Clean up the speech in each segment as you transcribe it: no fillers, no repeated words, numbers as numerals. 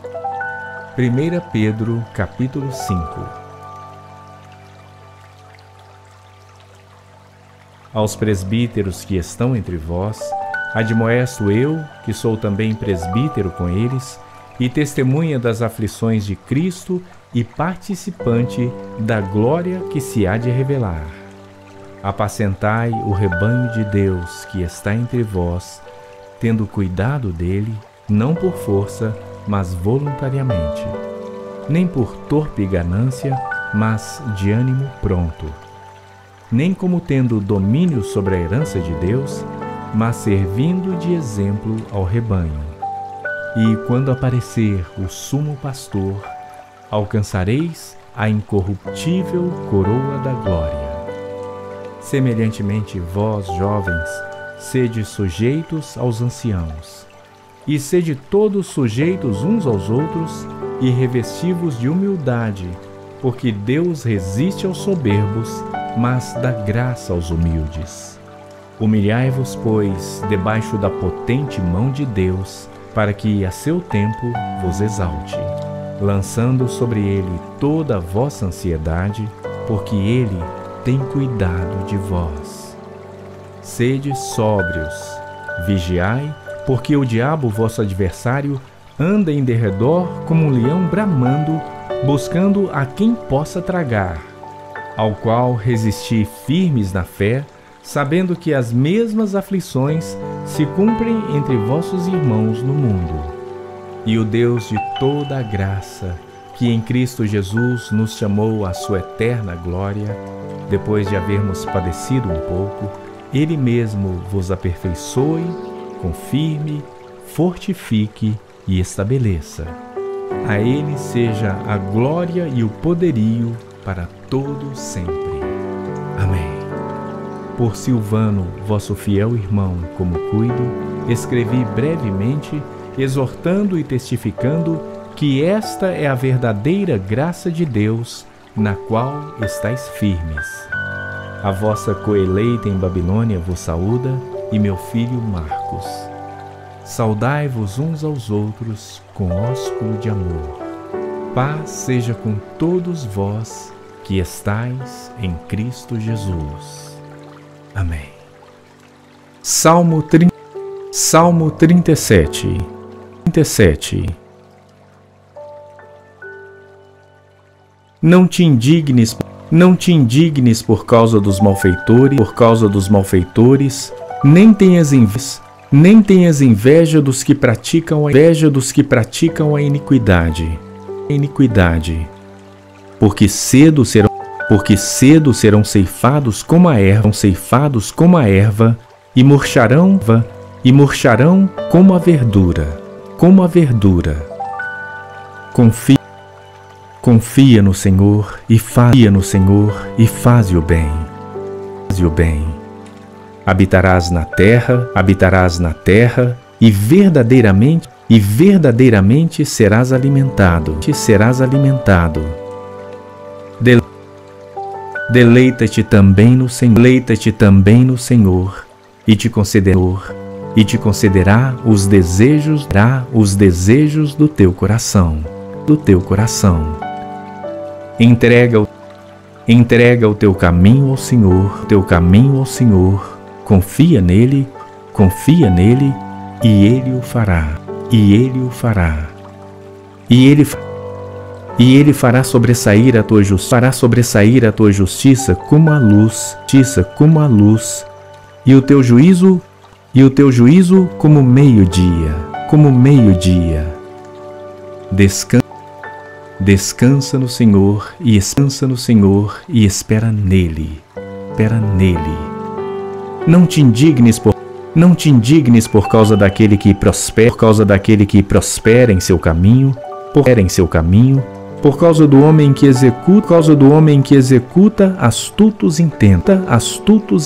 1 Pedro, capítulo 5. Aos presbíteros que estão entre vós, admoesto eu, que sou também presbítero com eles, e testemunha das aflições de Cristo e participante da glória que se há de revelar. Apacentai o rebanho de Deus que está entre vós, tendo cuidado dele, não por força, mas voluntariamente, nem por torpe ganância, mas de ânimo pronto, nem como tendo domínio sobre a herança de Deus, mas servindo de exemplo ao rebanho. E quando aparecer o sumo pastor, alcançareis a incorruptível coroa da glória. Semelhantemente, vós, jovens, sede sujeitos aos anciãos, e sede todos sujeitos uns aos outros e revesti-vos de humildade, porque Deus resiste aos soberbos, mas dá graça aos humildes. Humilhai-vos, pois, debaixo da potente mão de Deus, para que a seu tempo vos exalte, lançando sobre ele toda a vossa ansiedade, porque ele tem cuidado de vós. Sede sóbrios, vigiai, porque o diabo, vosso adversário, anda em derredor como um leão bramando, buscando a quem possa tragar, ao qual resisti firmes na fé, sabendo que as mesmas aflições se cumprem entre vossos irmãos no mundo. E o Deus de toda a graça, que em Cristo Jesus nos chamou à sua eterna glória, depois de havermos padecido um pouco, ele mesmo vos aperfeiçoe, confirme, fortifique e estabeleça. A ele seja a glória e o poderio para todo sempre. Amém. Por Silvano, vosso fiel irmão, como cuido, escrevi brevemente, exortando e testificando que esta é a verdadeira graça de Deus, na qual estáis firmes. A vossa coeleita em Babilônia vos saúda, e meu filho Marcos. Saudai-vos uns aos outros com ósculo de amor. Paz seja com todos vós que estáis em Cristo Jesus. Amém. Salmo 37. Não te indignes por causa dos malfeitores, nem tenhas inveja dos que praticam a iniquidade, porque cedo serão ceifados como a erva, e murcharão como a verdura, Confia no Senhor e faze o bem. Habitarás na terra e verdadeiramente serás alimentado. Deleita-te também no Senhor, e te concederá os desejos do teu coração, Entrega o teu caminho ao Senhor, confia nele, e ele o fará, E ele fará sobressair a tua justiça, como a luz, e o teu juízo, como meio-dia, Descansa no Senhor e espera nele, Não te indignes por causa daquele que prospera, em seu caminho, por causa do homem que executa, astutos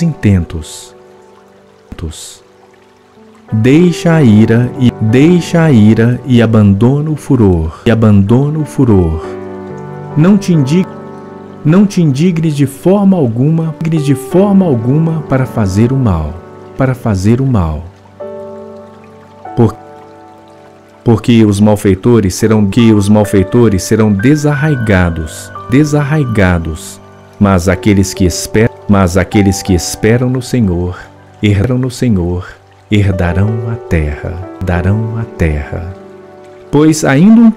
intentos. Deixa a ira e abandona o furor, Não te indignes de forma alguma, para fazer o mal, porque os malfeitores serão desarraigados, mas aqueles que esperam no Senhor, herdarão a terra. Pois ainda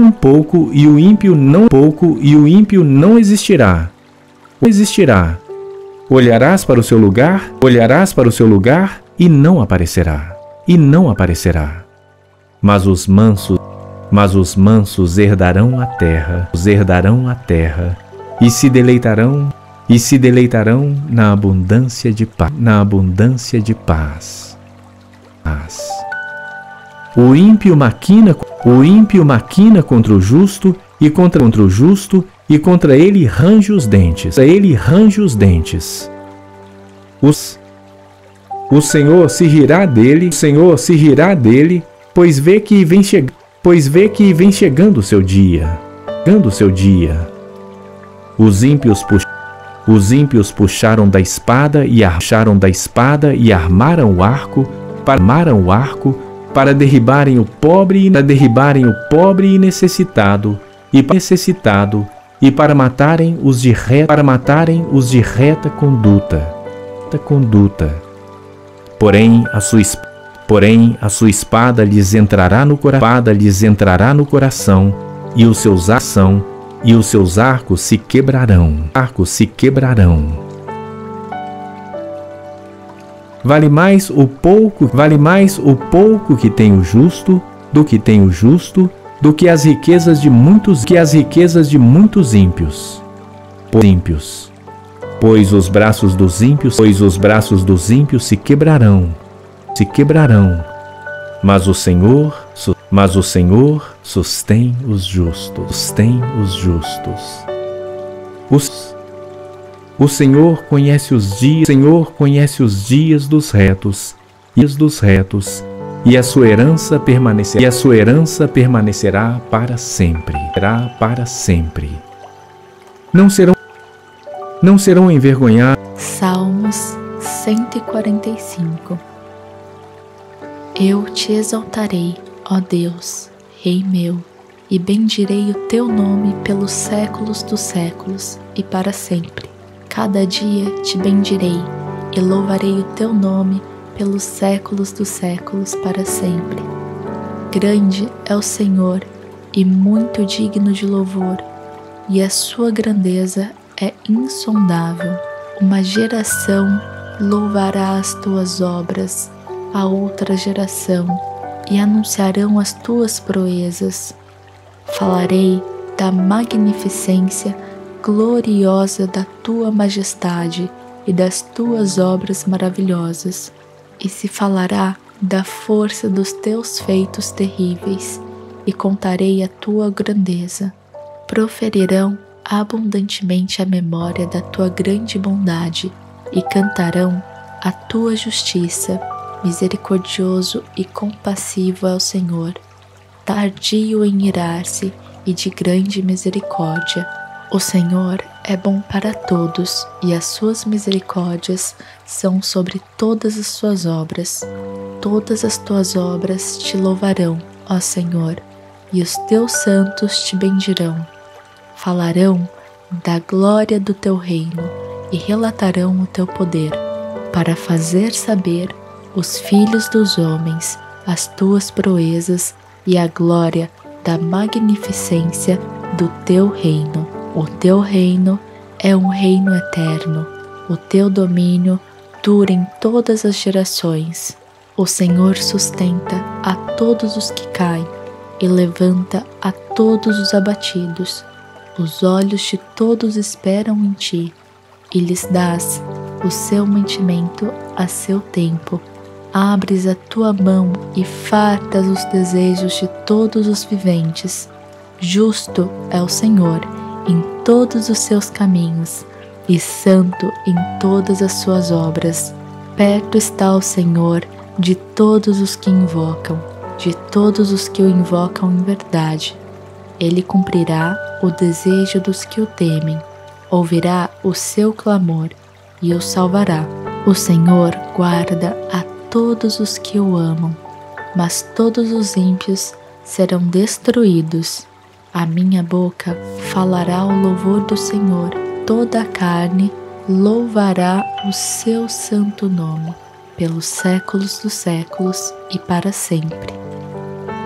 um pouco e o ímpio não existirá. Olharás para o seu lugar e não aparecerá. Mas os mansos herdarão a terra e se deleitarão na abundância de paz. O ímpio maquina contra o justo e contra ele range os dentes. O Senhor se rirá dele, pois vê que vem chegando o seu dia. Os ímpios puxaram da espada e armaram o arco para derribarem o pobre e necessitado e para matarem os de reta conduta. Porém a sua espada lhes entrará no coração e os seus arcos se quebrarão. Vale mais o pouco que tem o justo do que as riquezas de muitos ímpios. Pois os braços dos ímpios se quebrarão. Mas o Senhor sustém os justos. O Senhor conhece os dias dos retos, e a sua herança permanecerá para sempre. Não serão envergonhados. Salmos 145. Eu te exaltarei, ó Deus, Rei meu, e bendirei o teu nome pelos séculos dos séculos e para sempre. Cada dia te bendirei e louvarei o teu nome pelos séculos dos séculos para sempre. Grande é o Senhor e muito digno de louvor, e a sua grandeza é insondável. Uma geração louvará as tuas obras, a outra geração, e anunciarão as tuas proezas. Falarei da magnificência gloriosa da tua majestade e das tuas obras maravilhosas, e se falará da força dos teus feitos terríveis, e contarei a tua grandeza. Proferirão abundantemente a memória da tua grande bondade, e cantarão a tua justiça. Misericordioso e compassivo é o Senhor, tardio em irar-se e de grande misericórdia. O Senhor é bom para todos, e as suas misericórdias são sobre todas as suas obras. Todas as tuas obras te louvarão, ó Senhor, e os teus santos te bendirão. Falarão da glória do teu reino e relatarão o teu poder, para fazer saber os filhos dos homens as tuas proezas e a glória da magnificência do teu reino. O teu reino é um reino eterno, o teu domínio dura em todas as gerações. O Senhor sustenta a todos os que caem e levanta a todos os abatidos. Os olhos de todos esperam em ti, e lhes dás o seu mantimento a seu tempo. Abres a tua mão e fartas os desejos de todos os viventes. Justo é o Senhor em todos os seus caminhos, e santo em todas as suas obras. Perto está o Senhor de todos os que invocam, de todos os que o invocam em verdade. Ele cumprirá o desejo dos que o temem, ouvirá o seu clamor e o salvará. O Senhor guarda a todos os que o amam, mas todos os ímpios serão destruídos. A minha boca falará o louvor do Senhor, toda a carne louvará o seu santo nome, pelos séculos dos séculos e para sempre.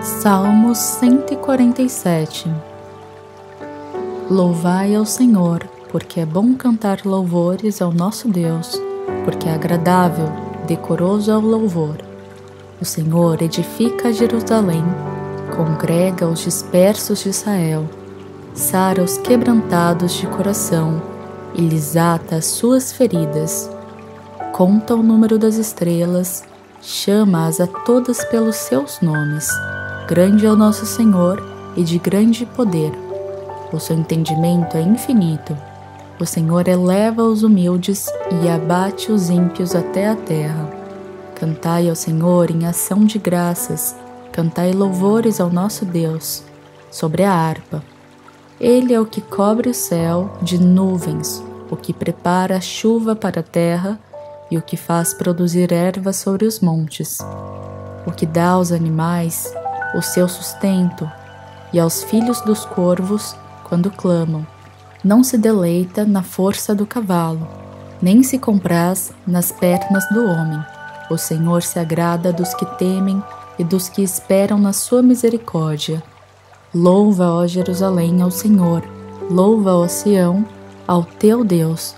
Salmo 147. Louvai ao Senhor, porque é bom cantar louvores ao nosso Deus, porque é agradável, decoroso é o louvor. O Senhor edifica Jerusalém, congrega os dispersos de Israel, sara os quebrantados de coração e lhes ata as suas feridas. Conta o número das estrelas, chama-as a todas pelos seus nomes. Grande é o nosso Senhor e de grande poder. O seu entendimento é infinito. O Senhor eleva os humildes e abate os ímpios até a terra. Cantai ao Senhor em ação de graças, cantai louvores ao nosso Deus, sobre a harpa. Ele é o que cobre o céu de nuvens, o que prepara a chuva para a terra e o que faz produzir erva sobre os montes, o que dá aos animais o seu sustento e aos filhos dos corvos quando clamam. Não se deleita na força do cavalo, nem se compraz nas pernas do homem. O Senhor se agrada dos que temem e dos que esperam na sua misericórdia. Louva, ó Jerusalém, ao Senhor, louva, ó Sião, ao teu Deus,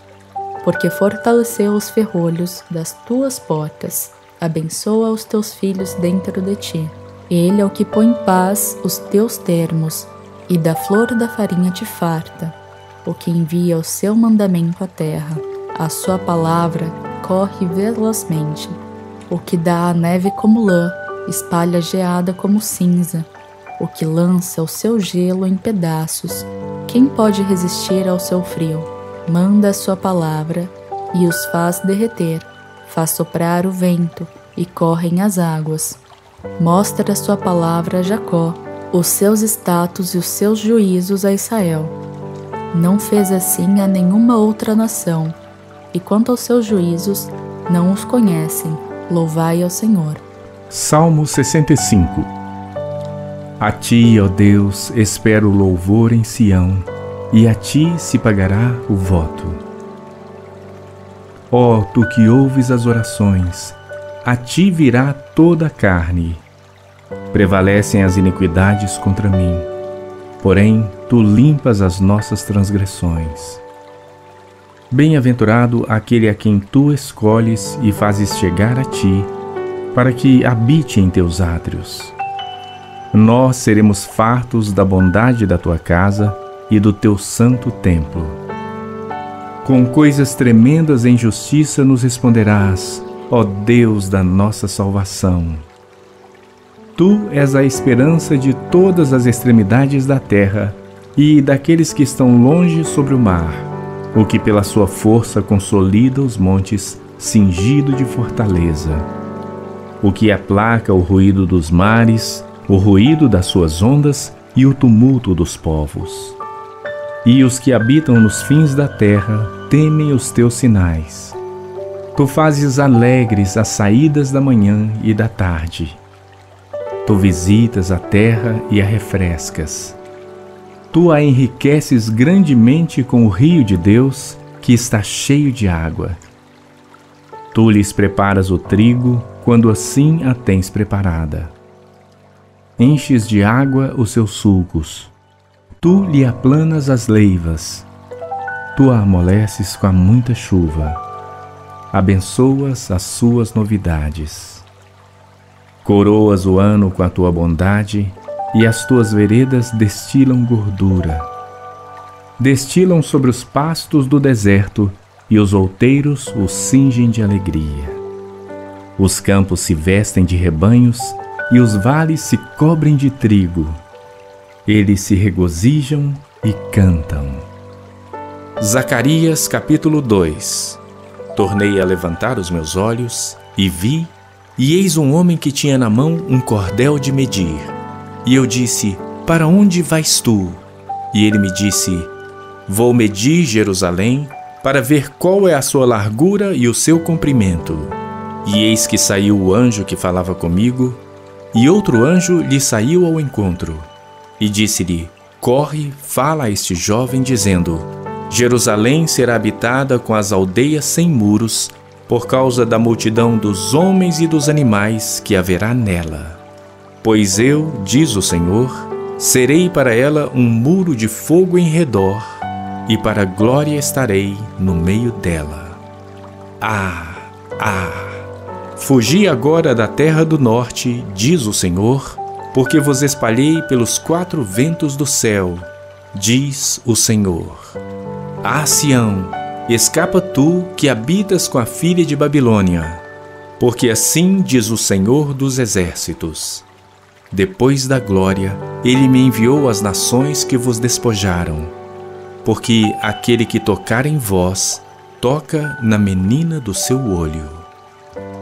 porque fortaleceu os ferrolhos das tuas portas, abençoa os teus filhos dentro de ti. Ele é o que põe em paz os teus termos, e da flor da farinha te farta, o que envia o seu mandamento à terra. A sua palavra corre velozmente, o que dá a neve como lã, espalha a geada como cinza, o que lança o seu gelo em pedaços. Quem pode resistir ao seu frio? Manda a sua palavra e os faz derreter, faz soprar o vento e correm as águas. Mostra a sua palavra a Jacó, os seus status e os seus juízos a Israel. Não fez assim a nenhuma outra nação, e quanto aos seus juízos, não os conhecem. Louvai ao Senhor. Salmo 65. A ti, ó Deus, espero o louvor em Sião, e a ti se pagará o voto. Ó, tu que ouves as orações, a ti virá toda a carne. Prevalecem as iniquidades contra mim, porém tu limpas as nossas transgressões. Bem-aventurado aquele a quem tu escolhes e fazes chegar a ti, para que habite em teus átrios. Nós seremos fartos da bondade da tua casa e do teu santo templo. Com coisas tremendas em justiça nos responderás, ó Deus da nossa salvação. Tu és a esperança de todas as extremidades da terra e daqueles que estão longe sobre o mar, o que pela sua força consolida os montes, cingido de fortaleza, o que aplaca o ruído dos mares, o ruído das suas ondas e o tumulto dos povos. E os que habitam nos fins da terra temem os teus sinais. Tu fazes alegres as saídas da manhã e da tarde. Tu visitas a terra e a refrescas. Tu a enriqueces grandemente com o rio de Deus, que está cheio de água. Tu lhes preparas o trigo, quando assim a tens preparada. Enches de água os seus sulcos. Tu lhe aplanas as leivas. Tu a amoleces com a muita chuva. Abençoas as suas novidades. Coroas o ano com a tua bondade, e as tuas veredas destilam gordura. Destilam sobre os pastos do deserto, e os outeiros os cingem de alegria. Os campos se vestem de rebanhos, e os vales se cobrem de trigo. Eles se regozijam e cantam. Zacarias capítulo 2. Tornei a levantar os meus olhos, e vi, e eis um homem que tinha na mão um cordel de medir. E eu disse, para onde vais tu? E ele me disse, vou medir Jerusalém, para ver qual é a sua largura e o seu comprimento. E eis que saiu o anjo que falava comigo, E outro anjo lhe saiu ao encontro, e disse-lhe: Corre, fala a este jovem, dizendo: Jerusalém será habitada com as aldeias sem muros, por causa da multidão dos homens e dos animais que haverá nela. Pois eu, diz o Senhor, serei para ela um muro de fogo em redor, e para glória estarei no meio dela. Fugi agora da terra do norte, diz o Senhor, porque vos espalhei pelos quatro ventos do céu, diz o Senhor. Ah, Sião, escapa tu que habitas com a filha de Babilônia, porque assim diz o Senhor dos exércitos. Depois da glória, ele me enviou as nações que vos despojaram, porque aquele que tocar em vós, toca na menina do seu olho.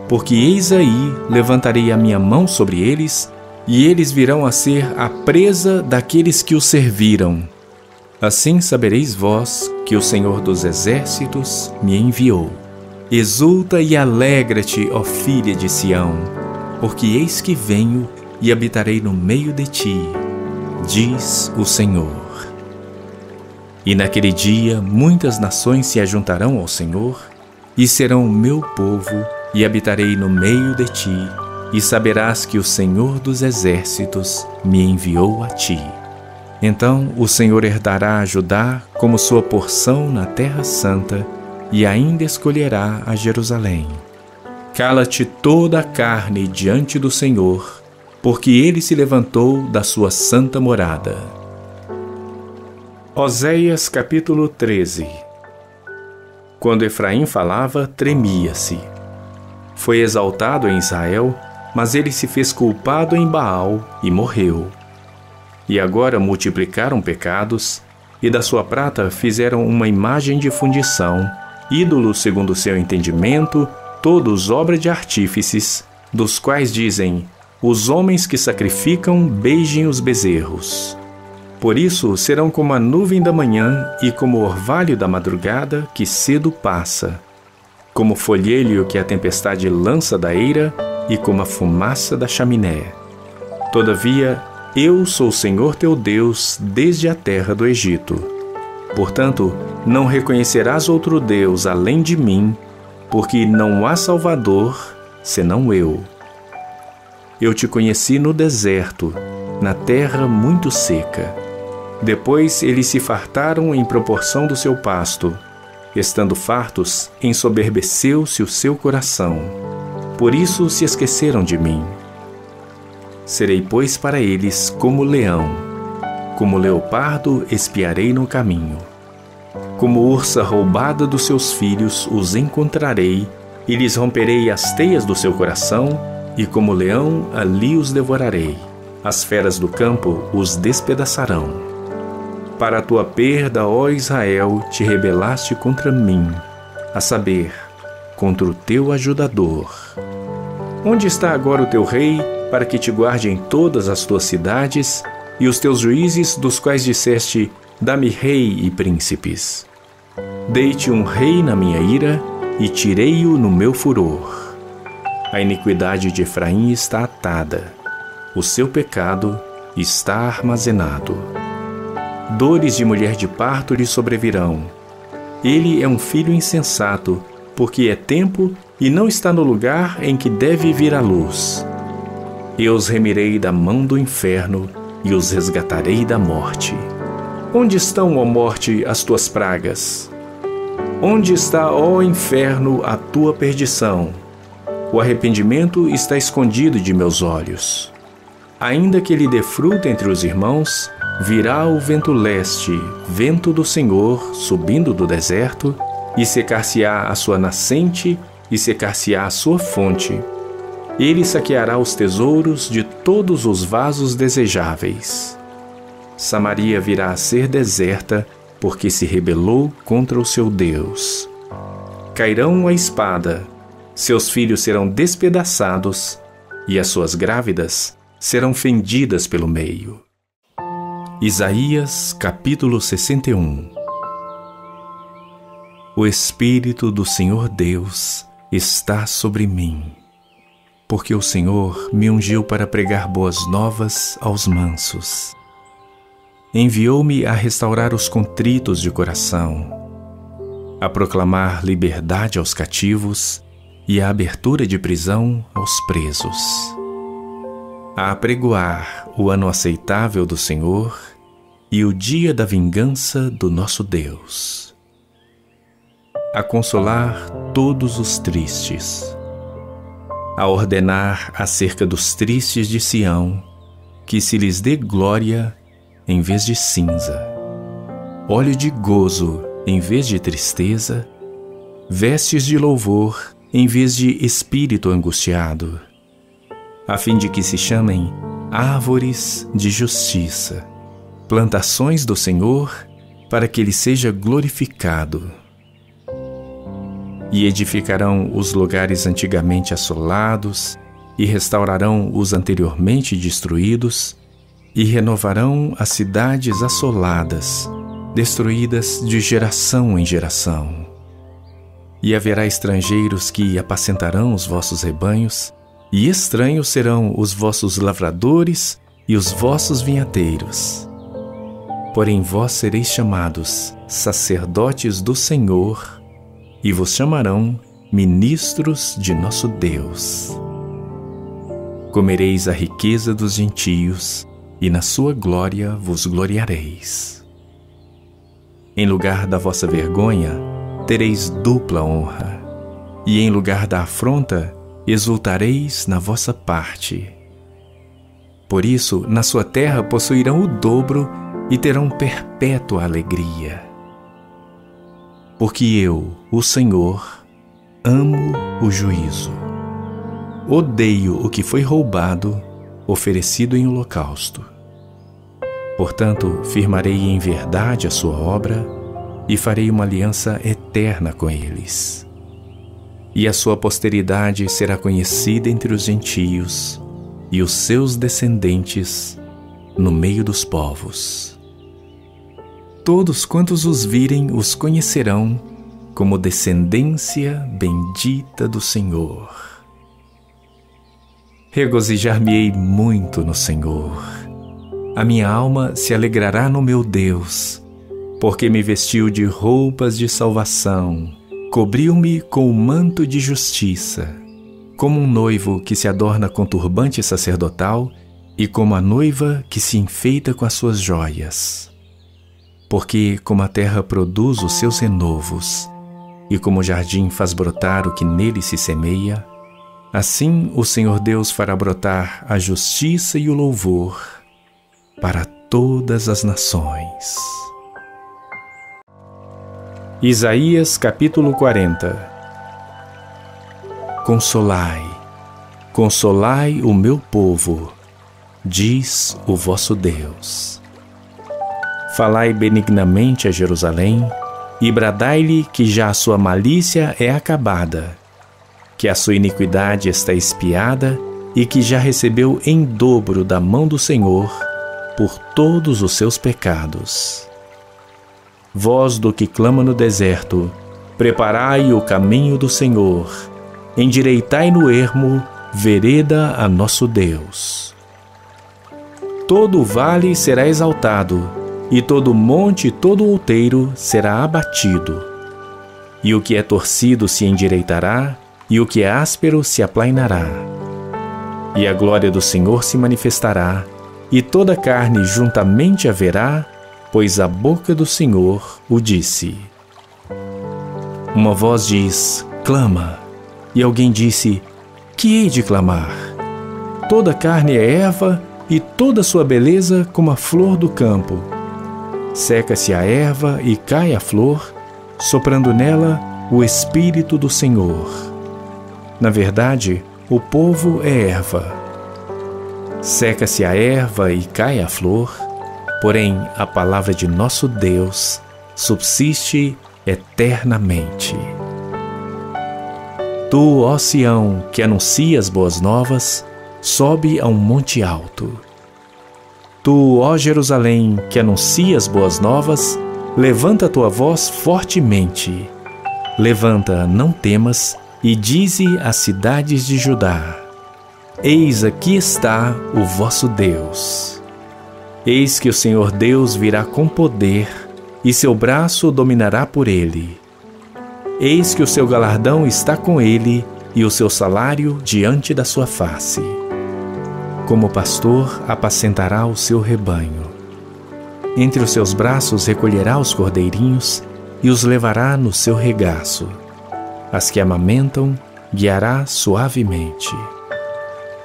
Porque eis aí levantarei a minha mão sobre eles, e eles virão a ser a presa daqueles que os serviram. Assim sabereis vós que o Senhor dos exércitos me enviou. Exulta e alegra-te, ó filha de Sião, porque eis que venho e habitarei no meio de ti, diz o Senhor. E naquele dia muitas nações se ajuntarão ao Senhor, e serão o meu povo, e habitarei no meio de ti, e saberás que o Senhor dos exércitos me enviou a ti. Então o Senhor herdará a Judá como sua porção na terra santa, e ainda escolherá a Jerusalém. Cala-te toda a carne diante do Senhor, porque ele se levantou da sua santa morada. Oséias capítulo 13. Quando Efraim falava, tremia-se. Foi exaltado em Israel, mas ele se fez culpado em Baal e morreu. E agora multiplicaram pecados, e da sua prata fizeram uma imagem de fundição, ídolo segundo seu entendimento, todos obra de artífices, dos quais dizem: os homens que sacrificam beijem os bezerros. Por isso serão como a nuvem da manhã e como o orvalho da madrugada que cedo passa, como folhelho que a tempestade lança da eira e como a fumaça da chaminé. Todavia, eu sou o Senhor teu Deus desde a terra do Egito. Portanto, não reconhecerás outro Deus além de mim, porque não há Salvador senão eu. Eu te conheci no deserto, na terra muito seca. Depois eles se fartaram em proporção do seu pasto. Estando fartos, ensoberbeceu-se o seu coração. Por isso se esqueceram de mim. Serei, pois, para eles como leão. Como leopardo espiarei no caminho. Como ursa roubada dos seus filhos os encontrarei, e lhes romperei as teias do seu coração, e como leão ali os devorarei. As feras do campo os despedaçarão. Para a tua perda, ó Israel, te rebelaste contra mim, a saber, contra o teu ajudador. Onde está agora o teu rei, para que te guarde em todas as tuas cidades, e os teus juízes, dos quais disseste: dá-me rei e príncipes? Dei-te um rei na minha ira, e tirei-o no meu furor. A iniquidade de Efraim está atada, o seu pecado está armazenado. Dores de mulher de parto lhe sobrevirão. Ele é um filho insensato, porque é tempo e não está no lugar em que deve vir a luz. Eu os remirei da mão do inferno e os resgatarei da morte. Onde estão, ó morte, as tuas pragas? Onde está, ó inferno, a tua perdição? O arrependimento está escondido de meus olhos. Ainda que ele dê fruto entre os irmãos, virá o vento leste, vento do Senhor, subindo do deserto, e secar-se-á a sua nascente, e secar-se-á a sua fonte. Ele saqueará os tesouros de todos os vasos desejáveis. Samaria virá a ser deserta, porque se rebelou contra o seu Deus. Cairão à espada, seus filhos serão despedaçados, e as suas grávidas serão fendidas pelo meio. Isaías capítulo 61. O Espírito do Senhor Deus está sobre mim, porque o Senhor me ungiu para pregar boas novas aos mansos. Enviou-me a restaurar os contritos de coração, a proclamar liberdade aos cativos e a abertura de prisão aos presos, a apregoar o ano aceitável do Senhor e o dia da vingança do nosso Deus, a consolar todos os tristes, a ordenar acerca dos tristes de Sião, que se lhes dê glória em vez de cinza, óleo de gozo em vez de tristeza, vestes de louvor em vez de espírito angustiado, a fim de que se chamem árvores de justiça, plantações do Senhor, para que Ele seja glorificado. E edificarão os lugares antigamente assolados, e restaurarão os anteriormente destruídos, e renovarão as cidades assoladas, destruídas de geração em geração. E haverá estrangeiros que apacentarão os vossos rebanhos, e estranhos serão os vossos lavradores e os vossos vinhateiros. Porém vós sereis chamados sacerdotes do Senhor, e vos chamarão ministros de nosso Deus. Comereis a riqueza dos gentios, e na sua glória vos gloriareis. Em lugar da vossa vergonha, tereis dupla honra, e em lugar da afronta, exultareis na vossa parte. Por isso, na sua terra possuirão o dobro e terão perpétua alegria. Porque eu, o Senhor, amo o juízo. Odeio o que foi roubado, oferecido em holocausto. Portanto, firmarei em verdade a sua obra e farei uma aliança eterna com eles. E a sua posteridade será conhecida entre os gentios e os seus descendentes no meio dos povos. Todos quantos os virem os conhecerão como descendência bendita do Senhor. Regozijar-me-ei muito no Senhor. A minha alma se alegrará no meu Deus, porque me vestiu de roupas de salvação, cobriu-me com o manto de justiça, como um noivo que se adorna com turbante sacerdotal e como a noiva que se enfeita com as suas joias. Porque como a terra produz os seus renovos, e como o jardim faz brotar o que nele se semeia, assim o Senhor Deus fará brotar a justiça e o louvor para todas as nações. Isaías capítulo 40. Consolai, consolai o meu povo, diz o vosso Deus. Falai benignamente a Jerusalém e bradai-lhe que já a sua malícia é acabada, que a sua iniquidade está espiada e que já recebeu em dobro da mão do Senhor por todos os seus pecados. Voz do que clama no deserto, preparai o caminho do Senhor, endireitai no ermo, vereda a nosso Deus. Todo o vale será exaltado, e todo monte e todo outeiro será abatido. E o que é torcido se endireitará, e o que é áspero se aplainará. E a glória do Senhor se manifestará, e toda carne juntamente haverá, pois a boca do Senhor o disse. Uma voz diz, clama, e alguém disse, que hei de clamar? Toda carne é erva, e toda sua beleza como a flor do campo. Seca-se a erva e cai a flor, soprando nela o Espírito do Senhor. Na verdade, o povo é erva. Seca-se a erva e cai a flor, porém a palavra de nosso Deus subsiste eternamente. Tu, ó Sião, que anuncias boas novas, sobe a um monte alto. Tu, ó Jerusalém, que anuncias boas novas, levanta a tua voz fortemente. Levanta, não temas, e dize às cidades de Judá: Eis aqui está o vosso Deus. Eis que o Senhor Deus virá com poder, e seu braço dominará por ele. Eis que o seu galardão está com ele, e o seu salário diante da sua face. Como pastor, apacentará o seu rebanho. Entre os seus braços recolherá os cordeirinhos, e os levará no seu regaço. As que amamentam, guiará suavemente.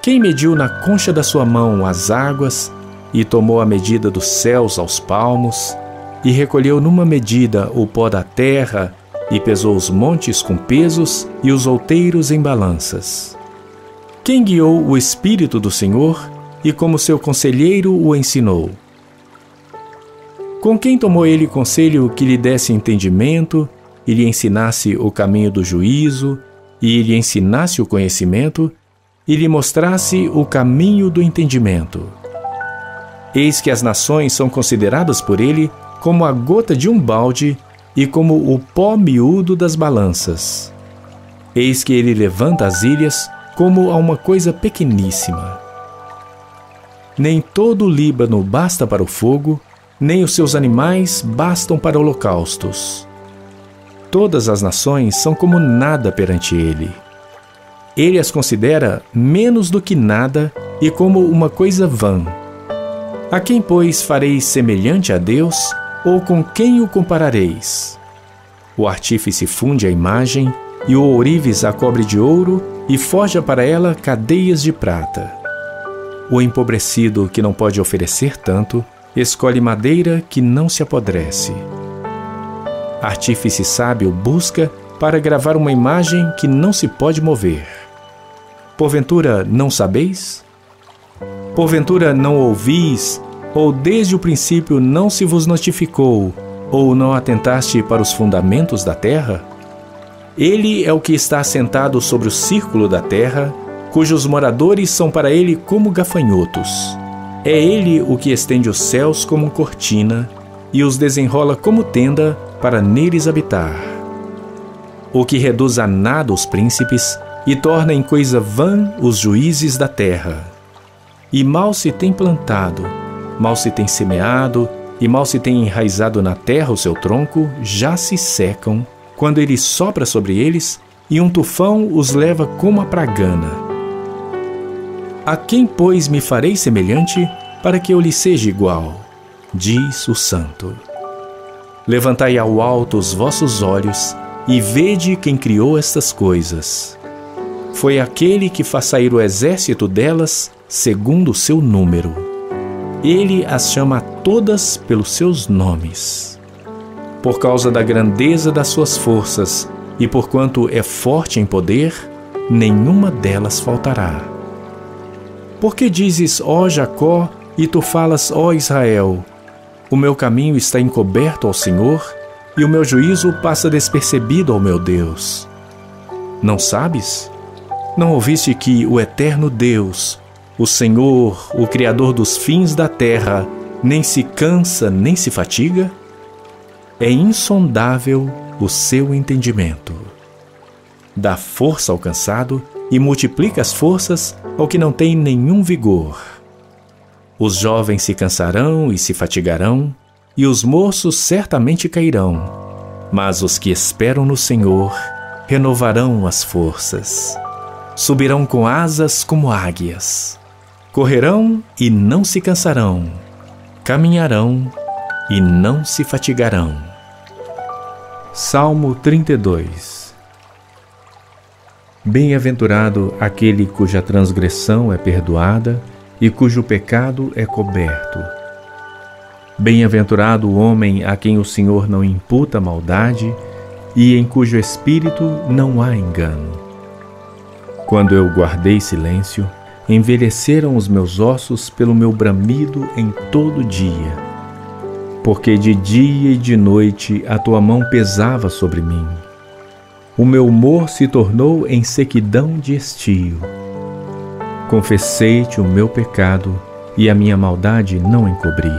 Quem mediu na concha da sua mão as águas, e tomou a medida dos céus aos palmos, e recolheu numa medida o pó da terra, e pesou os montes com pesos, e os outeiros em balanças. Quem guiou o Espírito do Senhor, e como seu conselheiro o ensinou? Com quem tomou ele conselho que lhe desse entendimento, e lhe ensinasse o caminho do juízo, e lhe ensinasse o conhecimento, e lhe mostrasse o caminho do entendimento? Eis que as nações são consideradas por ele como a gota de um balde, e como o pó miúdo das balanças. Eis que ele levanta as ilhas como a uma coisa pequeníssima. Nem todo o Líbano basta para o fogo, nem os seus animais bastam para holocaustos. Todas as nações são como nada perante ele. Ele as considera menos do que nada e como uma coisa vã. A quem, pois, fareis semelhante a Deus? Ou com quem o comparareis? O artífice funde a imagem, e o ourives a cobre de ouro, e forja para ela cadeias de prata. O empobrecido, que não pode oferecer tanto, escolhe madeira que não se apodrece. Artífice sábio busca para gravar uma imagem que não se pode mover. Porventura não sabeis? Porventura não ouvis? Ou desde o princípio não se vos notificou, ou não atentaste para os fundamentos da terra? Ele é o que está assentado sobre o círculo da terra, cujos moradores são para ele como gafanhotos. É ele o que estende os céus como cortina, e os desenrola como tenda para neles habitar. O que reduz a nada os príncipes, e torna em coisa vã os juízes da terra. E mal se tem plantado, mal se tem semeado, e mal se tem enraizado na terra o seu tronco, já se secam, quando ele sopra sobre eles, e um tufão os leva como a pragana. A quem, pois, me farei semelhante, para que eu lhe seja igual? Diz o Santo. Levantai ao alto os vossos olhos, e vede quem criou estas coisas. Foi aquele que faz sair o exército delas, segundo o seu número. Ele as chama a todas pelos seus nomes. Por causa da grandeza das suas forças, e porquanto é forte em poder, nenhuma delas faltará. Por que dizes, ó Jacó, e tu falas, ó Israel? O meu caminho está encoberto ao Senhor, e o meu juízo passa despercebido ao meu Deus. Não sabes? Não ouviste que o eterno Deus, o Senhor, o Criador dos fins da terra, nem se cansa nem se fatiga? É insondável o seu entendimento. Dá força ao cansado e multiplica as forças ao que não tem nenhum vigor. Os jovens se cansarão e se fatigarão, e os moços certamente cairão, mas os que esperam no Senhor renovarão as forças. Subirão com asas como águias. Correrão e não se cansarão, caminharão e não se fatigarão. Salmo 32. Bem-aventurado aquele cuja transgressão é perdoada e cujo pecado é coberto. Bem-aventurado o homem a quem o Senhor não imputa maldade e em cujo espírito não há engano. Quando eu guardei silêncio, envelheceram os meus ossos pelo meu bramido em todo dia. Porque de dia e de noite a tua mão pesava sobre mim. O meu humor se tornou em sequidão de estio. Confessei-te o meu pecado e a minha maldade não encobri.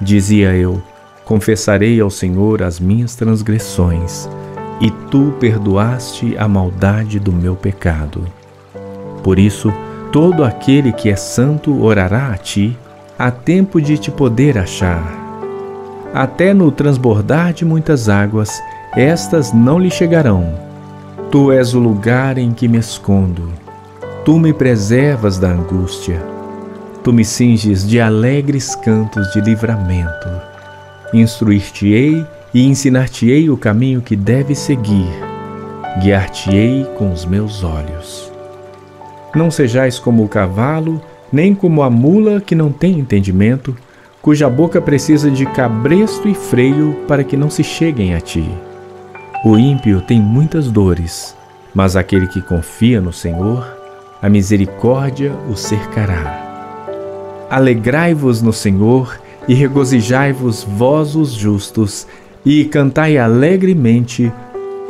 Dizia eu, confessarei ao Senhor as minhas transgressões, e tu perdoaste a maldade do meu pecado. Por isso, Todo aquele que é santo orará a ti, há tempo de te poder achar. Até no transbordar de muitas águas, estas não lhe chegarão. Tu és o lugar em que me escondo. Tu me preservas da angústia. Tu me cinges de alegres cantos de livramento. Instruir-te-ei e ensinar-te-ei o caminho que deves seguir. Guiar-te-ei com os meus olhos. Não sejais como o cavalo, nem como a mula que não tem entendimento, cuja boca precisa de cabresto e freio para que não se cheguem a ti. O ímpio tem muitas dores, mas aquele que confia no Senhor, a misericórdia o cercará. Alegrai-vos no Senhor e regozijai-vos vós os justos, e cantai alegremente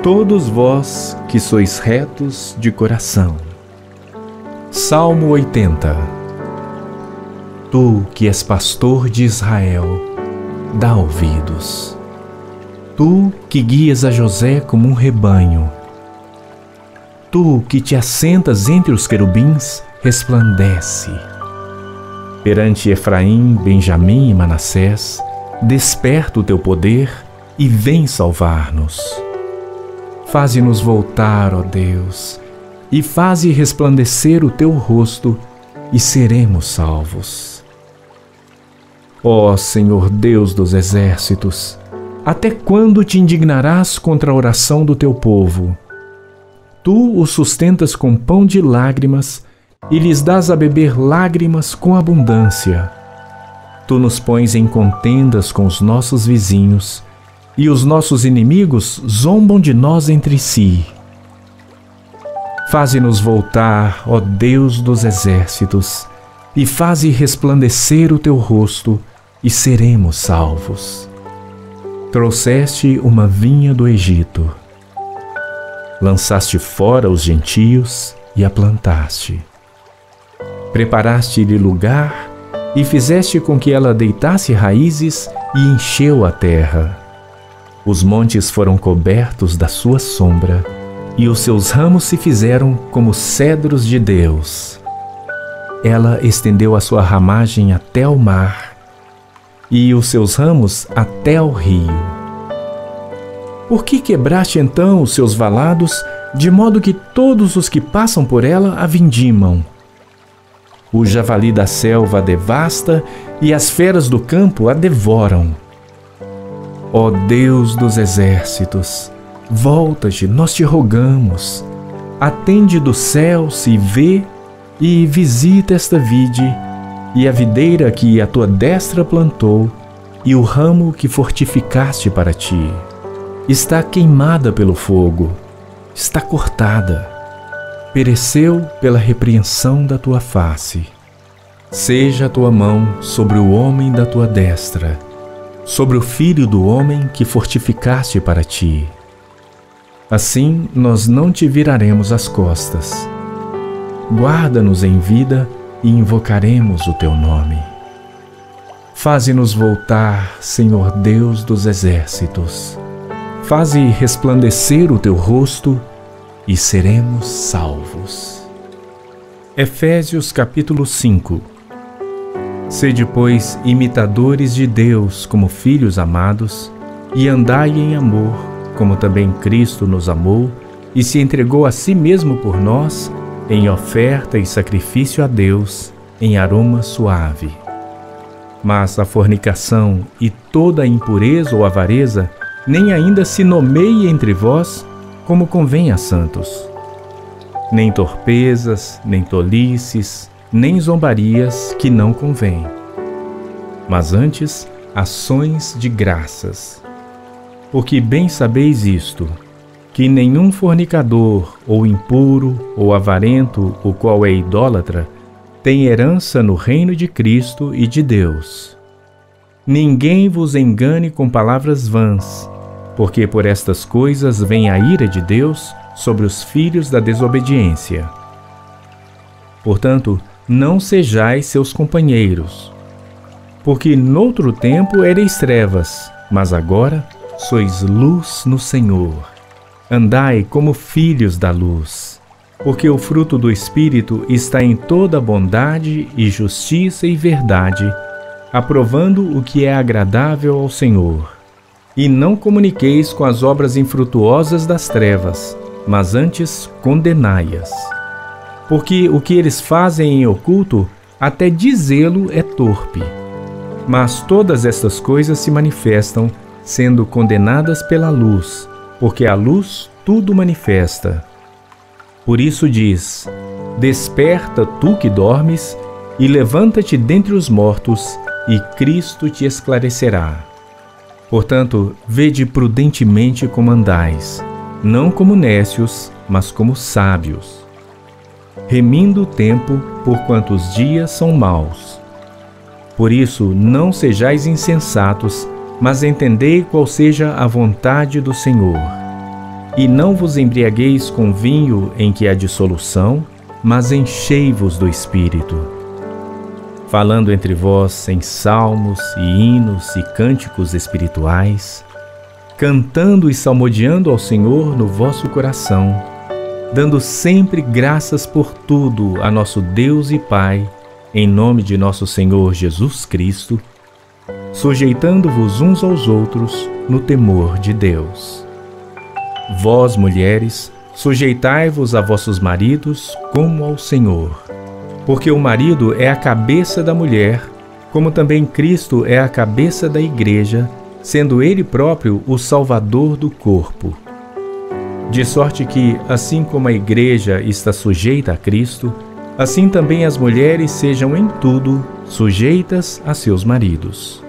todos vós que sois retos de coração. Salmo 80. Tu que és pastor de Israel, dá ouvidos. Tu que guias a José como um rebanho. Tu que te assentas entre os querubins, resplandece. Perante Efraim, Benjamim e Manassés, desperta o teu poder e vem salvar-nos. Faze-nos voltar, ó Deus, e faze resplandecer o teu rosto, e seremos salvos. Ó Senhor Deus dos exércitos, até quando te indignarás contra a oração do teu povo? Tu os sustentas com pão de lágrimas, e lhes dás a beber lágrimas com abundância. Tu nos pões em contendas com os nossos vizinhos, e os nossos inimigos zombam de nós entre si. Faze-nos voltar, ó Deus dos exércitos, e faze resplandecer o teu rosto, e seremos salvos. Trouxeste uma vinha do Egito. Lançaste fora os gentios e a plantaste. Preparaste-lhe lugar e fizeste com que ela deitasse raízes e encheu a terra. Os montes foram cobertos da sua sombra, e os seus ramos se fizeram como cedros de Deus. Ela estendeu a sua ramagem até o mar, e os seus ramos até o rio. Por que quebraste então os seus valados, de modo que todos os que passam por ela a vindimam? O javali da selva a devasta, e as feras do campo a devoram. Ó Deus dos exércitos, volta-te, nós te rogamos. Atende do céu, se vê, e visita esta vide, e a videira que a tua destra plantou, e o ramo que fortificaste para ti. Está queimada pelo fogo, está cortada, pereceu pela repreensão da tua face. Seja a tua mão sobre o homem da tua destra, sobre o filho do homem que fortificaste para ti. Assim nós não te viraremos as costas. Guarda-nos em vida e invocaremos o teu nome. Faze-nos voltar, Senhor Deus dos exércitos. Faze resplandecer o teu rosto e seremos salvos. Efésios capítulo 5. Sede, pois, imitadores de Deus como filhos amados, e andai em amor, como também Cristo nos amou e se entregou a si mesmo por nós, em oferta e sacrifício a Deus, em aroma suave. Mas a fornicação e toda a impureza ou avareza nem ainda se nomeie entre vós, como convém a santos. Nem torpezas, nem tolices, nem zombarias, que não convém, mas antes ações de graças. Porque bem sabeis isto, que nenhum fornicador, ou impuro, ou avarento, o qual é idólatra, tem herança no reino de Cristo e de Deus. Ninguém vos engane com palavras vãs, porque por estas coisas vem a ira de Deus sobre os filhos da desobediência. Portanto, não sejais seus companheiros, porque noutro tempo ereis trevas, mas agora sois luz no Senhor. Andai como filhos da luz. porque o fruto do Espírito está em toda bondade e justiça e verdade, aprovando o que é agradável ao Senhor. E não comuniqueis com as obras infrutuosas das trevas, mas antes condenai-as. Porque o que eles fazem em oculto, até dizê-lo é torpe. Mas todas estas coisas se manifestam, sendo condenadas pela luz, porque a luz tudo manifesta. Por isso diz: desperta tu que dormes, e levanta-te dentre os mortos, e Cristo te esclarecerá. Portanto, vede prudentemente como andais, não como nécios, mas como sábios, remindo o tempo, porquanto os dias são maus. Por isso, não sejais insensatos, mas entendei qual seja a vontade do Senhor. E não vos embriagueis com vinho em que há dissolução, mas enchei-vos do Espírito, falando entre vós em salmos e hinos e cânticos espirituais, cantando e salmodiando ao Senhor no vosso coração, dando sempre graças por tudo a nosso Deus e Pai, em nome de nosso Senhor Jesus Cristo, sujeitando-vos uns aos outros no temor de Deus. Vós, mulheres, sujeitai-vos a vossos maridos como ao Senhor. Porque o marido é a cabeça da mulher, como também Cristo é a cabeça da igreja, sendo ele próprio o salvador do corpo. De sorte que, assim como a igreja está sujeita a Cristo, assim também as mulheres sejam em tudo sujeitas a seus maridos.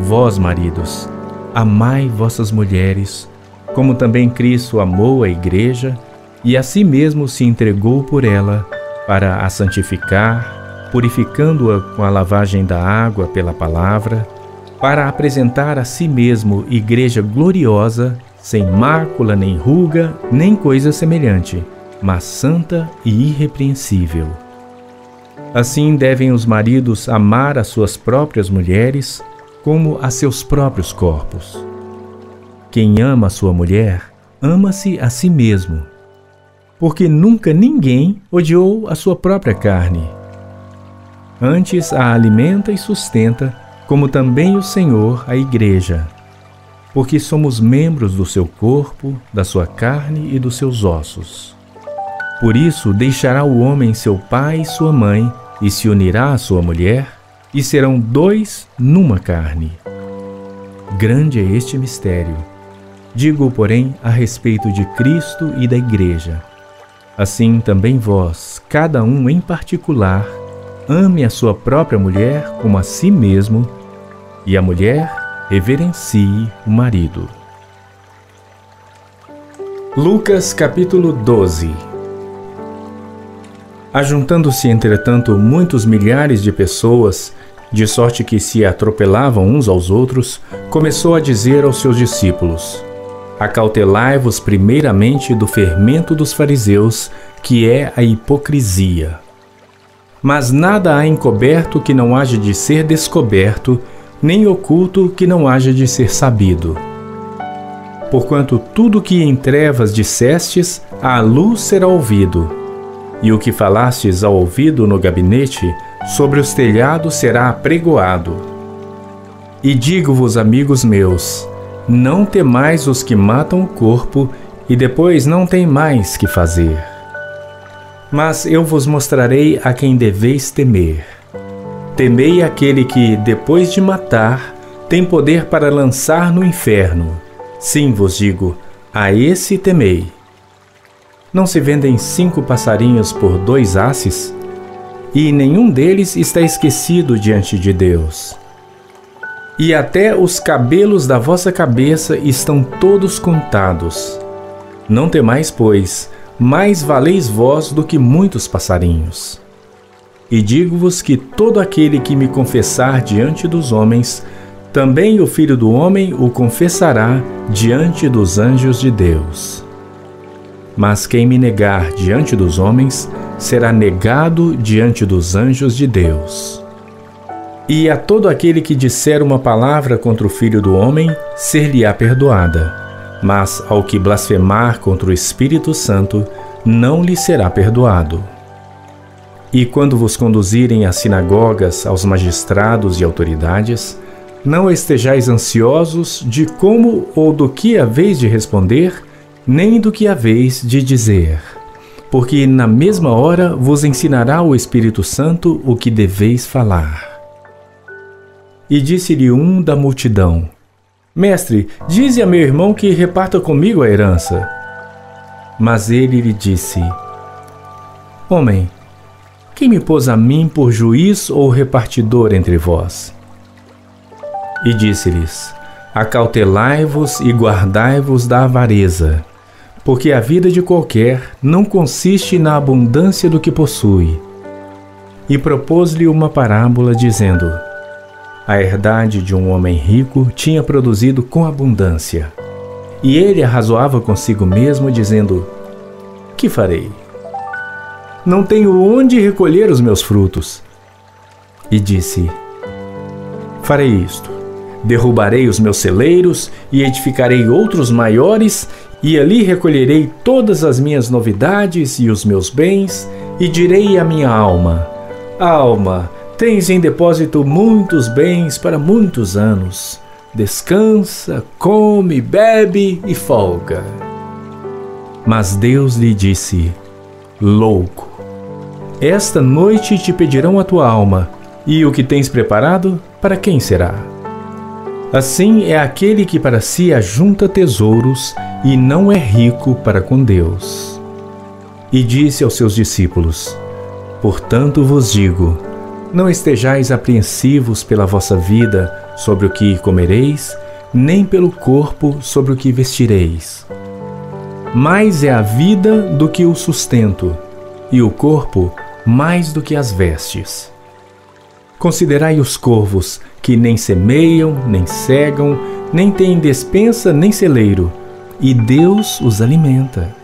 Vós, maridos, amai vossas mulheres, como também Cristo amou a igreja e a si mesmo se entregou por ela, para a santificar, purificando-a com a lavagem da água pela palavra, para apresentar a si mesmo igreja gloriosa, sem mácula nem ruga, nem coisa semelhante, mas santa e irrepreensível. Assim devem os maridos amar as suas próprias mulheres como a seus próprios corpos. Quem ama a sua mulher, ama-se a si mesmo, porque nunca ninguém odiou a sua própria carne. Antes a alimenta e sustenta, como também o Senhor a igreja, porque somos membros do seu corpo, da sua carne e dos seus ossos. Por isso deixará o homem seu pai e sua mãe, e se unirá à sua mulher, e serão dois numa carne. Grande é este mistério. Digo, porém, a respeito de Cristo e da igreja. Assim também vós, cada um em particular, ame a sua própria mulher como a si mesmo, e a mulher reverencie o marido. Lucas capítulo 12. Ajuntando-se, entretanto, muitos milhares de pessoas, de sorte que se atropelavam uns aos outros, começou a dizer aos seus discípulos: acautelai-vos primeiramente do fermento dos fariseus, que é a hipocrisia. Mas nada há encoberto que não haja de ser descoberto, nem oculto que não haja de ser sabido. Porquanto tudo o que em trevas dissestes, à luz será ouvido, e o que falastes ao ouvido no gabinete, sobre os telhados será apregoado. E digo-vos, amigos meus, não temais os que matam o corpo e depois não tem mais que fazer. Mas eu vos mostrarei a quem deveis temer. Temei aquele que, depois de matar, tem poder para lançar no inferno. Sim, vos digo, a esse temei. Não se vendem 5 passarinhos por 2 asses? E nenhum deles está esquecido diante de Deus. E até os cabelos da vossa cabeça estão todos contados. Não temais, pois, mais valeis vós do que muitos passarinhos. E digo-vos que todo aquele que me confessar diante dos homens, também o Filho do Homem o confessará diante dos anjos de Deus. Mas quem me negar diante dos homens, será negado diante dos anjos de Deus. E a todo aquele que disser uma palavra contra o Filho do Homem, ser-lhe-á perdoada. Mas ao que blasfemar contra o Espírito Santo, não lhe será perdoado. E quando vos conduzirem às sinagogas, aos magistrados e autoridades, não estejais ansiosos de como ou do que haveis de responder, nem do que haveis de dizer, porque na mesma hora vos ensinará o Espírito Santo o que deveis falar. E disse-lhe um da multidão: Mestre, dize a meu irmão que reparta comigo a herança. Mas ele lhe disse: Homem, quem me pôs a mim por juiz ou repartidor entre vós? E disse-lhes: Acautelai-vos e guardai-vos da avareza, porque a vida de qualquer não consiste na abundância do que possui. E propôs-lhe uma parábola, dizendo: A herdade de um homem rico tinha produzido com abundância. E ele arrazoava consigo mesmo, dizendo: Que farei? Não tenho onde recolher os meus frutos. E disse: Farei isto: derrubarei os meus celeiros e edificarei outros maiores, e ali recolherei todas as minhas novidades e os meus bens, e direi à minha alma: Alma, tens em depósito muitos bens para muitos anos. Descansa, come, bebe e folga. Mas Deus lhe disse: Louco, esta noite te pedirão a tua alma, e o que tens preparado, para quem será? Assim é aquele que para si ajunta tesouros e não é rico para com Deus. E disse aos seus discípulos: Portanto vos digo, não estejais apreensivos pela vossa vida, sobre o que comereis, nem pelo corpo, sobre o que vestireis. Mais é a vida do que o sustento, e o corpo mais do que as vestes. Considerai os corvos, que nem semeiam, nem cegam, nem têm despensa, nem celeiro, e Deus os alimenta.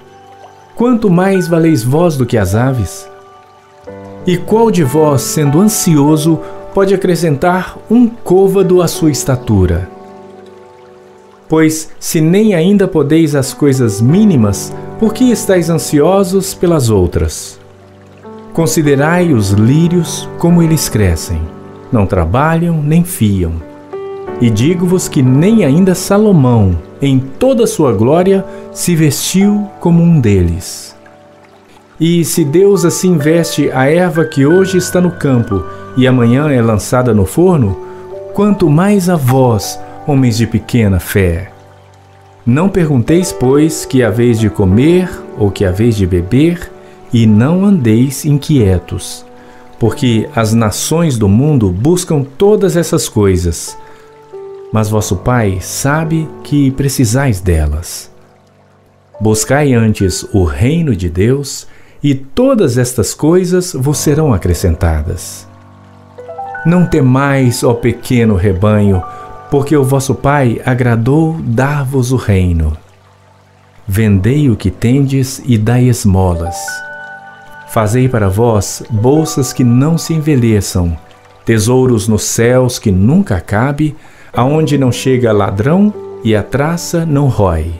Quanto mais valeis vós do que as aves? E qual de vós, sendo ansioso, pode acrescentar um côvado à sua estatura? Pois, se nem ainda podeis as coisas mínimas, por que estáis ansiosos pelas outras? Considerai os lírios, como eles crescem, não trabalham nem fiam. E digo-vos que nem ainda Salomão, em toda sua glória, se vestiu como um deles. E se Deus assim veste a erva que hoje está no campo e amanhã é lançada no forno, quanto mais a vós, homens de pequena fé. Não pergunteis, pois, que haveis de comer ou que haveis de beber, e não andeis inquietos, porque as nações do mundo buscam todas essas coisas, mas vosso Pai sabe que precisais delas. Buscai antes o reino de Deus, e todas estas coisas vos serão acrescentadas. Não temais, ó pequeno rebanho, porque o vosso Pai agradou dar-vos o reino. Vendei o que tendes e dai esmolas. Fazei para vós bolsas que não se envelheçam, tesouros nos céus que nunca acabe, aonde não chega ladrão e a traça não rói.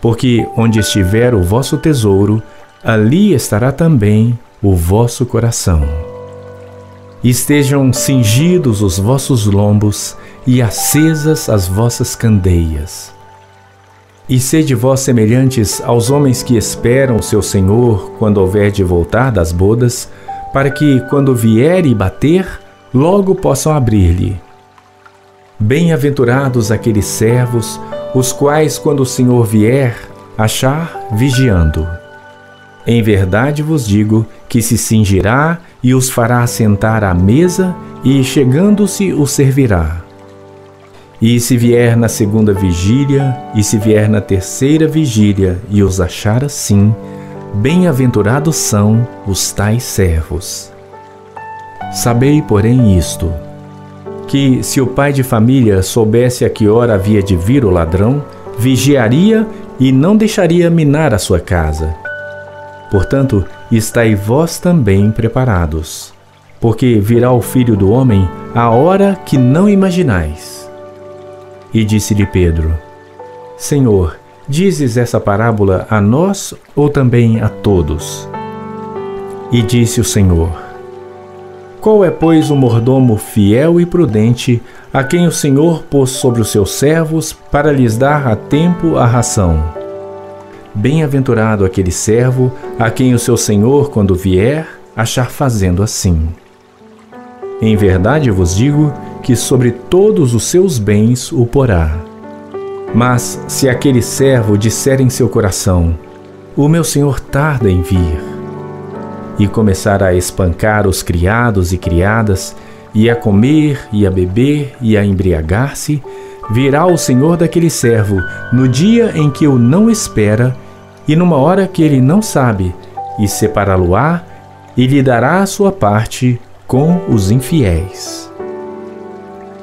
Porque onde estiver o vosso tesouro, ali estará também o vosso coração. Estejam cingidos os vossos lombos e acesas as vossas candeias. E sede vós semelhantes aos homens que esperam o seu Senhor quando houver de voltar das bodas, para que, quando vier e bater, logo possam abrir-lhe. Bem-aventurados aqueles servos, os quais, quando o Senhor vier, achar vigiando. Em verdade vos digo que se cingirá e os fará sentar à mesa, e chegando-se os servirá. E se vier na segunda vigília, e se vier na terceira vigília, e os achar assim, bem-aventurados são os tais servos. Sabei, porém, isto, que se o pai de família soubesse a que hora havia de vir o ladrão, vigiaria e não deixaria minar a sua casa. Portanto, estai vós também preparados, porque virá o Filho do Homem a hora que não imaginais. E disse-lhe Pedro: Senhor, Dizes essa parábola a nós ou também a todos? E disse o Senhor: Qual é, pois, o mordomo fiel e prudente, a quem o Senhor pôs sobre os seus servos para lhes dar a tempo a ração? Bem-aventurado aquele servo, a quem o seu Senhor, quando vier, achar fazendo assim. Em verdade vos digo que sobre todos os seus bens o porá. Mas se aquele servo disser em seu coração: O meu senhor tarda em vir, e começar a espancar os criados e criadas, e a comer, e a beber, e a embriagar-se, virá o senhor daquele servo no dia em que o não espera, e numa hora que ele não sabe, e separá-lo-á, e lhe dará a sua parte com os infiéis.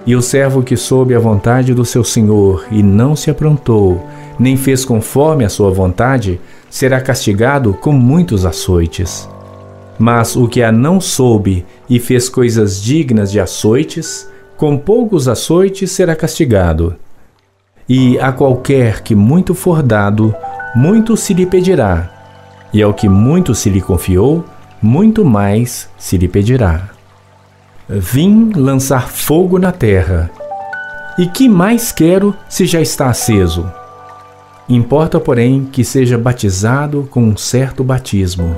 E o servo que soube a vontade do seu senhor e não se aprontou, nem fez conforme a sua vontade, será castigado com muitos açoites. Mas o que a não soube e fez coisas dignas de açoites, com poucos açoites será castigado. E a qualquer que muito for dado, muito se lhe pedirá, e ao que muito se lhe confiou, muito mais se lhe pedirá. Vim lançar fogo na terra. E que mais quero se já está aceso? Importa, porém, que seja batizado com um certo batismo.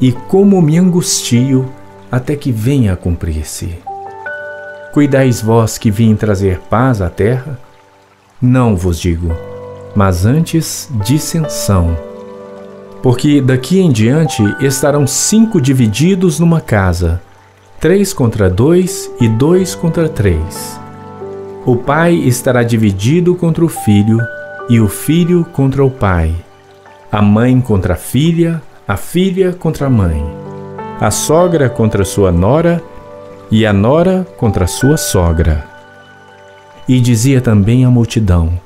E como me angustio até que venha a cumprir-se. Cuidais vós que vim trazer paz à terra? Não vos digo, mas antes dissensão. Porque daqui em diante estarão 5 divididos numa casa, 3 contra 2 e 2 contra 3. O pai estará dividido contra o filho, e o filho contra o pai. A mãe contra a filha contra a mãe. A sogra contra sua nora, e a nora contra sua sogra. E dizia também à multidão: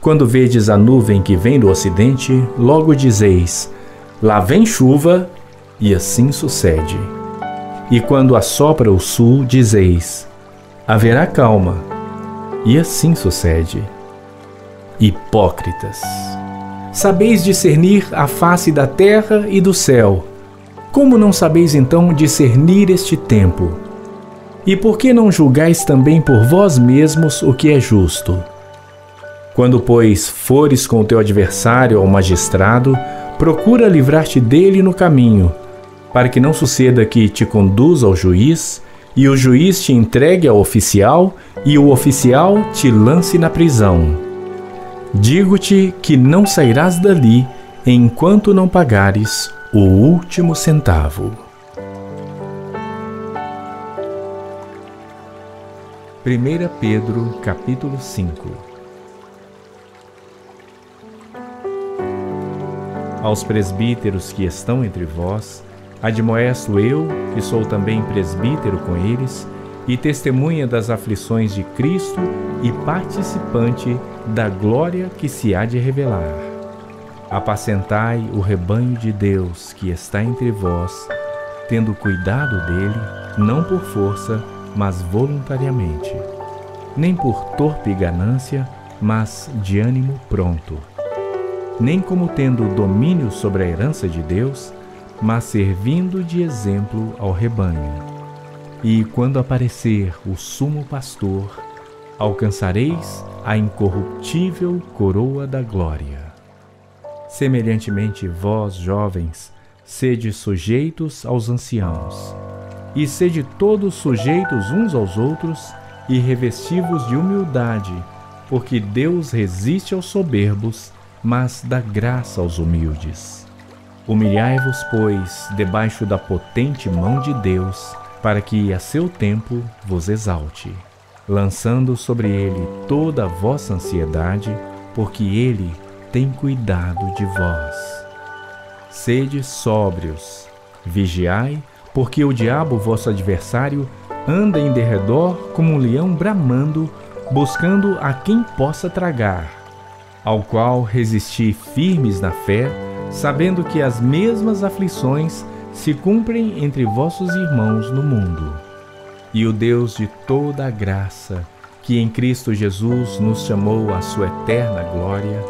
Quando vedes a nuvem que vem do ocidente, logo dizeis: Lá vem chuva, e assim sucede. E quando assopra o sul, dizeis: Haverá calma, e assim sucede. Hipócritas! Sabeis discernir a face da terra e do céu. Como não sabeis então discernir este tempo? E por que não julgais também por vós mesmos o que é justo? Quando, pois, fores com o teu adversário ao magistrado, procura livrar-te dele no caminho, para que não suceda que te conduza ao juiz, e o juiz te entregue ao oficial, e o oficial te lance na prisão. Digo-te que não sairás dali, enquanto não pagares o último centavo. 1 Pedro, capítulo 5. Aos presbíteros que estão entre vós, admoesto eu, que sou também presbítero com eles, e testemunha das aflições de Cristo e participante da glória que se há de revelar. Apacentai o rebanho de Deus que está entre vós, tendo cuidado dele, não por força, mas voluntariamente, nem por torpe ganância, mas de ânimo pronto, nem como tendo domínio sobre a herança de Deus, mas servindo de exemplo ao rebanho. E quando aparecer o sumo pastor, alcançareis a incorruptível coroa da glória. Semelhantemente, vós, jovens, sede sujeitos aos anciãos, e sede todos sujeitos uns aos outros, e revesti-vos de humildade, porque Deus resiste aos soberbos, mas dá graça aos humildes. Humilhai-vos, pois, debaixo da potente mão de Deus, para que a seu tempo vos exalte, lançando sobre ele toda a vossa ansiedade, porque ele tem cuidado de vós. Sede sóbrios, vigiai, porque o diabo, vosso adversário, anda em derredor como um leão bramando, buscando a quem possa tragar, ao qual resisti firmes na fé, sabendo que as mesmas aflições se cumprem entre vossos irmãos no mundo. E o Deus de toda a graça, que em Cristo Jesus nos chamou à sua eterna glória,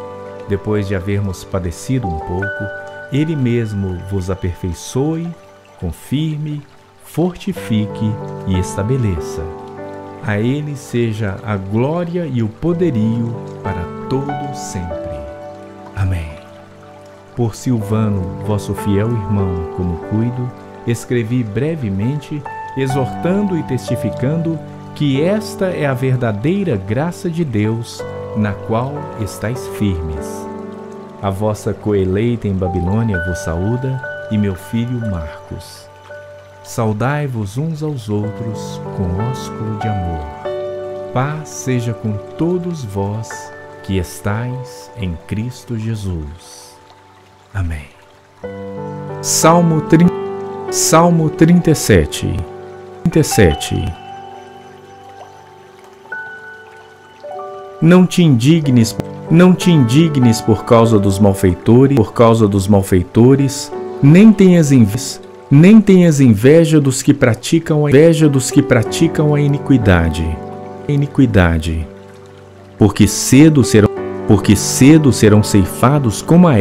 depois de havermos padecido um pouco, Ele mesmo vos aperfeiçoe, confirme, fortifique e estabeleça. A Ele seja a glória e o poderio para todo sempre. Amém. Por Silvano, vosso fiel irmão, como cuido, escrevi brevemente, exortando e testificando que esta é a verdadeira graça de Deus, na qual estáis firmes. A vossa coeleita em Babilônia vos saúda, e meu filho Marcos. Saudai-vos uns aos outros com ósculo de amor. Paz seja com todos vós que estáis em Cristo Jesus. Amém. Salmo 37. Não te indignes por causa dos malfeitores, nem tenhas inveja dos que praticam a iniquidade, porque cedo serão ceifados como a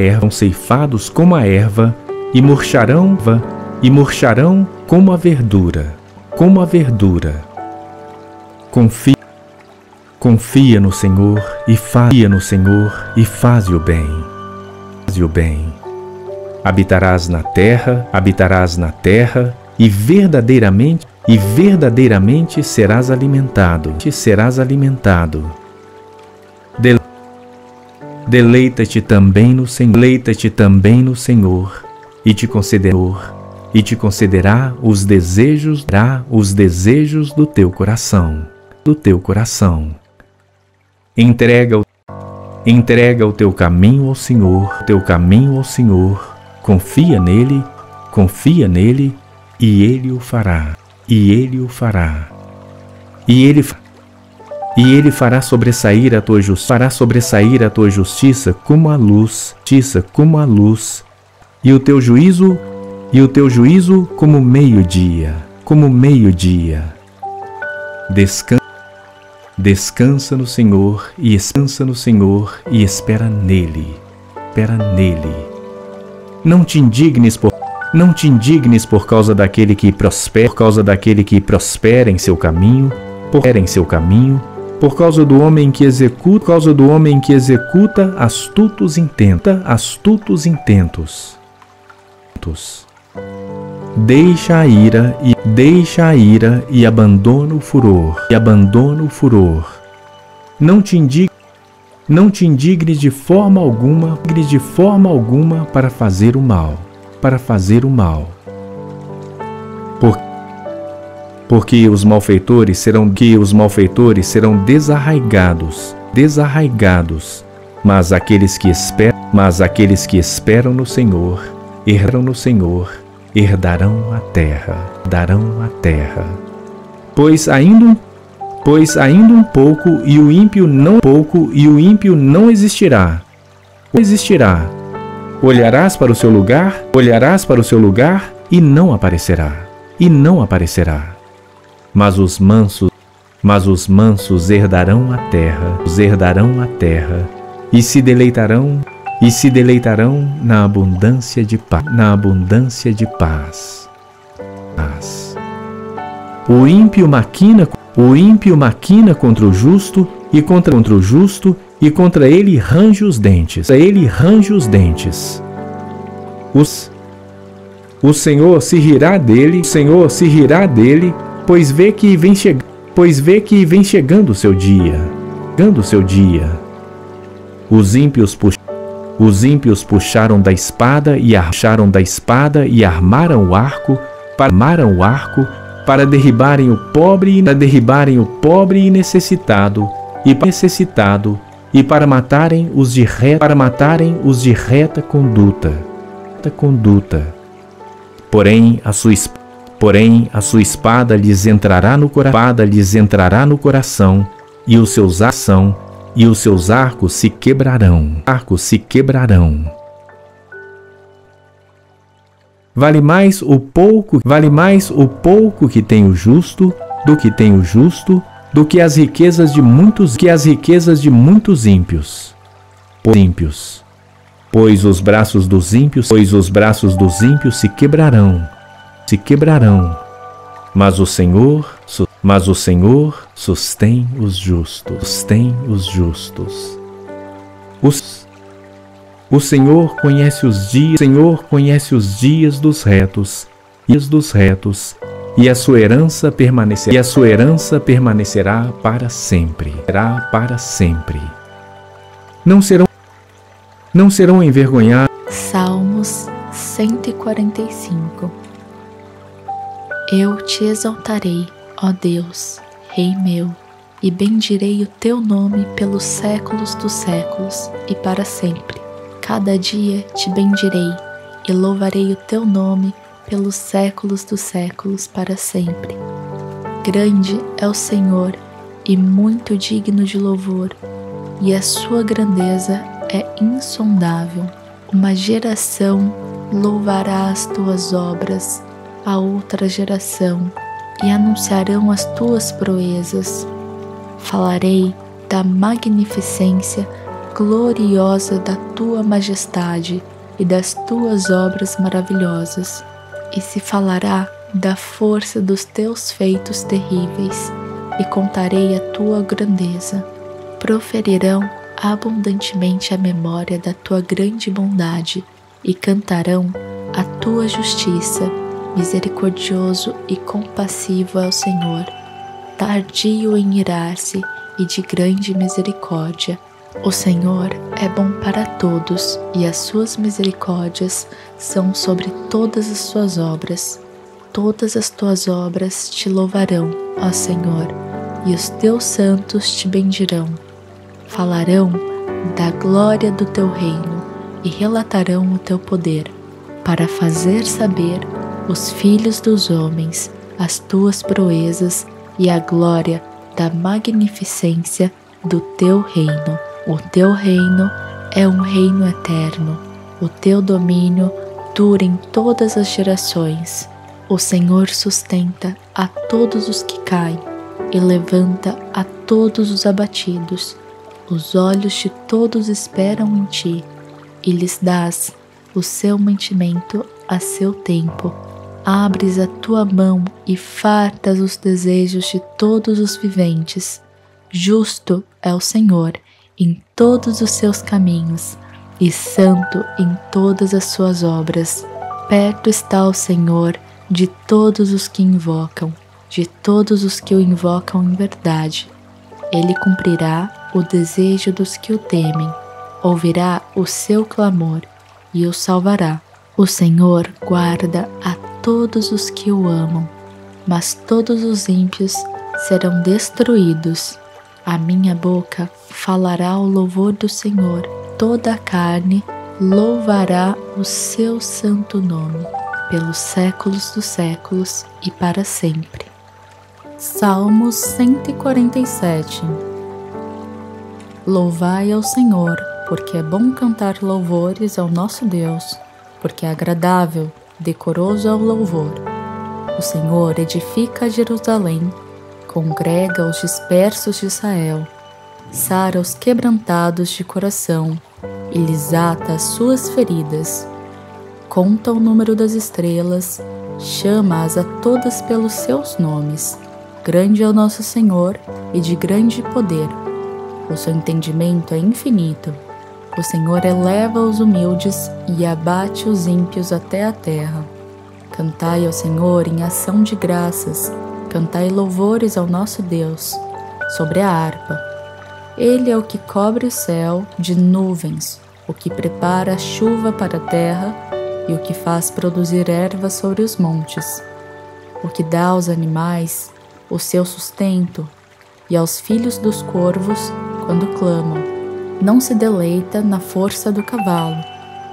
erva, e murcharão como a verdura. Confia no Senhor e faz o bem. Habitarás na terra e verdadeiramente serás alimentado. Deleita-te também no Senhor e te concederá os desejos do teu coração. Entrega o teu caminho ao Senhor, confia nele, e ele o fará. E ele fará sobressair a tua justiça como a luz, e o teu juízo como o meio-dia. Descansa no Senhor e espera nele. Não te indignes por causa daquele que prospera em seu caminho, por causa do homem que executa astutos intentos. Deixa a ira e abandona o furor. Não te indignes de forma alguma para fazer o mal. Porque os malfeitores serão desarraigados, mas aqueles que esperam no Senhor, herdarão a terra. Pois ainda um pouco e o ímpio não existirá. Olharás para o seu lugar e não aparecerá. Mas os mansos herdarão a terra e se deleitarão na abundância de paz. O ímpio maquina contra o justo e contra ele range os dentes. O Senhor se rirá dele, pois vê que vem chegando o seu dia. Os ímpios puxaram da espada e armaram o arco para derribarem o pobre e necessitado e para matarem os de reta conduta. Porém a sua espada lhes entrará no coração e os seus arcos se quebrarão. Vale mais o pouco que tem o justo do que as riquezas de muitos ímpios. por ímpios. Pois os braços dos ímpios se quebrarão. Mas o Senhor sustém os justos. O Senhor conhece os dias dos retos, e a sua herança permanecerá para sempre. Não serão envergonhados. Salmos 145. Eu te exaltarei, ó Deus, Rei meu, e bendirei o teu nome pelos séculos dos séculos e para sempre. Cada dia te bendirei e louvarei o teu nome pelos séculos dos séculos para sempre. Grande é o Senhor e muito digno de louvor, e a sua grandeza é insondável. Uma geração louvará as tuas obras a outra geração, e anunciarão as tuas proezas. Falarei da magnificência gloriosa da tua majestade e das tuas obras maravilhosas, e se falará da força dos teus feitos terríveis, e contarei a tua grandeza. Proferirão abundantemente a memória da tua grande bondade, e cantarão a tua justiça. Misericordioso e compassivo é o Senhor, tardio em irar-se e de grande misericórdia. O Senhor é bom para todos, e as suas misericórdias são sobre todas as suas obras. Todas as tuas obras te louvarão, ó Senhor, e os teus santos te bendirão. Falarão da glória do teu reino e relatarão o teu poder, para fazer saber os filhos dos homens as tuas proezas e a glória da magnificência do teu reino. O teu reino é um reino eterno, o teu domínio dura em todas as gerações. O Senhor sustenta a todos os que caem e levanta a todos os abatidos. Os olhos de todos esperam em ti, e lhes dás o seu mantimento a seu tempo. Abres a tua mão e fartas os desejos de todos os viventes. Justo é o Senhor em todos os seus caminhos, e santo em todas as suas obras. Perto está o Senhor de todos os que invocam, de todos os que o invocam em verdade. Ele cumprirá o desejo dos que o temem, ouvirá o seu clamor e o salvará. O Senhor guarda a todos os que o amam, mas todos os ímpios serão destruídos. A minha boca falará o louvor do Senhor, toda a carne louvará o seu santo nome, pelos séculos dos séculos e para sempre. Salmos 147. Louvai ao Senhor, porque é bom cantar louvores ao nosso Deus, porque é agradável, decoroso é o louvor. O Senhor edifica Jerusalém, congrega os dispersos de Israel, sara os quebrantados de coração e lhes ata as suas feridas. Conta o número das estrelas, chama-as a todas pelos seus nomes. Grande é o nosso Senhor e de grande poder. O seu entendimento é infinito. O Senhor eleva os humildes e abate os ímpios até a terra. Cantai ao Senhor em ação de graças, cantai louvores ao nosso Deus, sobre a harpa. Ele é o que cobre o céu de nuvens, o que prepara a chuva para a terra e o que faz produzir ervas sobre os montes, o que dá aos animais o seu sustento e aos filhos dos corvos quando clamam. Não se deleita na força do cavalo,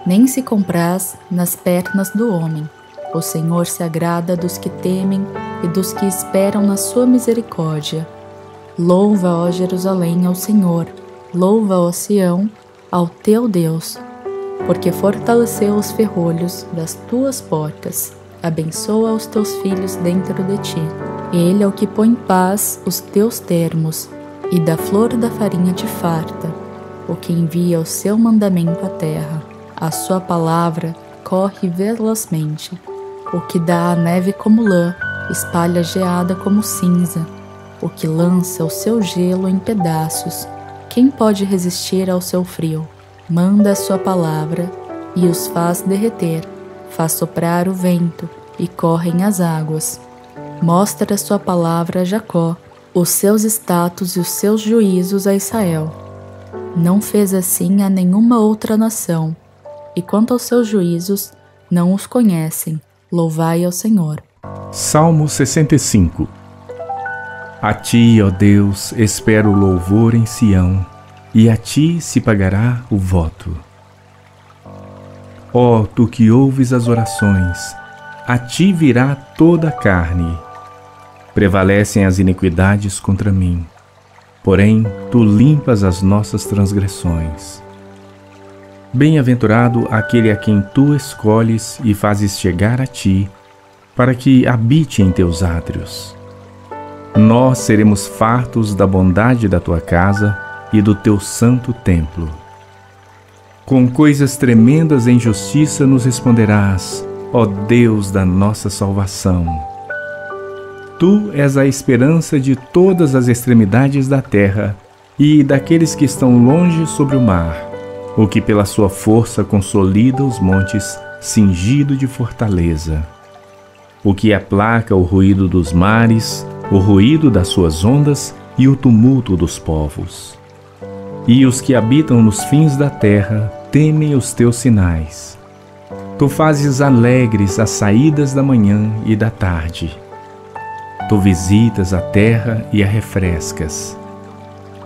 nem se compraz nas pernas do homem. O Senhor se agrada dos que temem e dos que esperam na sua misericórdia. Louva, ó Jerusalém, ao Senhor, louva, ó Sião, ao teu Deus, porque fortaleceu os ferrolhos das tuas portas, abençoa os teus filhos dentro de ti. Ele é o que põe em paz os teus termos, e da flor da farinha te farta. o que envia o seu mandamento à terra. A sua palavra corre velozmente, o que dá à neve como lã, espalha geada como cinza, o que lança o seu gelo em pedaços. Quem pode resistir ao seu frio? Manda a sua palavra e os faz derreter, faz soprar o vento e correm as águas. Mostra a sua palavra a Jacó, os seus status e os seus juízos a Israel. Não fez assim a nenhuma outra nação, e quanto aos seus juízos, não os conhecem. Louvai ao Senhor. Salmo 65. A ti, ó Deus, espero o louvor em Sião, e a ti se pagará o voto. Ó, tu que ouves as orações, a ti virá toda a carne. Prevalecem as iniquidades contra mim, porém tu limpas as nossas transgressões. Bem-aventurado aquele a quem tu escolhes e fazes chegar a ti, para que habite em teus átrios. Nós seremos fartos da bondade da tua casa e do teu santo templo. Com coisas tremendas em justiça nos responderás, ó Deus da nossa salvação. Tu és a esperança de todas as extremidades da terra e daqueles que estão longe sobre o mar, o que pela sua força consolida os montes, cingido de fortaleza, o que aplaca o ruído dos mares, o ruído das suas ondas e o tumulto dos povos. E os que habitam nos fins da terra temem os teus sinais. Tu fazes alegres as saídas da manhã e da tarde. Tu visitas a terra e a refrescas.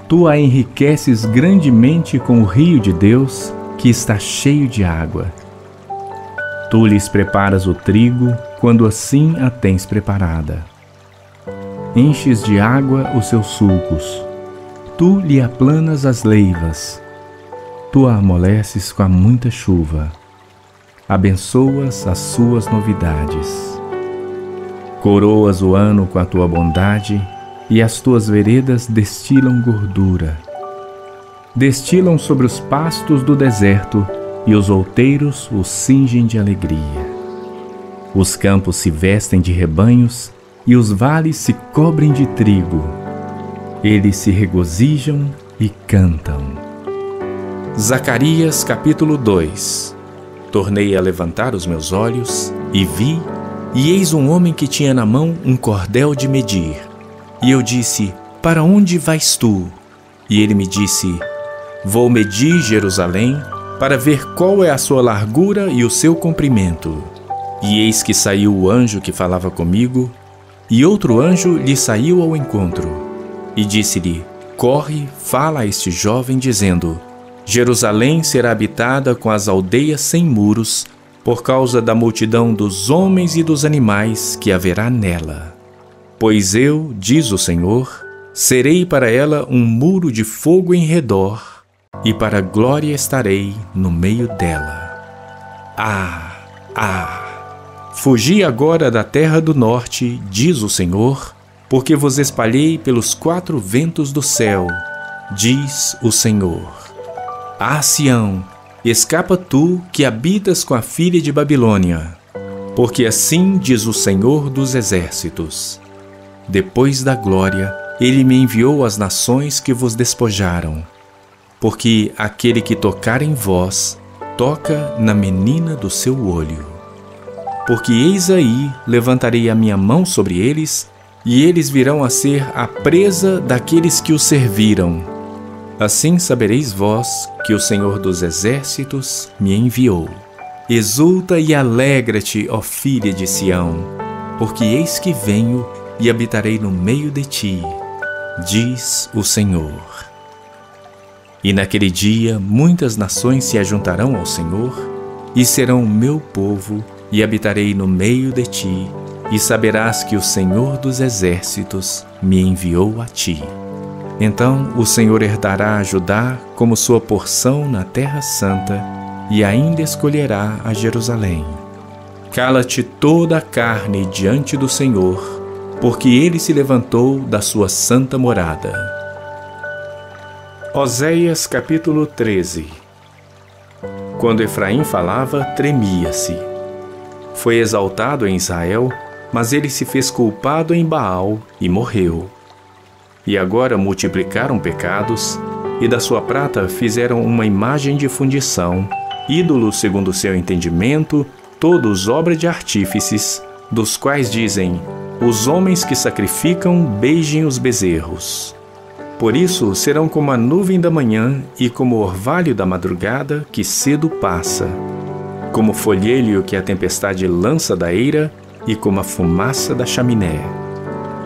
Tu a enriqueces grandemente com o rio de Deus, que está cheio de água. Tu lhes preparas o trigo, quando assim a tens preparada. Enches de água os seus sulcos, tu lhe aplanas as leivas, tu a amoleces com a muita chuva, abençoas as suas novidades. Coroas o ano com a tua bondade, e as tuas veredas destilam gordura. Destilam sobre os pastos do deserto, e os outeiros os cingem de alegria. Os campos se vestem de rebanhos, e os vales se cobrem de trigo. Eles se regozijam e cantam. Zacarias capítulo 2. Tornei a levantar os meus olhos, e vi, e eis um homem que tinha na mão um cordel de medir. E eu disse, para onde vais tu? E ele me disse, vou medir Jerusalém, para ver qual é a sua largura e o seu comprimento. E eis que saiu o anjo que falava comigo, e outro anjo lhe saiu ao encontro, e disse-lhe, corre, fala a este jovem, dizendo, Jerusalém será habitada com as aldeias sem muros, por causa da multidão dos homens e dos animais que haverá nela. Pois eu, diz o Senhor, serei para ela um muro de fogo em redor, e para glória estarei no meio dela. Fugi agora da terra do norte, diz o Senhor, porque vos espalhei pelos quatro ventos do céu, diz o Senhor. Ah, Sião, escapa tu que habitas com a filha de Babilônia, porque assim diz o Senhor dos exércitos. Depois da glória, ele me enviou as nações que vos despojaram, porque aquele que tocar em vós, toca na menina do seu olho. Porque eis aí, levantarei a minha mão sobre eles, e eles virão a ser a presa daqueles que os serviram. Assim sabereis vós que o Senhor dos exércitos me enviou. Exulta e alegra-te, ó filha de Sião, porque eis que venho e habitarei no meio de ti, diz o Senhor. E naquele dia muitas nações se ajuntarão ao Senhor, e serão o meu povo, e habitarei no meio de ti, e saberás que o Senhor dos exércitos me enviou a ti. Então o Senhor herdará a Judá como sua porção na terra santa, e ainda escolherá a Jerusalém. Cala-te toda a carne diante do Senhor, porque ele se levantou da sua santa morada. Oséias capítulo 13. Quando Efraim falava, tremia-se. Foi exaltado em Israel, mas ele se fez culpado em Baal e morreu. E agora multiplicaram pecados, e da sua prata fizeram uma imagem de fundição, ídolos segundo seu entendimento, todos obra de artífices, dos quais dizem: os homens que sacrificam beijem os bezerros. Por isso serão como a nuvem da manhã e como o orvalho da madrugada que cedo passa, como o folhelho que a tempestade lança da eira e como a fumaça da chaminé.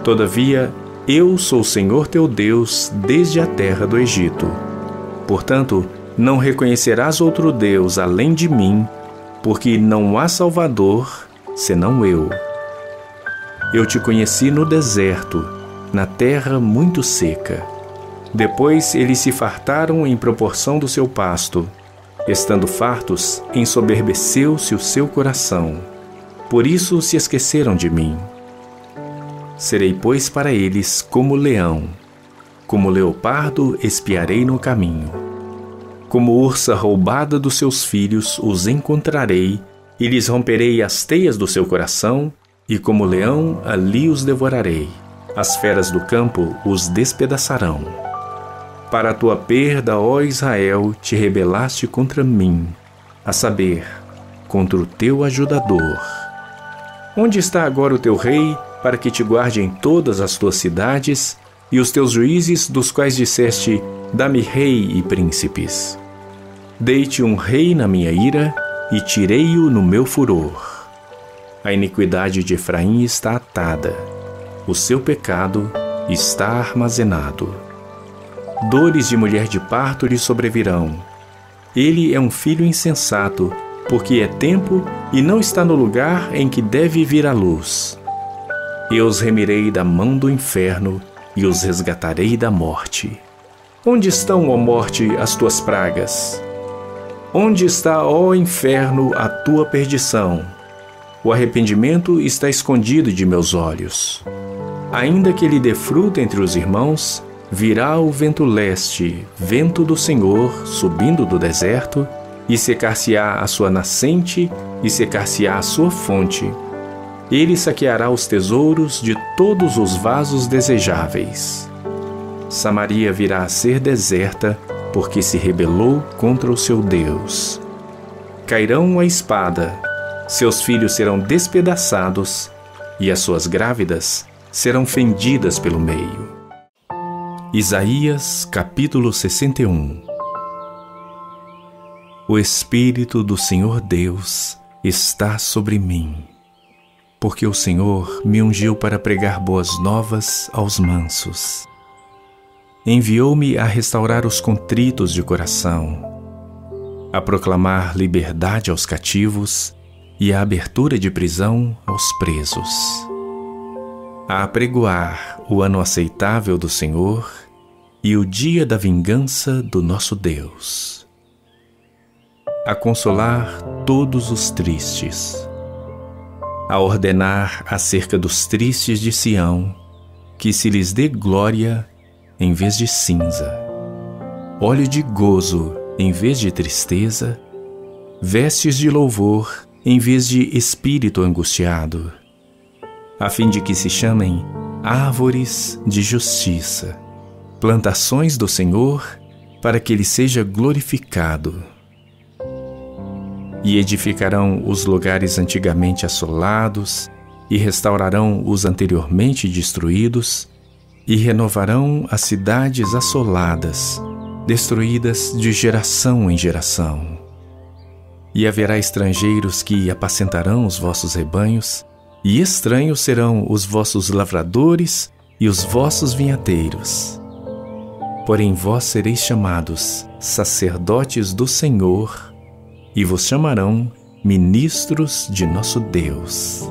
Todavia, eu sou o Senhor teu Deus desde a terra do Egito. Portanto, não reconhecerás outro Deus além de mim, porque não há Salvador senão eu. Eu te conheci no deserto, na terra muito seca. Depois eles se fartaram em proporção do seu pasto. Estando fartos, ensoberbeceu-se o seu coração. Por isso se esqueceram de mim. Serei, pois, para eles como leão. Como leopardo espiarei no caminho. Como ursa roubada dos seus filhos os encontrarei, e lhes romperei as teias do seu coração, e como leão ali os devorarei, as feras do campo os despedaçarão. Para a tua perda, ó Israel, te rebelaste contra mim, a saber, contra o teu ajudador. Onde está agora o teu rei, para que te guarde em todas as tuas cidades, e os teus juízes, dos quais disseste: dá-me rei e príncipes? Dei-te um rei na minha ira, e tirei-o no meu furor. A iniquidade de Efraim está atada, o seu pecado está armazenado. Dores de mulher de parto lhe sobrevirão. Ele é um filho insensato, porque é tempo e não está no lugar em que deve vir a luz. Eu os remirei da mão do inferno e os resgatarei da morte. Onde estão, ó morte, as tuas pragas? Onde está, ó inferno, a tua perdição? O arrependimento está escondido de meus olhos. Ainda que ele dê fruto entre os irmãos, virá o vento leste, vento do Senhor, subindo do deserto, e secar-se-á a sua nascente, e secar-se-á a sua fonte. Ele saqueará os tesouros de todos os vasos desejáveis. Samaria virá a ser deserta, porque se rebelou contra o seu Deus. Cairão a espada, seus filhos serão despedaçados e as suas grávidas serão fendidas pelo meio. Isaías capítulo 61. O Espírito do Senhor Deus está sobre mim, porque o Senhor me ungiu para pregar boas novas aos mansos. Enviou-me a restaurar os contritos de coração, a proclamar liberdade aos cativos e a abertura de prisão aos presos, a apregoar o ano aceitável do Senhor e o dia da vingança do nosso Deus, a consolar todos os tristes, a ordenar acerca dos tristes de Sião, que se lhes dê glória em vez de cinza, óleo de gozo em vez de tristeza, vestes de louvor em vez de espírito angustiado, a fim de que se chamem árvores de justiça, plantações do Senhor, para que ele seja glorificado. E edificarão os lugares antigamente assolados, e restaurarão os anteriormente destruídos, e renovarão as cidades assoladas, destruídas de geração em geração. E haverá estrangeiros que apacentarão os vossos rebanhos, e estranhos serão os vossos lavradores e os vossos vinhateiros. Porém vós sereis chamados sacerdotes do Senhor, e vos chamarão ministros de nosso Deus.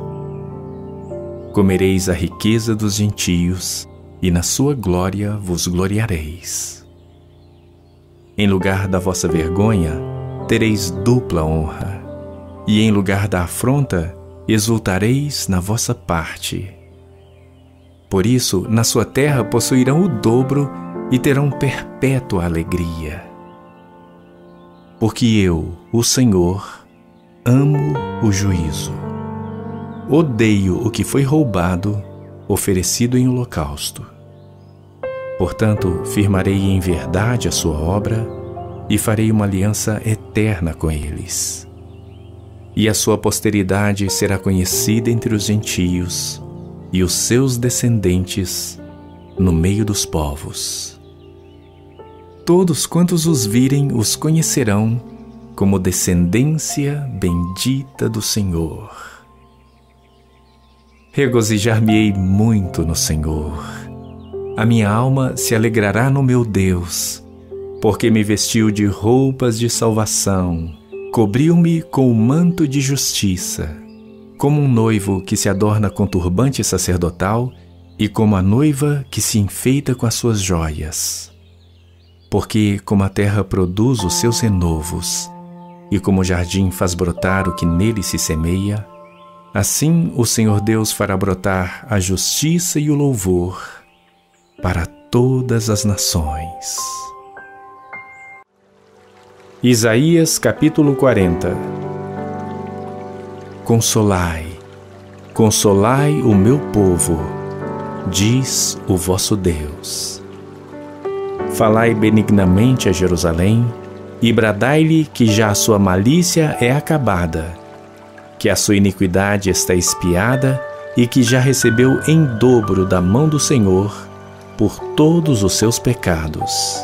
Comereis a riqueza dos gentios, e na sua glória vos gloriareis. Em lugar da vossa vergonha, tereis dupla honra, e em lugar da afronta exultareis na vossa parte. Por isso, na sua terra possuirão o dobro e terão perpétua alegria. Porque eu, o Senhor, amo o juízo. Odeio o que foi roubado, oferecido em holocausto. Portanto, firmarei em verdade a sua obra e farei uma aliança eterna com eles. E a sua posteridade será conhecida entre os gentios e os seus descendentes no meio dos povos. Todos quantos os virem os conhecerão como descendência bendita do Senhor. Regozijar-me-ei muito no Senhor. A minha alma se alegrará no meu Deus, porque me vestiu de roupas de salvação, cobriu-me com o manto de justiça, como um noivo que se adorna com turbante sacerdotal e como a noiva que se enfeita com as suas joias. Porque como a terra produz os seus renovos, e como o jardim faz brotar o que nele se semeia, assim o Senhor Deus fará brotar a justiça e o louvor para todas as nações. Isaías capítulo 40. Consolai, consolai o meu povo, diz o vosso Deus. Falai benignamente a Jerusalém e bradai-lhe que já a sua malícia é acabada, que a sua iniquidade está espiada e que já recebeu em dobro da mão do Senhor por todos os seus pecados.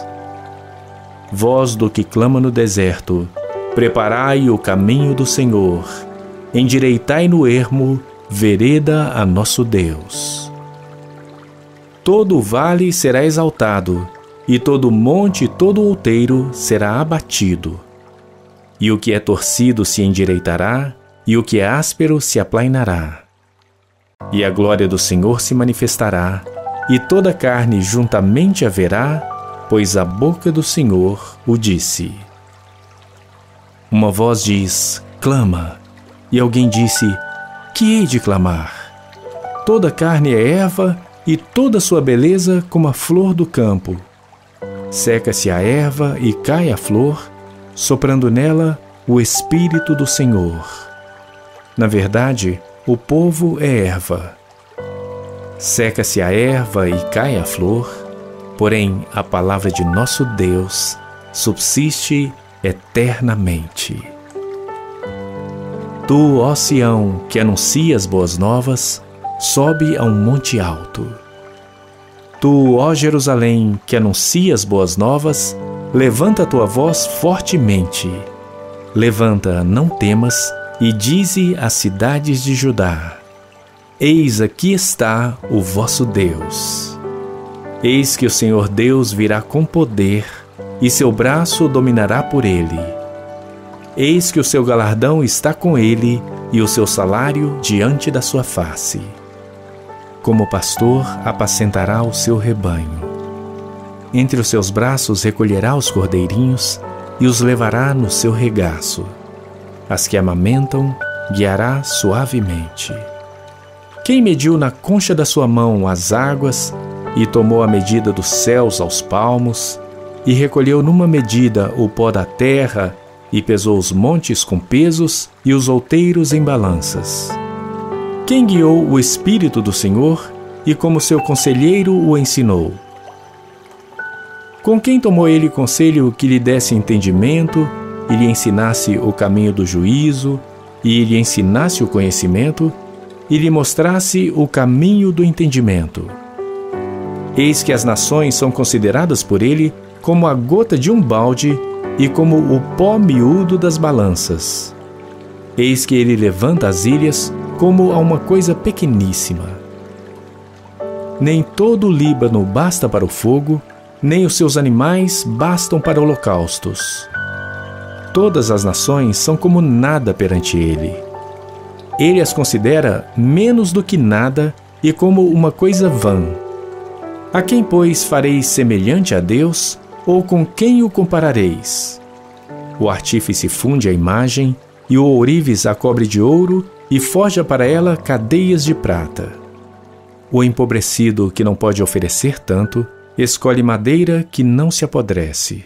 Voz do que clama no deserto, preparai o caminho do Senhor, endireitai no ermo, vereda a nosso Deus. Todo o vale será exaltado, e todo monte e todo outeiro será abatido. E o que é torcido se endireitará, e o que é áspero se aplainará. E a glória do Senhor se manifestará, e toda carne juntamente haverá, pois a boca do Senhor o disse. Uma voz diz, clama, e alguém disse, que hei de clamar? Toda carne é erva, e toda sua beleza como a flor do campo. Seca-se a erva e cai a flor, soprando nela o Espírito do Senhor. Na verdade, o povo é erva. Seca-se a erva e cai a flor, porém a palavra de nosso Deus subsiste eternamente. Tu, ó Sião, que anuncias boas novas, sobe a um monte alto. Tu, ó Jerusalém, que anuncias boas novas, levanta a tua voz fortemente. Levanta, não temas, e dize às cidades de Judá: eis aqui está o vosso Deus. Eis que o Senhor Deus virá com poder, e seu braço dominará por ele. Eis que o seu galardão está com ele, e o seu salário diante da sua face. Como pastor, apacentará o seu rebanho. Entre os seus braços recolherá os cordeirinhos e os levará no seu regaço. As que amamentam, guiará suavemente. Quem mediu na concha da sua mão as águas e tomou a medida dos céus aos palmos e recolheu numa medida o pó da terra e pesou os montes com pesos e os outeiros em balanças? Quem guiou o Espírito do Senhor e como seu conselheiro o ensinou? Com quem tomou ele conselho que lhe desse entendimento e lhe ensinasse o caminho do juízo e lhe ensinasse o conhecimento e lhe mostrasse o caminho do entendimento? Eis que as nações são consideradas por ele como a gota de um balde e como o pó miúdo das balanças. Eis que ele levanta as ilhas como a uma coisa pequeníssima. Nem todo o Líbano basta para o fogo, nem os seus animais bastam para holocaustos. Todas as nações são como nada perante ele. Ele as considera menos do que nada e como uma coisa vã. A quem, pois, fareis semelhante a Deus, ou com quem o comparareis? O artífice funde a imagem, e o ourives a cobre de ouro, e forja para ela cadeias de prata. O empobrecido, que não pode oferecer tanto, escolhe madeira que não se apodrece.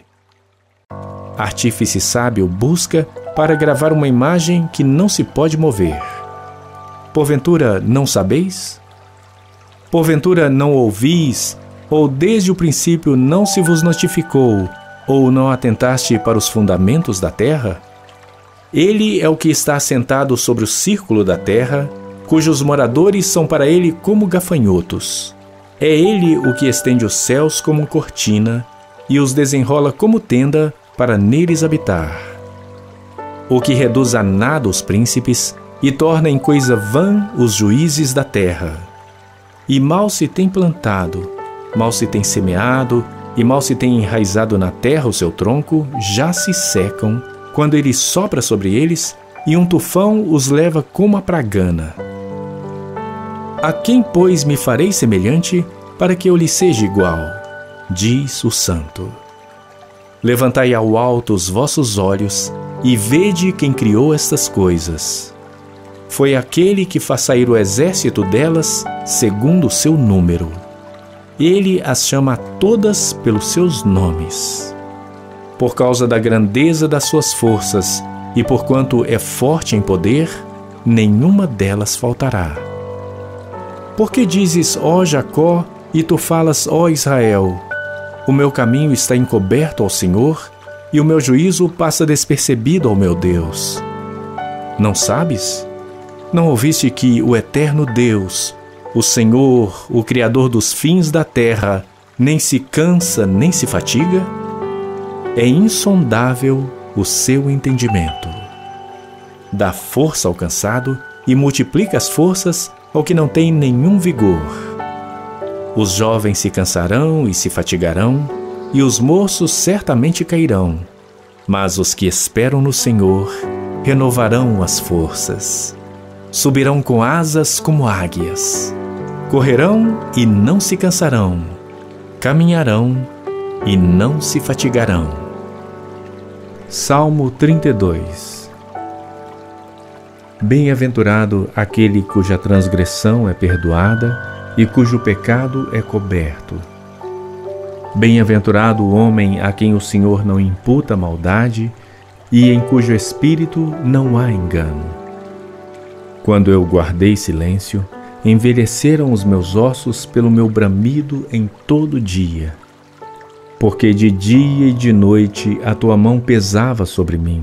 Artífice sábio busca para gravar uma imagem que não se pode mover. Porventura não sabeis? Porventura não ouvis? Ou desde o princípio não se vos notificou? Ou não atentaste para os fundamentos da terra? Ele é o que está assentado sobre o círculo da terra, cujos moradores são para ele como gafanhotos. É ele o que estende os céus como cortina e os desenrola como tenda para neles habitar. O que reduz a nada os príncipes e torna em coisa vã os juízes da terra. E mal se tem plantado, mal se tem semeado e mal se tem enraizado na terra o seu tronco, já se secam quando ele sopra sobre eles e um tufão os leva como a pragana. A quem, pois, me farei semelhante para que eu lhe seja igual? Diz o Santo. Levantai ao alto os vossos olhos e vede quem criou estas coisas. Foi aquele que faz sair o exército delas segundo o seu número. Ele as chama a todas pelos seus nomes. Por causa da grandeza das suas forças e porquanto é forte em poder, nenhuma delas faltará. Por que dizes, ó Jacó, e tu falas, ó Israel? O meu caminho está encoberto ao Senhor, e o meu juízo passa despercebido ao meu Deus. Não sabes? Não ouviste que o eterno Deus, o Senhor, o Criador dos fins da terra, nem se cansa nem se fatiga? É insondável o seu entendimento. Dá força ao cansado e multiplica as forças ao que não tem nenhum vigor. Os jovens se cansarão e se fatigarão, e os moços certamente cairão. Mas os que esperam no Senhor renovarão as forças. Subirão com asas como águias. Correrão e não se cansarão. Caminharão e não se fatigarão. Salmo 32. Bem-aventurado aquele cuja transgressão é perdoada e cujo pecado é coberto. Bem-aventurado o homem a quem o Senhor não imputa maldade e em cujo espírito não há engano. Quando eu guardei silêncio, envelheceram os meus ossos pelo meu bramido em todo dia. Porque de dia e de noite a tua mão pesava sobre mim.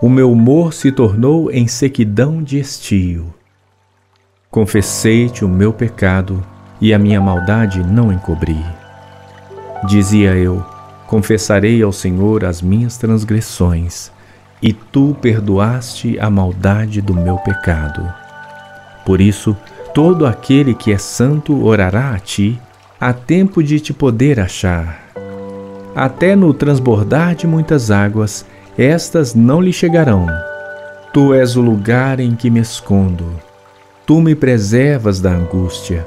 O meu humor se tornou em sequidão de estio. Confessei-te o meu pecado e a minha maldade não encobri. Dizia eu, confessarei ao Senhor as minhas transgressões, e tu perdoaste a maldade do meu pecado. Por isso, todo aquele que é santo orará a ti, a tempo de te poder achar. Até no transbordar de muitas águas, estas não lhe chegarão. Tu és o lugar em que me escondo. Tu me preservas da angústia.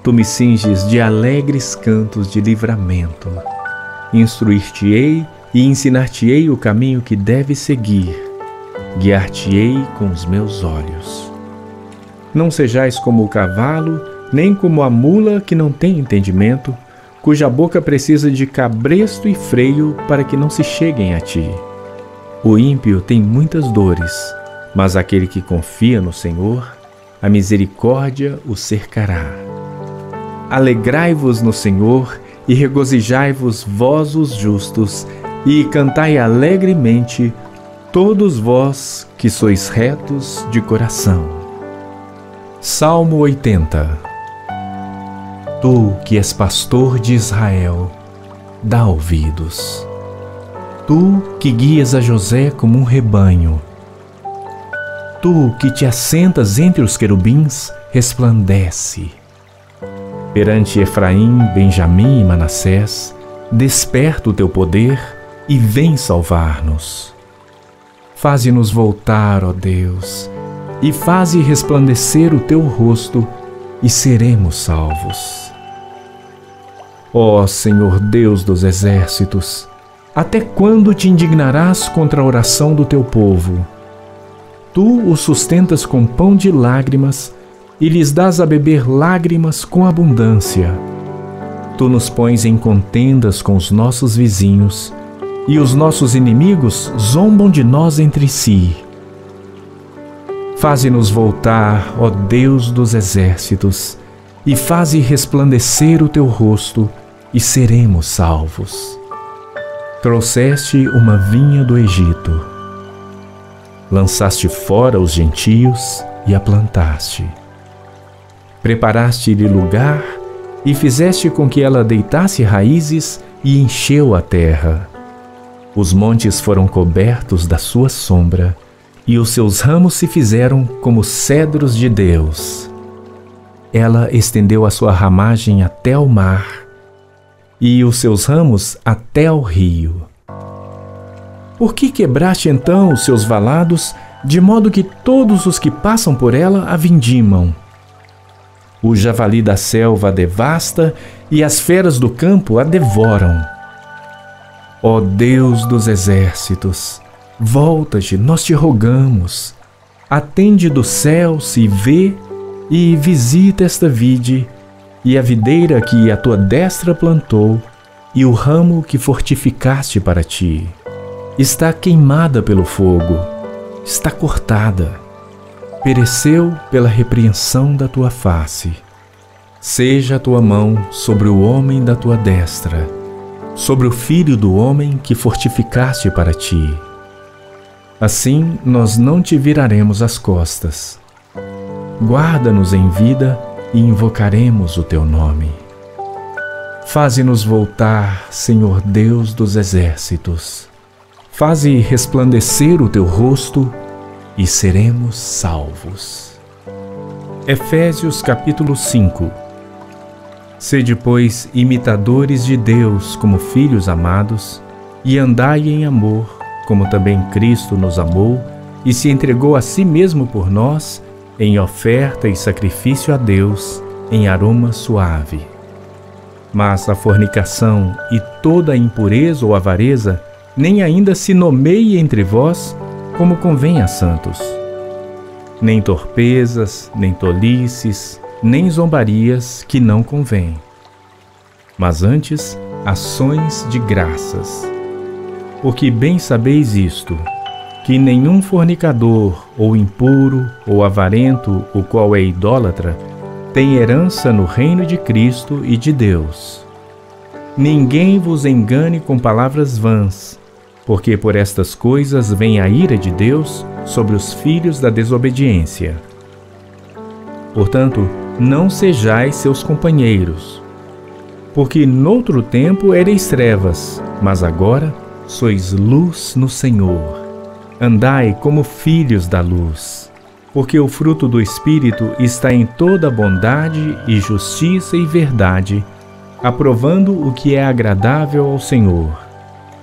Tu me cinges de alegres cantos de livramento. Instruir-te-ei e ensinar-te-ei o caminho que deves seguir. Guiar-te-ei com os meus olhos. Não sejais como o cavalo, nem como a mula que não tem entendimento, cuja boca precisa de cabresto e freio para que não se cheguem a ti. O ímpio tem muitas dores, mas aquele que confia no Senhor, a misericórdia o cercará. Alegrai-vos no Senhor e regozijai-vos vós os justos, e cantai alegremente todos vós que sois retos de coração. Salmo 80. Tu que és pastor de Israel, dá ouvidos. Tu que guias a José como um rebanho. Tu que te assentas entre os querubins, resplandece. Perante Efraim, Benjamim e Manassés, desperta o teu poder e vem salvar-nos. Faze-nos voltar, ó Deus, e faze resplandecer o teu rosto e seremos salvos. Ó Senhor Deus dos exércitos, até quando te indignarás contra a oração do teu povo? Tu os sustentas com pão de lágrimas e lhes dás a beber lágrimas com abundância. Tu nos pões em contendas com os nossos vizinhos, e os nossos inimigos zombam de nós entre si. Faze-nos voltar, ó Deus dos exércitos, e faze resplandecer o teu rosto, e seremos salvos. Trouxeste uma vinha do Egito, lançaste fora os gentios e a plantaste. Preparaste-lhe lugar e fizeste com que ela deitasse raízes e encheu a terra. Os montes foram cobertos da sua sombra, e os seus ramos se fizeram como cedros de Deus. Ela estendeu a sua ramagem até o mar, e os seus ramos até o rio. Por que quebraste então os seus valados, de modo que todos os que passam por ela a vindimam? O javali da selva a devasta, e as feras do campo a devoram. Ó Deus dos exércitos, volta-te, nós te rogamos. Atende do céu, se vê, e visita esta vide, e a videira que a tua destra plantou, e o ramo que fortificaste para ti. Está queimada pelo fogo, está cortada, pereceu pela repreensão da tua face. Seja a tua mão sobre o homem da tua destra, sobre o filho do homem que fortificaste para ti. Assim nós não te viraremos as costas. Guarda-nos em vida e invocaremos o teu nome. Faze-nos voltar, Senhor Deus dos exércitos. Faze resplandecer o teu rosto e seremos salvos. Efésios capítulo 5. Sede, pois, imitadores de Deus como filhos amados, e andai em amor, como também Cristo nos amou e se entregou a si mesmo por nós, em oferta e sacrifício a Deus, em aroma suave. Mas a fornicação e toda a impureza ou avareza nem ainda se nomeie entre vós, como convém a santos. Nem torpezas, nem tolices, nem zombarias que não convém, mas antes ações de graças. Porque bem sabeis isto, que nenhum fornicador, ou impuro, ou avarento, o qual é idólatra, tem herança no reino de Cristo e de Deus. Ninguém vos engane com palavras vãs, porque por estas coisas vem a ira de Deus sobre os filhos da desobediência. Portanto, não sejais seus companheiros, porque noutro tempo ereis trevas, mas agora sois luz no Senhor. Andai como filhos da luz, porque o fruto do Espírito está em toda bondade e justiça e verdade, aprovando o que é agradável ao Senhor.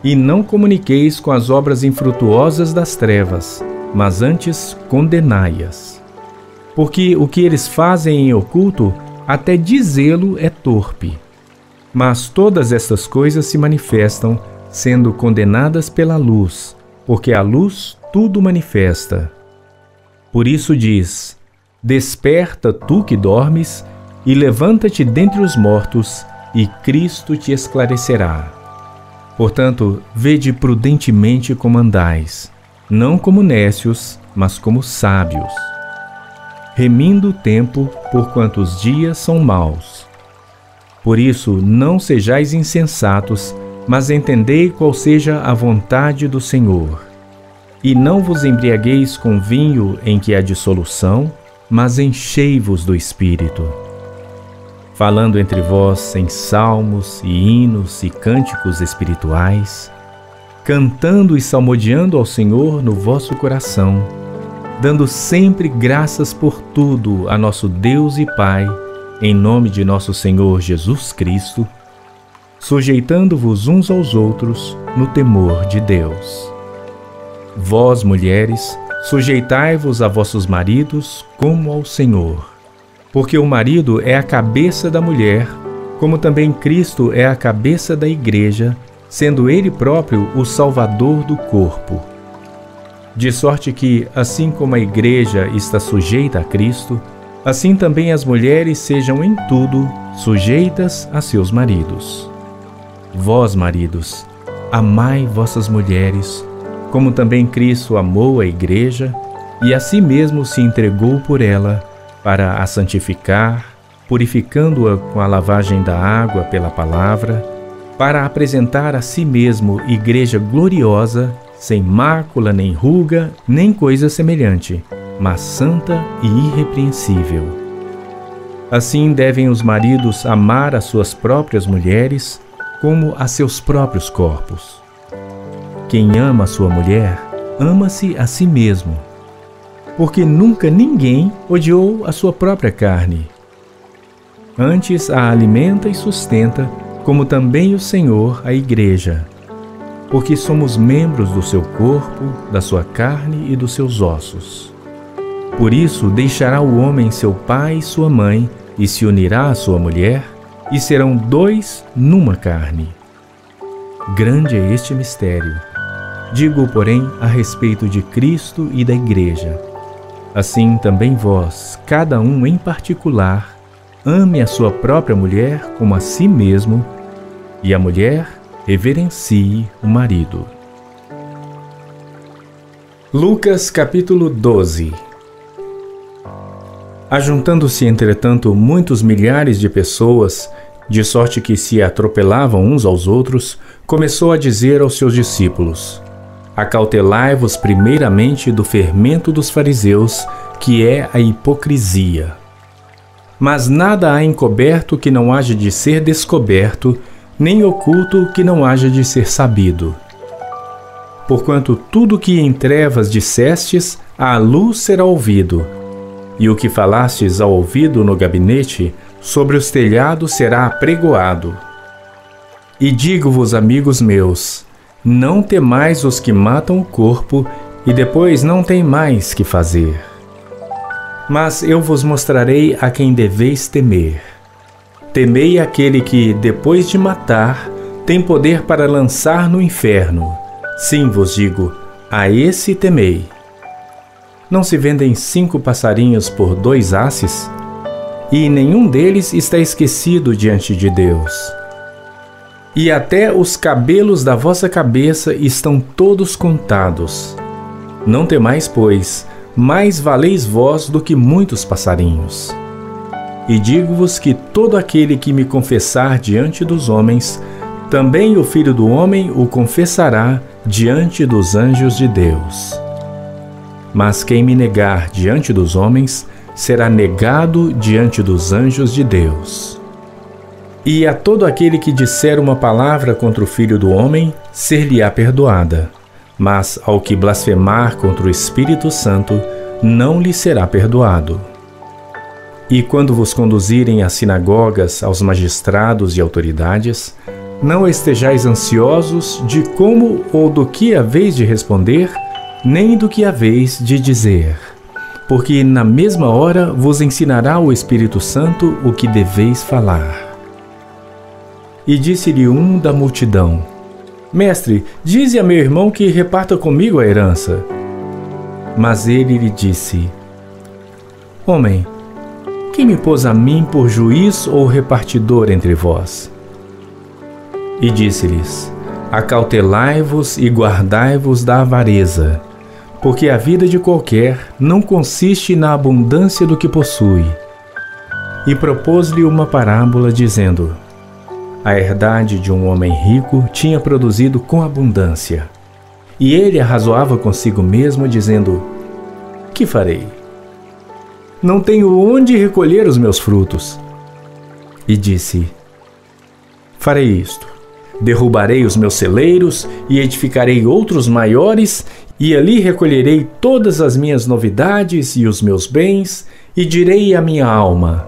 E não comuniqueis com as obras infrutuosas das trevas, mas antes condenai-as. Porque o que eles fazem em oculto, até dizê-lo é torpe. Mas todas estas coisas se manifestam, sendo condenadas pela luz, porque a luz tudo manifesta. Por isso diz: Desperta, tu que dormes, e levanta-te dentre os mortos, e Cristo te esclarecerá. Portanto, vede prudentemente como andais, não como nécios, mas como sábios, remindo o tempo, porquanto os dias são maus. Por isso, não sejais insensatos, mas entendei qual seja a vontade do Senhor. E não vos embriagueis com vinho em que há dissolução, mas enchei-vos do Espírito, falando entre vós em salmos e hinos e cânticos espirituais, cantando e salmodiando ao Senhor no vosso coração, dando sempre graças por tudo a nosso Deus e Pai, em nome de nosso Senhor Jesus Cristo, sujeitando-vos uns aos outros no temor de Deus. Vós, mulheres, sujeitai-vos a vossos maridos como ao Senhor, porque o marido é a cabeça da mulher, como também Cristo é a cabeça da Igreja, sendo Ele próprio o Salvador do corpo. De sorte que, assim como a Igreja está sujeita a Cristo, assim também as mulheres sejam em tudo sujeitas a seus maridos. Vós, maridos, amai vossas mulheres, como também Cristo amou a igreja e a si mesmo se entregou por ela para a santificar, purificando-a com a lavagem da água pela palavra, para apresentar a si mesmo igreja gloriosa, sem mácula nem ruga, nem coisa semelhante, mas santa e irrepreensível. Assim devem os maridos amar as suas próprias mulheres como a seus próprios corpos. Quem ama a sua mulher, ama-se a si mesmo, porque nunca ninguém odiou a sua própria carne. Antes a alimenta e sustenta, como também o Senhor a igreja, porque somos membros do seu corpo, da sua carne e dos seus ossos. Por isso deixará o homem seu pai e sua mãe, e se unirá à sua mulher, e serão dois numa carne. Grande é este mistério. Digo, porém, a respeito de Cristo e da Igreja. Assim também vós, cada um em particular, ame a sua própria mulher como a si mesmo, e a mulher reverencie o marido. Lucas capítulo 12. Ajuntando-se, entretanto, muitos milhares de pessoas, de sorte que se atropelavam uns aos outros, começou a dizer aos seus discípulos: Acautelai-vos primeiramente do fermento dos fariseus, que é a hipocrisia. Mas nada há encoberto que não haja de ser descoberto, nem oculto que não haja de ser sabido. Porquanto tudo que em trevas dissestes, à luz será ouvido, e o que falastes ao ouvido no gabinete, sobre os telhados será apregoado. E digo-vos, amigos meus, não temais os que matam o corpo, e depois não tem mais que fazer. Mas eu vos mostrarei a quem deveis temer. Temei aquele que, depois de matar, tem poder para lançar no inferno. Sim, vos digo, a esse temei. Não se vendem 5 passarinhos por 2 asses? E nenhum deles está esquecido diante de Deus. E até os cabelos da vossa cabeça estão todos contados. Não temais, pois, mais valeis vós do que muitos passarinhos. E digo-vos que todo aquele que me confessar diante dos homens, também o Filho do Homem o confessará diante dos anjos de Deus. Mas quem me negar diante dos homens, será negado diante dos anjos de Deus. E a todo aquele que disser uma palavra contra o Filho do Homem, ser-lhe-á perdoada. Mas ao que blasfemar contra o Espírito Santo, não lhe será perdoado. E quando vos conduzirem às sinagogas, aos magistrados e autoridades, não estejais ansiosos de como ou do que haveis de responder, nem do que haveis de dizer, porque na mesma hora vos ensinará o Espírito Santo o que deveis falar. E disse-lhe um da multidão: Mestre, dize a meu irmão que reparta comigo a herança. Mas ele lhe disse: Homem, quem me pôs a mim por juiz ou repartidor entre vós? E disse-lhes: Acautelai-vos e guardai-vos da avareza, porque a vida de qualquer não consiste na abundância do que possui. E propôs-lhe uma parábola, dizendo: A herdade de um homem rico tinha produzido com abundância. E ele arrazoava consigo mesmo, dizendo: Que farei? Não tenho onde recolher os meus frutos. E disse: Farei isto. Derrubarei os meus celeiros e edificarei outros maiores, e ali recolherei todas as minhas novidades e os meus bens, e direi à minha alma: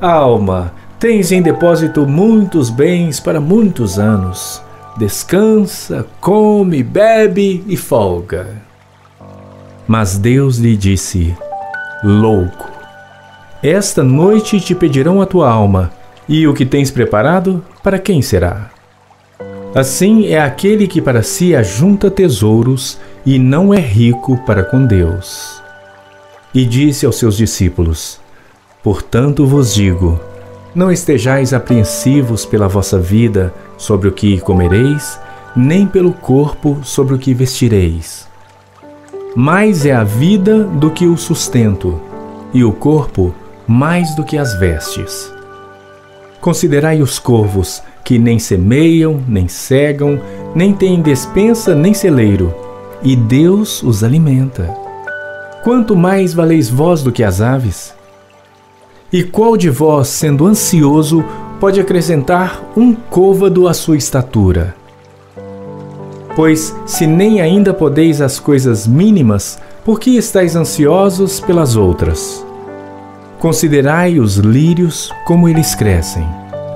Alma, tens em depósito muitos bens para muitos anos. Descansa, come, bebe e folga. Mas Deus lhe disse: Louco, esta noite te pedirão a tua alma, e o que tens preparado, para quem será? Assim é aquele que para si ajunta tesouros e não é rico para com Deus. E disse aos seus discípulos: Portanto vos digo, Não estejais apreensivos pela vossa vida, sobre o que comereis, nem pelo corpo, sobre o que vestireis. Mais é a vida do que o sustento, e o corpo mais do que as vestes. Considerai os corvos, que nem semeiam, nem cegam, nem têm despensa, nem celeiro, e Deus os alimenta. Quanto mais valeis vós do que as aves? E qual de vós, sendo ansioso, pode acrescentar um côvado à sua estatura? Pois, se nem ainda podeis as coisas mínimas, por que estáis ansiosos pelas outras? Considerai os lírios, como eles crescem,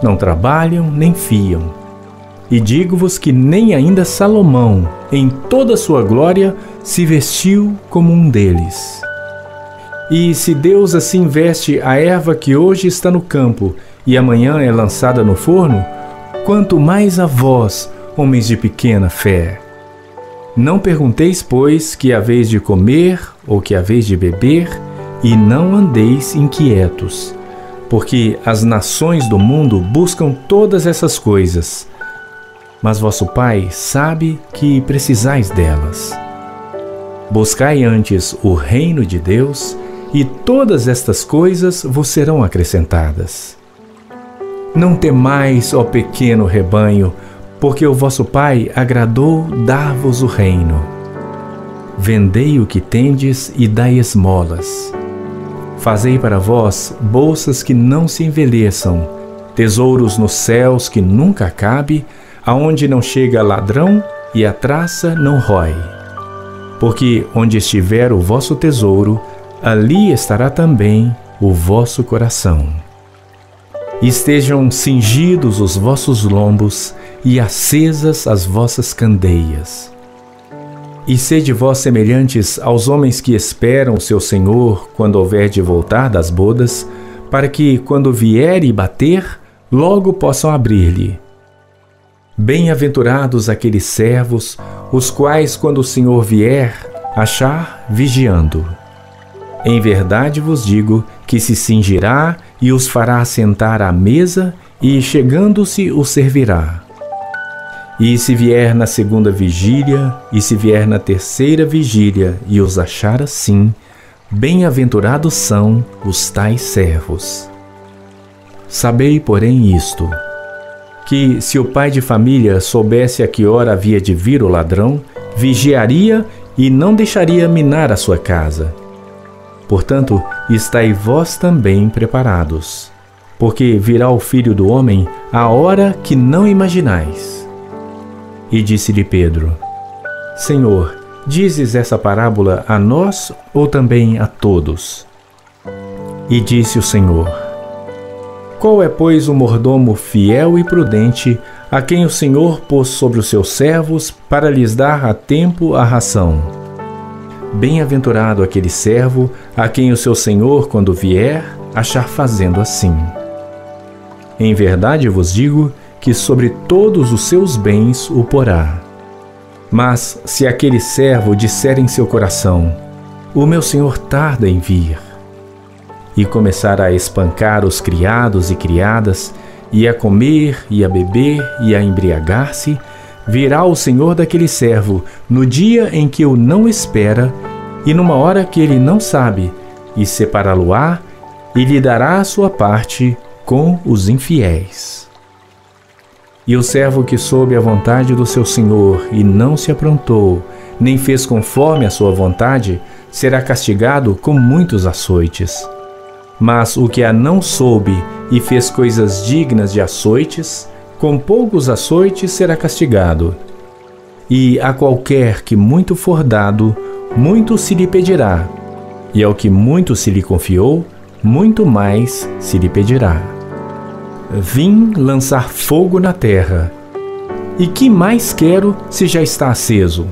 não trabalham nem fiam. E digo-vos que nem ainda Salomão, em toda a sua glória, se vestiu como um deles. E se Deus assim veste a erva que hoje está no campo e amanhã é lançada no forno, quanto mais a vós, homens de pequena fé. Não pergunteis, pois, que haveis de comer ou que haveis de beber, e não andeis inquietos, porque as nações do mundo buscam todas essas coisas, mas vosso Pai sabe que precisais delas. Buscai antes o reino de Deus, e todas estas coisas vos serão acrescentadas. Não temais, ó pequeno rebanho, porque o vosso Pai agradou dar-vos o reino. Vendei o que tendes e dai esmolas. Fazei para vós bolsas que não se envelheçam, tesouros nos céus que nunca acabe, aonde não chega ladrão e a traça não rói. Porque onde estiver o vosso tesouro, ali estará também o vosso coração. Estejam cingidos os vossos lombos e acesas as vossas candeias. E sede vós semelhantes aos homens que esperam o seu Senhor quando houver de voltar das bodas, para que, quando vier e bater, logo possam abrir-lhe. Bem-aventurados aqueles servos, os quais, quando o Senhor vier, achar vigiando. Em verdade vos digo que se cingirá e os fará sentar à mesa, e chegando-se os servirá. E se vier na segunda vigília, e se vier na terceira vigília, e os achar assim, bem-aventurados são os tais servos. Sabei, porém, isto, que se o pai de família soubesse a que hora havia de vir o ladrão, vigiaria e não deixaria minar a sua casa. Portanto, estai vós também preparados, porque virá o Filho do Homem a hora que não imaginais. E disse-lhe Pedro: Senhor, dizes essa parábola a nós ou também a todos? E disse o Senhor: Qual é, pois, o mordomo fiel e prudente, a quem o Senhor pôs sobre os seus servos para lhes dar a tempo a ração? Bem-aventurado aquele servo, a quem o seu Senhor, quando vier, achar fazendo assim. Em verdade vos digo que sobre todos os seus bens o porá. Mas se aquele servo disser em seu coração: O meu senhor tarda em vir, e começar a espancar os criados e criadas, e a comer, e a beber, e a embriagar-se, virá o senhor daquele servo no dia em que o não espera, e numa hora que ele não sabe, e separá-lo-á, e lhe dará a sua parte com os infiéis. E o servo que soube a vontade do seu senhor e não se aprontou, nem fez conforme a sua vontade, será castigado com muitos açoites. Mas o que a não soube e fez coisas dignas de açoites, com poucos açoites será castigado. E a qualquer que muito for dado, muito se lhe pedirá. E ao que muito se lhe confiou, muito mais se lhe pedirá. Vim lançar fogo na terra. E que mais quero se já está aceso?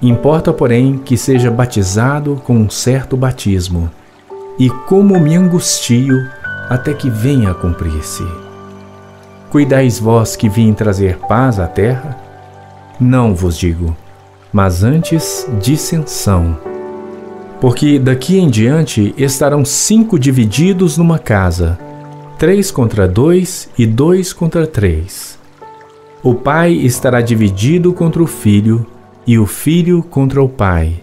Importa, porém, que seja batizado com um certo batismo. E como me angustio até que venha a cumprir-se. Cuidais vós que vim trazer paz à terra? Não vos digo, mas antes dissensão. Porque daqui em diante estarão 5 divididos numa casa. 3 contra 2 e 2 contra 3. O pai estará dividido contra o filho, e o filho contra o pai.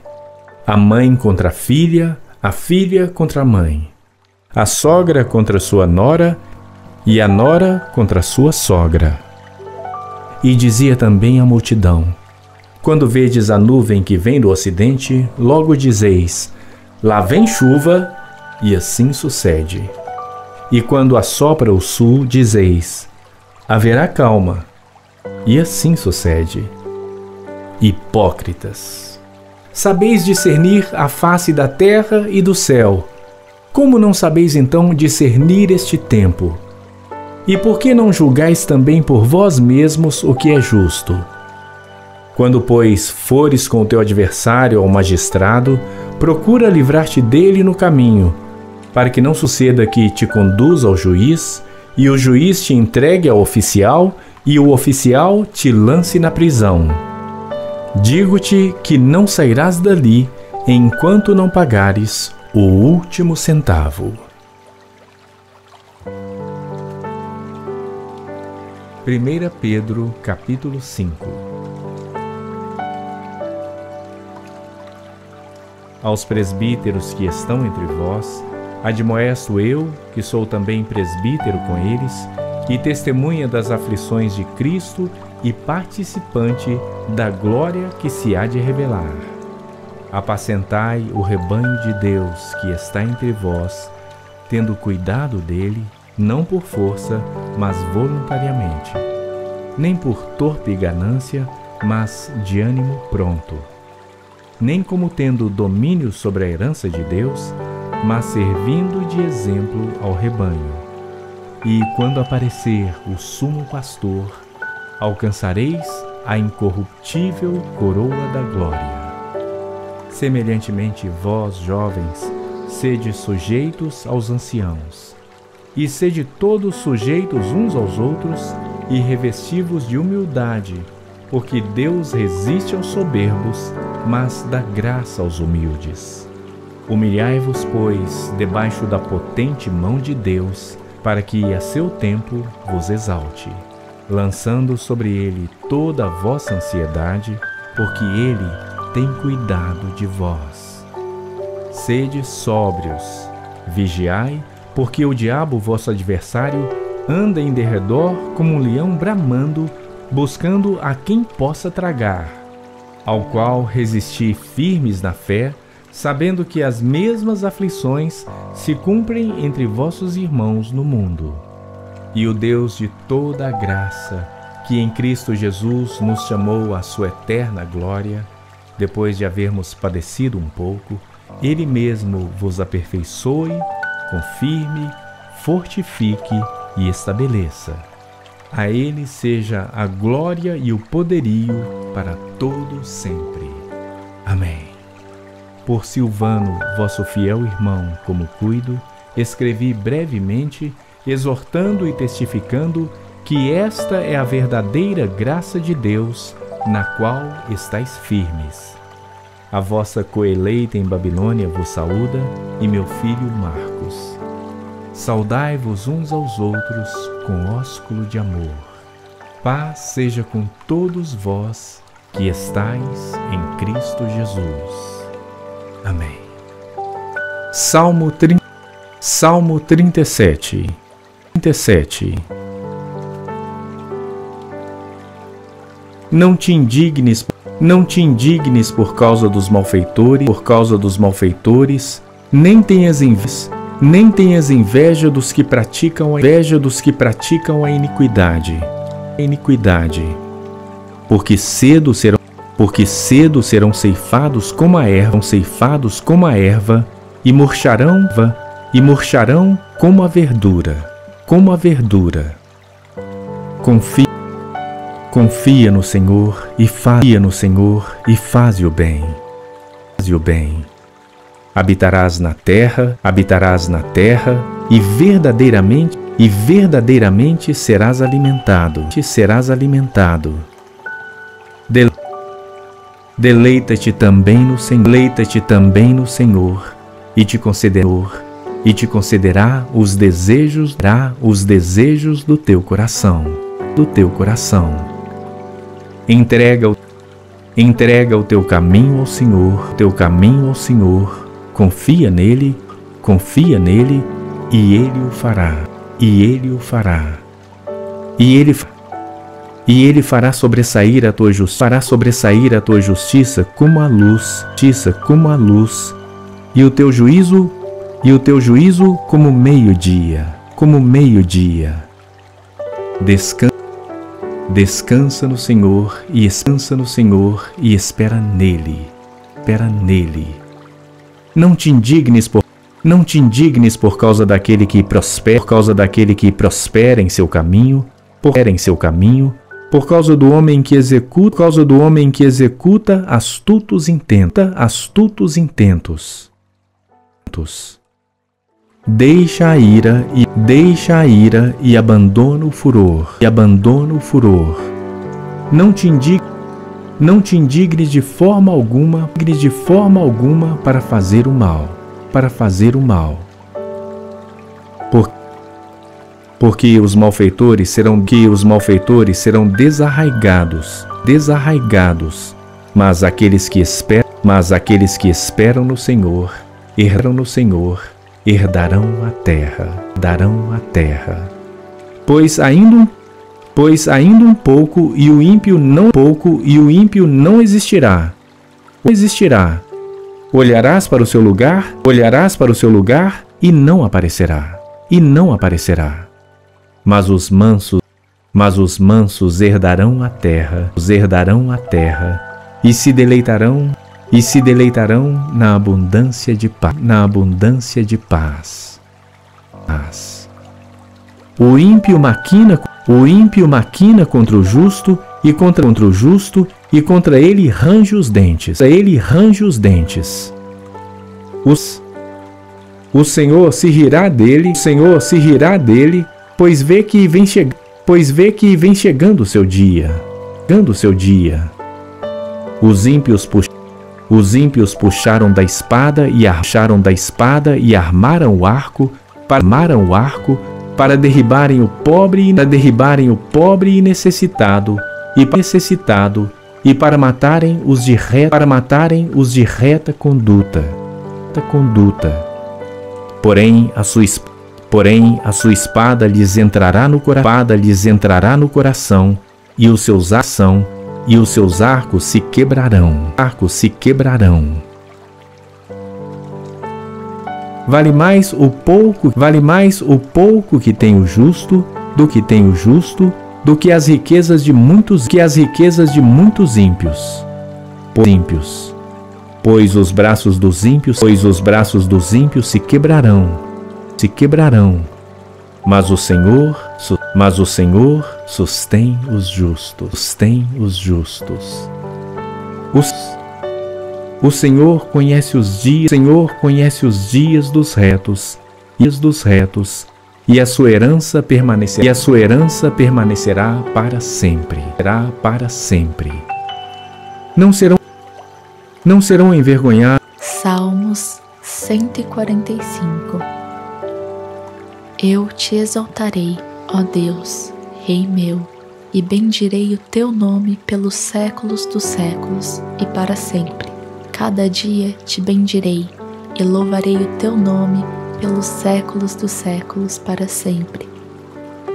A mãe contra a filha contra a mãe. A sogra contra sua nora, e a nora contra sua sogra. E dizia também à multidão: Quando vedes a nuvem que vem do ocidente, logo dizeis: Lá vem chuva, e assim sucede. E quando assopra o sul, dizeis: Haverá calma, e assim sucede. Hipócritas! Sabeis discernir a face da terra e do céu. Como não sabeis então discernir este tempo? E por que não julgais também por vós mesmos o que é justo? Quando, pois, fores com o teu adversário ao magistrado, procura livrar-te dele no caminho, para que não suceda que te conduza ao juiz, e o juiz te entregue ao oficial, e o oficial te lance na prisão. Digo-te que não sairás dali, enquanto não pagares o último centavo. 1 Pedro, capítulo 5. Aos presbíteros que estão entre vós, admoesto eu, que sou também presbítero com eles, e testemunha das aflições de Cristo e participante da glória que se há de revelar. Apacentai o rebanho de Deus que está entre vós, tendo cuidado dele, não por força, mas voluntariamente, nem por torpe ganância, mas de ânimo pronto. Nem como tendo domínio sobre a herança de Deus, mas servindo de exemplo ao rebanho. E quando aparecer o sumo pastor, alcançareis a incorruptível coroa da glória. Semelhantemente vós, jovens, sede sujeitos aos anciãos, e sede todos sujeitos uns aos outros e revesti-vos de humildade, porque Deus resiste aos soberbos, mas dá graça aos humildes. Humilhai-vos, pois, debaixo da potente mão de Deus, para que a seu tempo vos exalte, lançando sobre ele toda a vossa ansiedade, porque ele tem cuidado de vós. Sede sóbrios, vigiai, porque o diabo, vosso adversário, anda em derredor como um leão bramando, buscando a quem possa tragar, ao qual resisti firmes na fé, sabendo que as mesmas aflições se cumprem entre vossos irmãos no mundo. E o Deus de toda a graça, que em Cristo Jesus nos chamou à sua eterna glória, depois de havermos padecido um pouco, ele mesmo vos aperfeiçoe, confirme, fortifique e estabeleça. A ele seja a glória e o poderio para todo sempre. Amém. Por Silvano, vosso fiel irmão, como cuido, escrevi brevemente, exortando e testificando que esta é a verdadeira graça de Deus, na qual estáis firmes. A vossa coeleita em Babilônia vos saúda, e meu filho Marcos. Saudai-vos uns aos outros com ósculo de amor. Paz seja com todos vós que estáis em Cristo Jesus. Amém. Salmo 37. Não te indignes por causa dos malfeitores, nem tenhas inveja. Nem tenhas inveja dos que praticam a iniquidade, porque cedo serão ceifados como a erva, e murcharão como a verdura, Confia no Senhor e faze o bem. Habitarás na terra e verdadeiramente serás alimentado. Deleita-te também no Senhor, e te concederá e te concederá os desejos do teu coração, Entrega o teu caminho ao Senhor, confia nele, e ele fará sobressair a tua justiça, e o teu juízo como meio-dia, Descansa no Senhor e espera nele, Não te indignes por causa daquele que prospera, em seu caminho, por causa do homem que executa, astutos intentos. Deixa a ira e abandona o furor, Não te indignes de forma alguma, para fazer o mal, Porque os malfeitores serão desarraigados, mas aqueles que esperam, no Senhor, herdarão a terra, Pois ainda um pouco e o ímpio não existirá. Olharás para o seu lugar, e não aparecerá, Mas os mansos herdarão a terra, e se deleitarão na abundância de paz, O ímpio maquina contra o justo e contra ele range os dentes. O Senhor se rirá dele, pois vê que vem chegando o seu dia, Os ímpios puxaram da espada e armaram o arco, para derribarem o pobre, e necessitado, e para matarem os de reta, conduta. Porém, a sua espada lhes entrará no coração, e os seus arcos se quebrarão. Vale mais o pouco que tem o justo, do que as riquezas de muitos, ímpios. Pois os braços dos ímpios, se quebrarão, Mas o Senhor sustém os justos, O Senhor conhece os dias, dos retos, e a sua herança permanecerá, para sempre, Não serão envergonhados. Salmos 145. Eu te exaltarei, ó Deus, Rei meu, e bendirei o teu nome pelos séculos dos séculos e para sempre. Cada dia te bendirei e louvarei o teu nome pelos séculos dos séculos para sempre.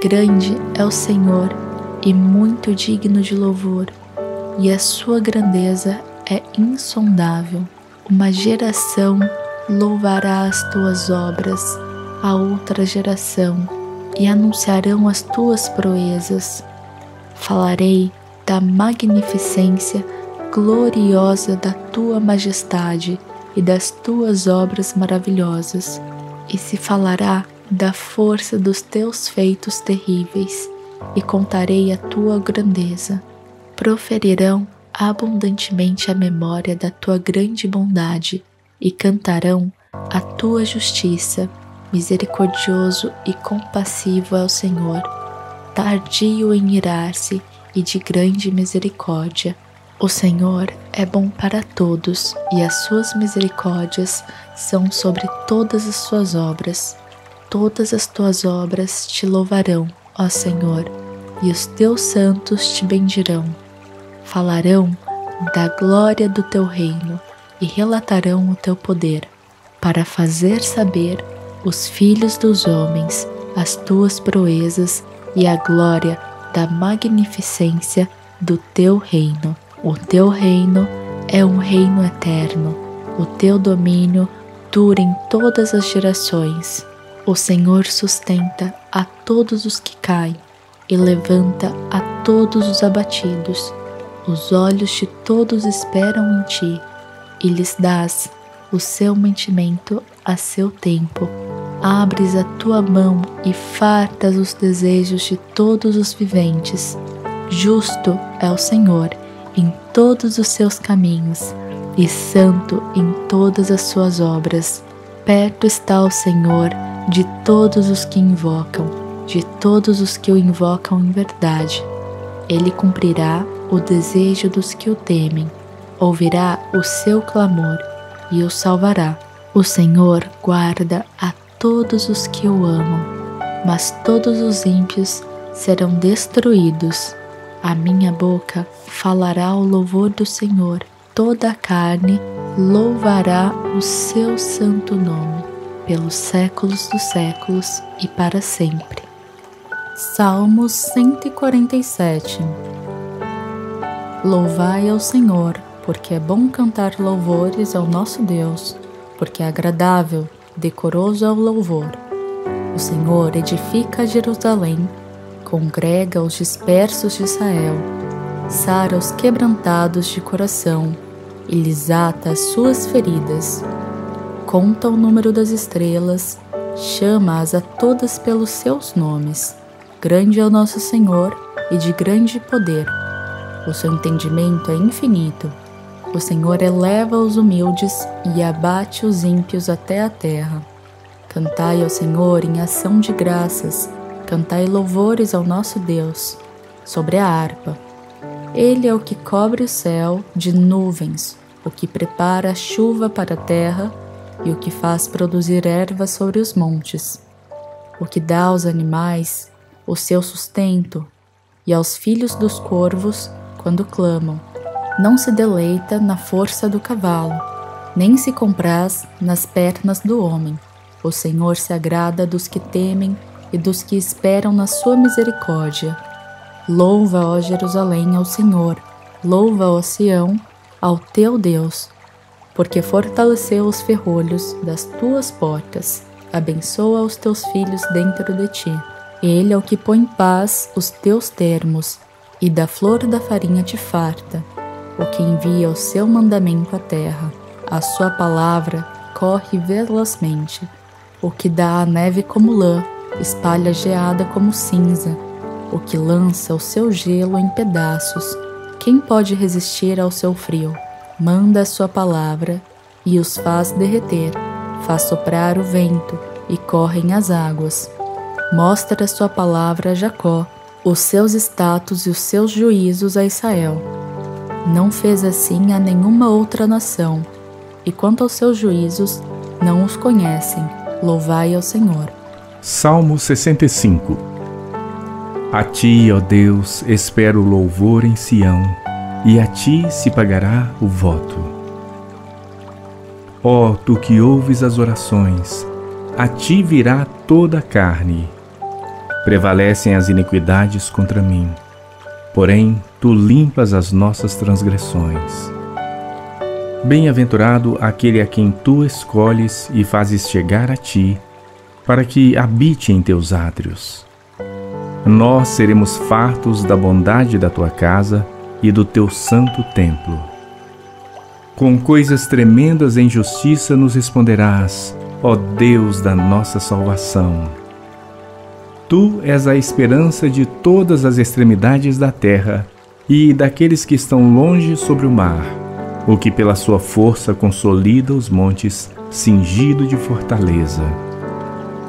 Grande é o Senhor e muito digno de louvor, e a sua grandeza é insondável. Uma geração louvará as tuas obras a outra geração, e anunciarão as tuas proezas. Falarei da magnificência gloriosa da tua majestade e das tuas obras maravilhosas, e se falará da força dos teus feitos terríveis, e contarei a tua grandeza. Proferirão abundantemente a memória da tua grande bondade, e cantarão a tua justiça. Misericordioso e compassivo é o Senhor, tardio em irar-se e de grande misericórdia, O Senhor é bom para todos e as suas misericórdias são sobre todas as suas obras. Todas as tuas obras te louvarão, ó Senhor, e os teus santos te bendirão. Falarão da glória do teu reino e relatarão o teu poder, para fazer saber os filhos dos homens as tuas proezas e a glória da magnificência do teu reino. O teu reino é um reino eterno, o teu domínio dura em todas as gerações. O Senhor sustenta a todos os que caem e levanta a todos os abatidos. Os olhos de todos esperam em ti e lhes dás o seu mantimento a seu tempo. Abres a tua mão e fartas os desejos de todos os viventes. Justo é o Senhor em todos os seus caminhos, e santo em todas as suas obras. Perto está o Senhor de todos os que invocam, de todos os que o invocam em verdade. Ele cumprirá o desejo dos que o temem, ouvirá o seu clamor e o salvará. O Senhor guarda a todos os que o amam, mas todos os ímpios serão destruídos. A minha boca falará o louvor do Senhor, toda a carne louvará o seu santo nome, pelos séculos dos séculos e para sempre. Salmo 147. Louvai ao Senhor, porque é bom cantar louvores ao nosso Deus, porque é agradável, decoroso é o louvor. O Senhor edifica Jerusalém, congrega os dispersos de Israel, sara os quebrantados de coração e lhes ata as suas feridas. Conta o número das estrelas, chama-as a todas pelos seus nomes. Grande é o nosso Senhor e de grande poder. O seu entendimento é infinito. O Senhor eleva os humildes e abate os ímpios até a terra. Cantai ao Senhor em ação de graças, cantai louvores ao nosso Deus, sobre a harpa. Ele é o que cobre o céu de nuvens, o que prepara a chuva para a terra e o que faz produzir ervas sobre os montes, o que dá aos animais o seu sustento e aos filhos dos corvos quando clamam. Não se deleita na força do cavalo, nem se compraz nas pernas do homem. O Senhor se agrada dos que temem e dos que esperam na sua misericórdia. Louva, ó Jerusalém, ao Senhor, louva, ó Sião, ao teu Deus, porque fortaleceu os ferrolhos das tuas portas, abençoa os teus filhos dentro de ti. Ele é o que põe em paz os teus termos, e da flor da farinha te farta, o que envia o seu mandamento à terra. A sua palavra corre velozmente, o que dá a neve como lã, espalha geada como cinza, o que lança o seu gelo em pedaços. Quem pode resistir ao seu frio? Manda a sua palavra e os faz derreter, faz soprar o vento e correm as águas. Mostra a sua palavra a Jacó, os seus estatutos e os seus juízos a Israel. Não fez assim a nenhuma outra nação, e quanto aos seus juízos, não os conhecem. Louvai ao Senhor. Salmo 65. A ti, ó Deus, espero o louvor em Sião, e a ti se pagará o voto. Ó, tu que ouves as orações, a ti virá toda a carne. Prevalecem as iniquidades contra mim, porém tu limpas as nossas transgressões. Bem-aventurado aquele a quem tu escolhes e fazes chegar a ti, para que habite em teus átrios. Nós seremos fartos da bondade da tua casa e do teu santo templo. Com coisas tremendas em justiça nos responderás, ó Deus da nossa salvação. Tu és a esperança de todas as extremidades da terra e daqueles que estão longe sobre o mar, o que pela sua força consolida os montes, cingido de fortaleza.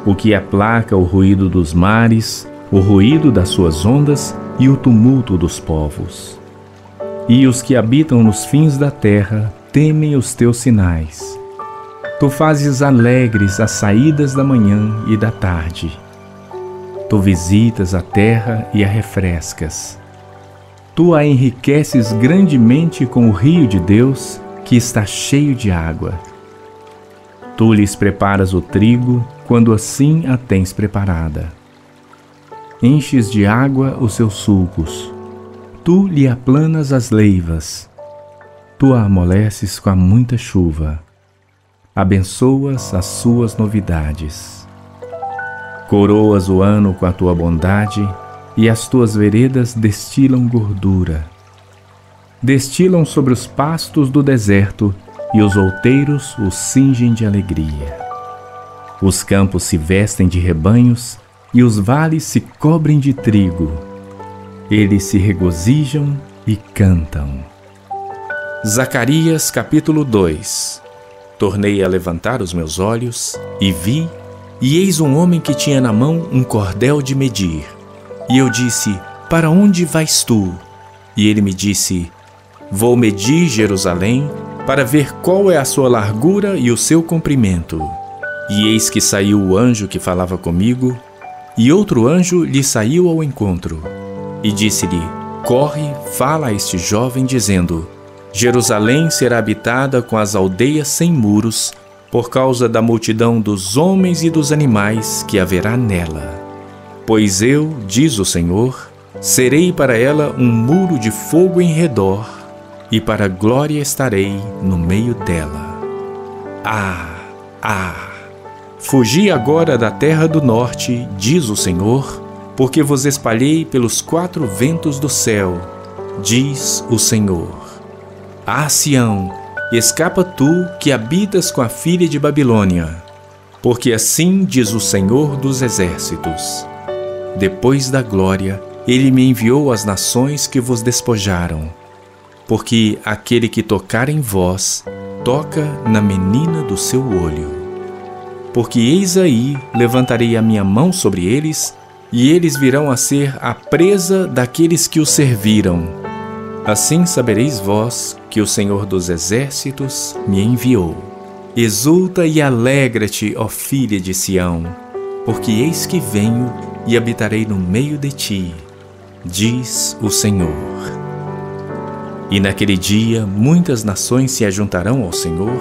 O que aplaca o ruído dos mares, o ruído das suas ondas e o tumulto dos povos. e os que habitam nos fins da terra temem os teus sinais. Tu fazes alegres as saídas da manhã e da tarde. Tu visitas a terra e a refrescas. Tu a enriqueces grandemente com o rio de Deus, que está cheio de água. Tu lhes preparas o trigo, quando assim a tens preparada. Enches de água os seus sulcos. Tu lhe aplanas as leivas. Tu a amoleces com a muita chuva. Abençoas as suas novidades. Coroas o ano com a tua bondade, e as tuas veredas destilam gordura. Destilam sobre os pastos do deserto, e os outeiros os cingem de alegria. Os campos se vestem de rebanhos, e os vales se cobrem de trigo. Eles se regozijam e cantam. Zacarias capítulo 2. Tornei a levantar os meus olhos, e vi, e eis um homem que tinha na mão um cordel de medir. E eu disse: para onde vais tu? E ele me disse: vou medir Jerusalém, para ver qual é a sua largura e o seu comprimento. E eis que saiu o anjo que falava comigo, e outro anjo lhe saiu ao encontro. E disse-lhe: corre, fala a este jovem, dizendo: Jerusalém será habitada com as aldeias sem muros, por causa da multidão dos homens e dos animais que haverá nela. Pois eu, diz o Senhor, serei para ela um muro de fogo em redor, e para glória estarei no meio dela. Fugi agora da terra do norte, diz o Senhor, porque vos espalhei pelos quatro ventos do céu, diz o Senhor. Sião, escapa tu que habitas com a filha de Babilônia, porque assim diz o Senhor dos exércitos. Depois da glória, ele me enviou às nações que vos despojaram, porque aquele que tocar em vós, toca na menina do seu olho. Porque eis aí, levantarei a minha mão sobre eles, e eles virão a ser a presa daqueles que os serviram. Assim sabereis vós que o Senhor dos exércitos me enviou. Exulta e alegra-te, ó filha de Sião, porque eis que venho e habitarei no meio de ti, diz o Senhor. E naquele dia muitas nações se ajuntarão ao Senhor,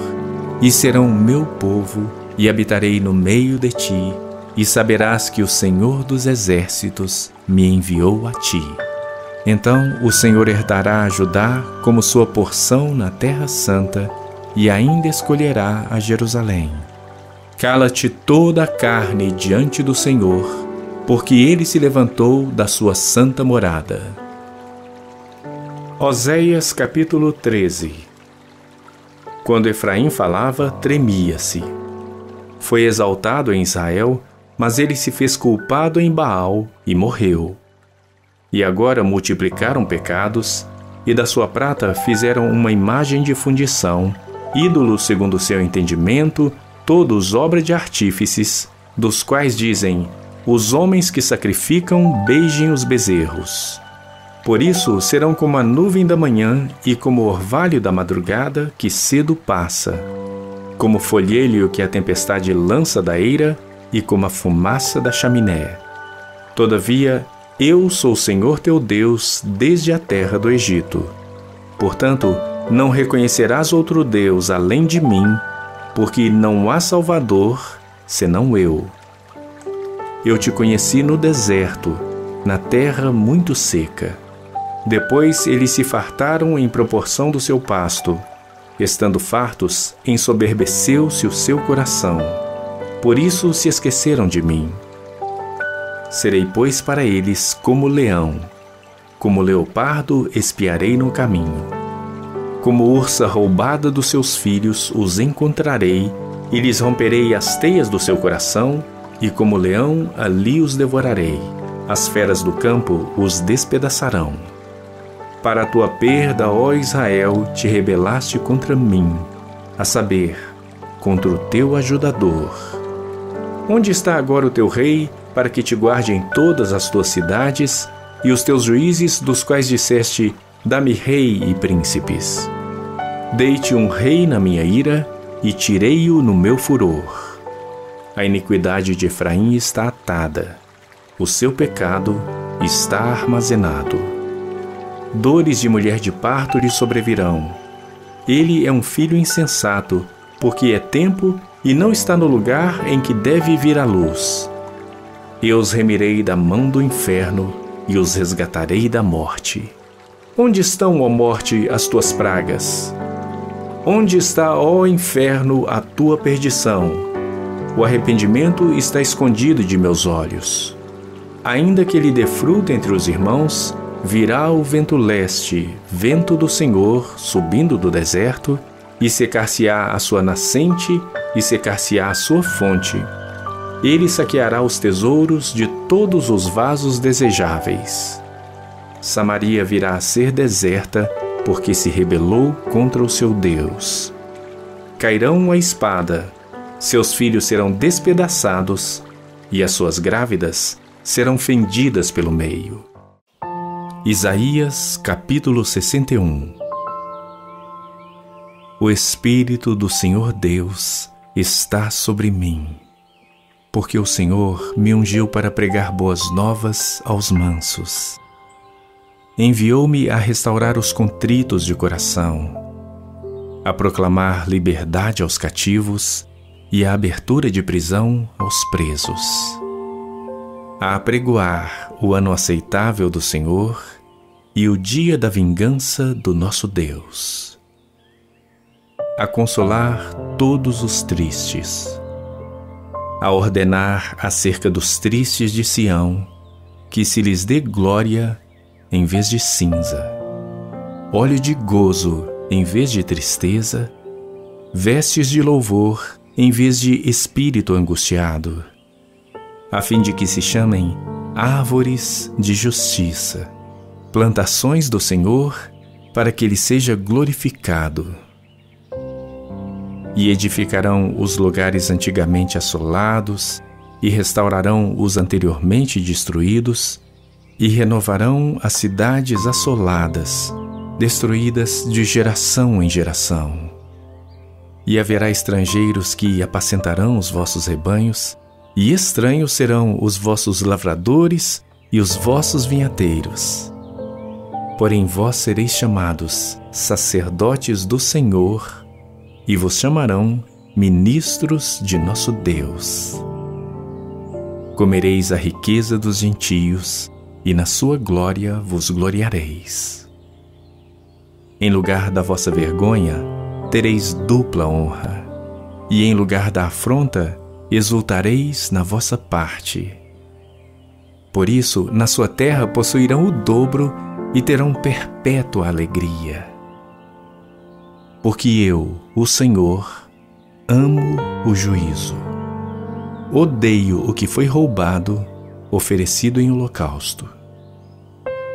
e serão o meu povo, e habitarei no meio de ti, e saberás que o Senhor dos exércitos me enviou a ti. Então o Senhor herdará a Judá como sua porção na terra santa, e ainda escolherá a Jerusalém. Cala-te toda a carne diante do Senhor, porque ele se levantou da sua santa morada. Oséias capítulo 13. Quando Efraim falava, tremia-se. Foi exaltado em Israel, mas ele se fez culpado em Baal e morreu. E agora multiplicaram pecados, e da sua prata fizeram uma imagem de fundição, ídolo segundo o seu entendimento, todos obra de artífices, dos quais dizem: os homens que sacrificam beijem os bezerros. Por isso serão como a nuvem da manhã e como o orvalho da madrugada que cedo passa, como o folhelho que a tempestade lança da eira e como a fumaça da chaminé. Todavia, eu sou o Senhor teu Deus desde a terra do Egito. Portanto, não reconhecerás outro Deus além de mim, porque não há Salvador senão eu. Eu te conheci no deserto, na terra muito seca. Depois eles se fartaram em proporção do seu pasto. Estando fartos, ensoberbeceu-se o seu coração. Por isso se esqueceram de mim. Serei, pois, para eles como leão. Como leopardo espiarei no caminho. Como ursa roubada dos seus filhos os encontrarei, e lhes romperei as teias do seu coração, e como leão ali os devorarei. As feras do campo os despedaçarão. Para a tua perda, ó Israel, te rebelaste contra mim, a saber, contra o teu ajudador. Onde está agora o teu rei, para que te guarde em todas as tuas cidades, e os teus juízes, dos quais disseste: Dá-me rei e príncipes. Dei-te um rei na minha ira, e tirei-o no meu furor. A iniquidade de Efraim está atada, o seu pecado está armazenado. Dores de mulher de parto lhe sobrevirão. Ele é um filho insensato, porque é tempo e não está no lugar em que deve vir a luz. Eu os remirei da mão do inferno e os resgatarei da morte. Onde estão, ó morte, as tuas pragas? Onde está, ó inferno, a tua perdição? O arrependimento está escondido de meus olhos. Ainda que ele dê fruto entre os irmãos, virá o vento leste, vento do Senhor, subindo do deserto, e secar-se-á a sua nascente, e secar-se-á a sua fonte. Ele saqueará os tesouros de todos os vasos desejáveis. Samaria virá a ser deserta, porque se rebelou contra o seu Deus. Cairão a espada, seus filhos serão despedaçados, e as suas grávidas serão fendidas pelo meio. Isaías capítulo 61. O Espírito do Senhor Deus está sobre mim, porque o Senhor me ungiu para pregar boas novas aos mansos. Enviou-me a restaurar os contritos de coração, a proclamar liberdade aos cativos e a abertura de prisão aos presos, a apregoar o ano aceitável do Senhor e o dia da vingança do nosso Deus, a consolar todos os tristes, a ordenar acerca dos tristes de Sião, que se lhes dê glória em vez de cinza, óleo de gozo em vez de tristeza, vestes de louvor em vez de espírito angustiado, a fim de que se chamem árvores de justiça, plantações do Senhor, para que ele seja glorificado. E edificarão os lugares antigamente assolados, e restaurarão os anteriormente destruídos, e renovarão as cidades assoladas, destruídas de geração em geração. E haverá estrangeiros que apacentarão os vossos rebanhos, e estranhos serão os vossos lavradores e os vossos vinhateiros. Porém vós sereis chamados sacerdotes do Senhor, e vos chamarão ministros de nosso Deus. Comereis a riqueza dos gentios, e na sua glória vos gloriareis. Em lugar da vossa vergonha, tereis dupla honra, e em lugar da afronta, exultareis na vossa parte. Por isso, na sua terra possuirão o dobro e terão perpétua alegria. Porque eu, o Senhor, amo o juízo. Odeio o que foi roubado, oferecido em holocausto.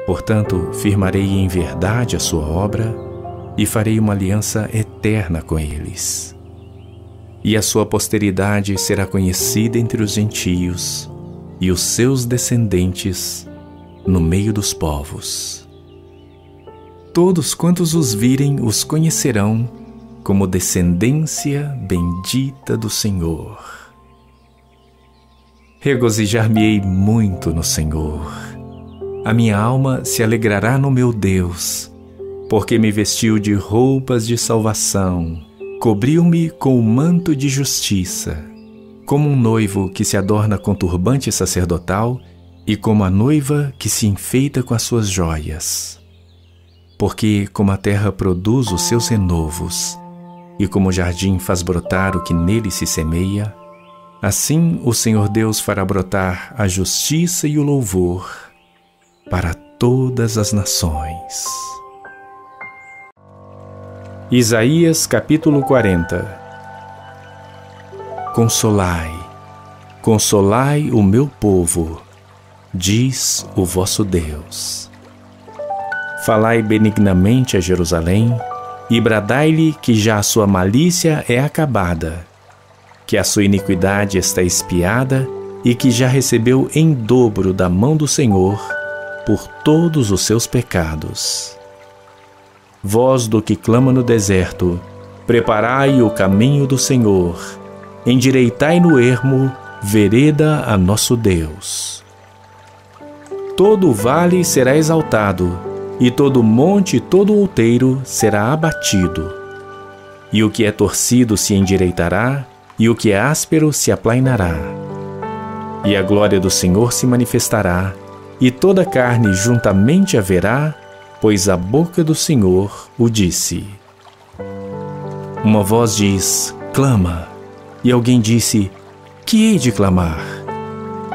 Portanto, firmarei em verdade a sua obra e farei uma aliança eterna com eles. E a sua posteridade será conhecida entre os gentios e os seus descendentes no meio dos povos. Todos quantos os virem os conhecerão como descendência bendita do Senhor. Regozijar-me-ei muito no Senhor. A minha alma se alegrará no meu Deus, porque me vestiu de roupas de salvação, cobriu-me com o manto de justiça, como um noivo que se adorna com turbante sacerdotal e como a noiva que se enfeita com as suas joias. Porque como a terra produz os seus renovos, e como o jardim faz brotar o que nele se semeia, assim o Senhor Deus fará brotar a justiça e o louvor para todas as nações. Isaías capítulo 40. Consolai, consolai o meu povo, diz o vosso Deus. Falai benignamente a Jerusalém e bradai-lhe que já a sua malícia é acabada, que a sua iniquidade está espiada e que já recebeu em dobro da mão do Senhor por todos os seus pecados. voz do que clama no deserto: preparai o caminho do Senhor, endireitai no ermo vereda a nosso Deus. Todo vale será exaltado, e todo monte e todo outeiro será abatido. E o que é torcido se endireitará, e o que é áspero se aplainará. E a glória do Senhor se manifestará, e toda carne juntamente haverá, pois a boca do Senhor o disse. Uma voz diz: clama. E alguém disse: que hei de clamar?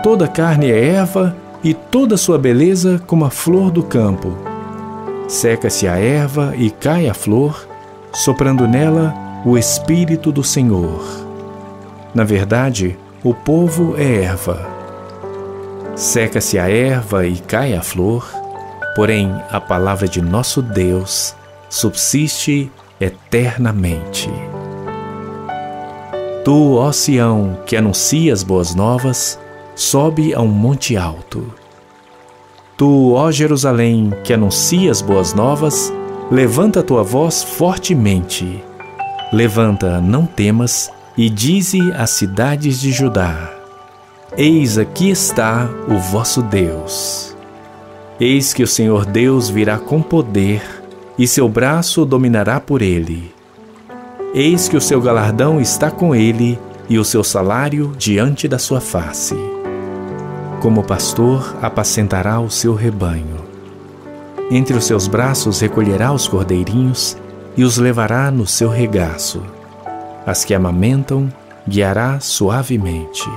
Toda carne é erva, e toda sua beleza como a flor do campo. Seca-se a erva e cai a flor, soprando nela o Espírito do Senhor. Na verdade, o povo é erva. Seca-se a erva e cai a flor, porém a palavra de nosso Deus subsiste eternamente. Tu, ó Sião, que anuncias boas novas, sobe a um monte alto. Tu, ó Jerusalém, que anuncias boas novas, levanta a tua voz fortemente. Levanta, não temas, e dize às cidades de Judá: eis aqui está o vosso Deus. Eis que o Senhor Deus virá com poder, e seu braço dominará por ele. Eis que o seu galardão está com ele, e o seu salário diante da sua face. Como pastor apacentará o seu rebanho. Entre os seus braços recolherá os cordeirinhos, e os levará no seu regaço. As que amamentam guiará suavemente.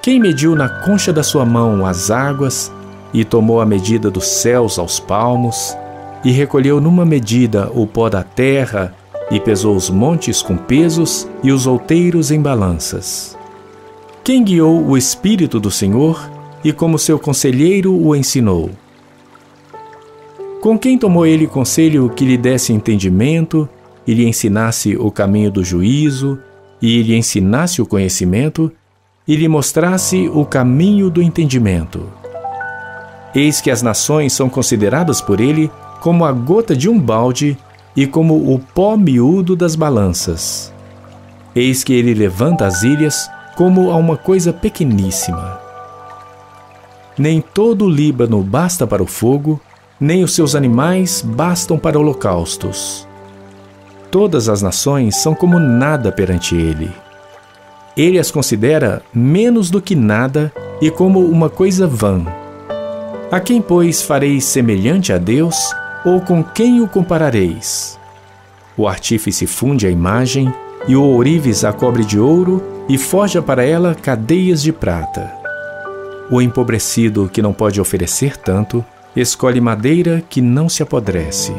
Quem mediu na concha da sua mão as águas, e tomou a medida dos céus aos palmos, e recolheu numa medida o pó da terra, e pesou os montes com pesos e os outeiros em balanças. Quem guiou o Espírito do Senhor, e como seu conselheiro o ensinou? Com quem tomou ele conselho que lhe desse entendimento, e lhe ensinasse o caminho do juízo, e lhe ensinasse o conhecimento, e lhe mostrasse o caminho do entendimento? Eis que as nações são consideradas por ele como a gota de um balde, e como o pó miúdo das balanças. Eis que ele levanta as ilhas como a uma coisa pequeníssima. Nem todo o Líbano basta para o fogo, nem os seus animais bastam para holocaustos. Todas as nações são como nada perante ele. Ele as considera menos do que nada e como uma coisa vã. A quem, pois, fareis semelhante a Deus? Ou com quem o comparareis? O artífice funde a imagem, e o ourives a cobre de ouro, e forja para ela cadeias de prata. O empobrecido, que não pode oferecer tanto, escolhe madeira que não se apodrece.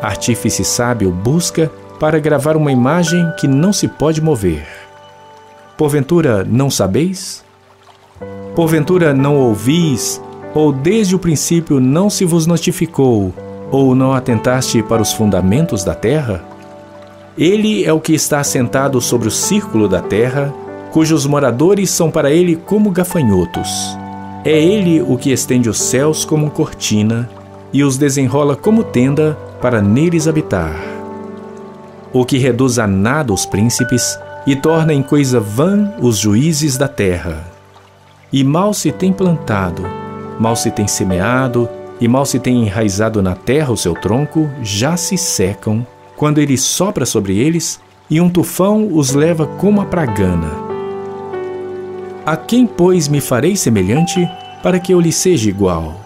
Artífice sábio busca para gravar uma imagem que não se pode mover. Porventura não sabeis? Porventura não ouvis? Ou desde o princípio não se vos notificou, ou não atentaste para os fundamentos da terra? Ele é o que está assentado sobre o círculo da terra, cujos moradores são para ele como gafanhotos. É ele o que estende os céus como cortina, e os desenrola como tenda para neles habitar. O que reduz a nada os príncipes, e torna em coisa vã os juízes da terra. E mal se tem plantado, mal se tem semeado, e mal se tem enraizado na terra o seu tronco, já se secam, quando ele sopra sobre eles, e um tufão os leva como a pragana. A quem, pois, me farei semelhante, para que eu lhe seja igual?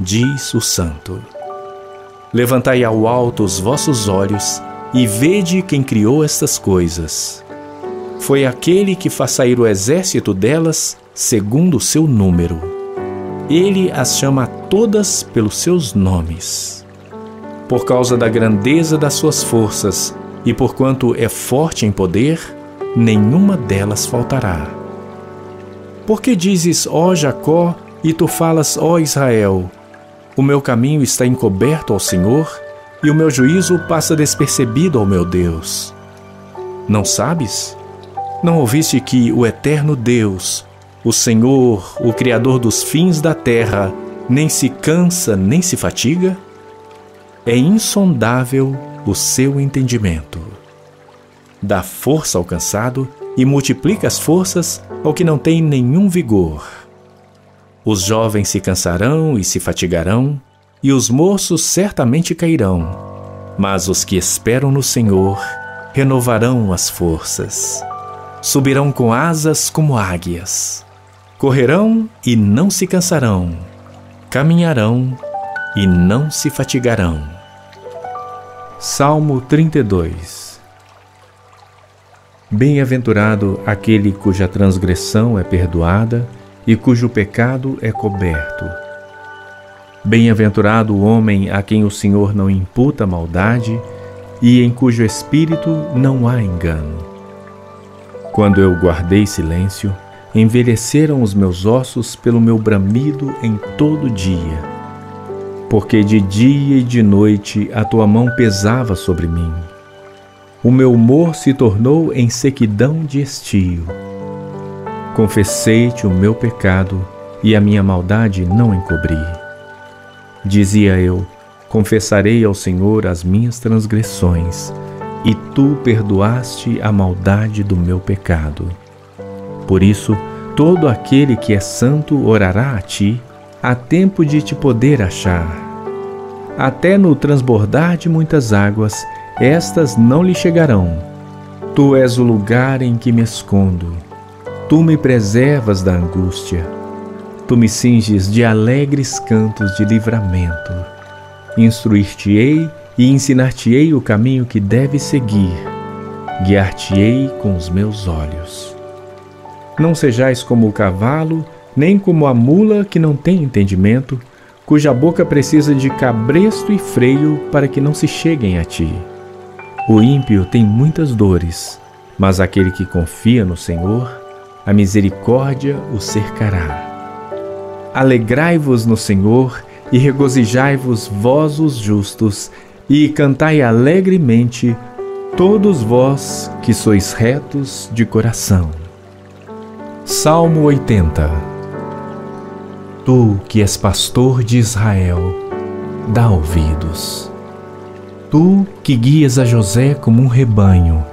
Diz o Santo. Levantai ao alto os vossos olhos, e vede quem criou estas coisas. Foi aquele que faz sair o exército delas, segundo o seu número. Ele as chama a todas pelos seus nomes. Por causa da grandeza das suas forças, e porquanto é forte em poder, nenhuma delas faltará. Porque dizes, ó Jacó, e tu falas, ó Israel: o meu caminho está encoberto ao Senhor, e o meu juízo passa despercebido ao meu Deus. Não sabes? Não ouviste que o eterno Deus, o Senhor, o Criador dos fins da terra, nem se cansa nem se fatiga? é insondável o seu entendimento. Dá força ao cansado e multiplica as forças ao que não tem nenhum vigor. Os jovens se cansarão e se fatigarão, e os moços certamente cairão, mas os que esperam no Senhor renovarão as forças. Subirão com asas como águias. Correrão e não se cansarão. Caminharão e não se fatigarão. Salmo 32. Bem-aventurado aquele cuja transgressão é perdoada e cujo pecado é coberto. Bem-aventurado o homem a quem o Senhor não imputa maldade e em cujo espírito não há engano. Quando eu guardei silêncio, envelheceram os meus ossos pelo meu bramido em todo dia, porque de dia e de noite a tua mão pesava sobre mim. O meu humor se tornou em sequidão de estio. Confessei-te o meu pecado e a minha maldade não encobri. Dizia eu: confessarei ao Senhor as minhas transgressões, e tu perdoaste a maldade do meu pecado. Por isso, todo aquele que é santo orará a ti, a tempo de te poder achar. Até no transbordar de muitas águas, estas não lhe chegarão. Tu és o lugar em que me escondo. Tu me preservas da angústia. Tu me cinges de alegres cantos de livramento. Instruir-te-ei e ensinar-te-ei o caminho que deves seguir. Guiar-te-ei com os meus olhos. Não sejais como o cavalo, nem como a mula que não tem entendimento, cuja boca precisa de cabresto e freio para que não se cheguem a ti. O ímpio tem muitas dores, mas aquele que confia no Senhor, a misericórdia o cercará. Alegrai-vos no Senhor e regozijai-vos vós os justos, e cantai alegremente, todos vós que sois retos de coração. Salmo 80. Tu que és pastor de Israel, dá ouvidos. Tu que guias a José como um rebanho.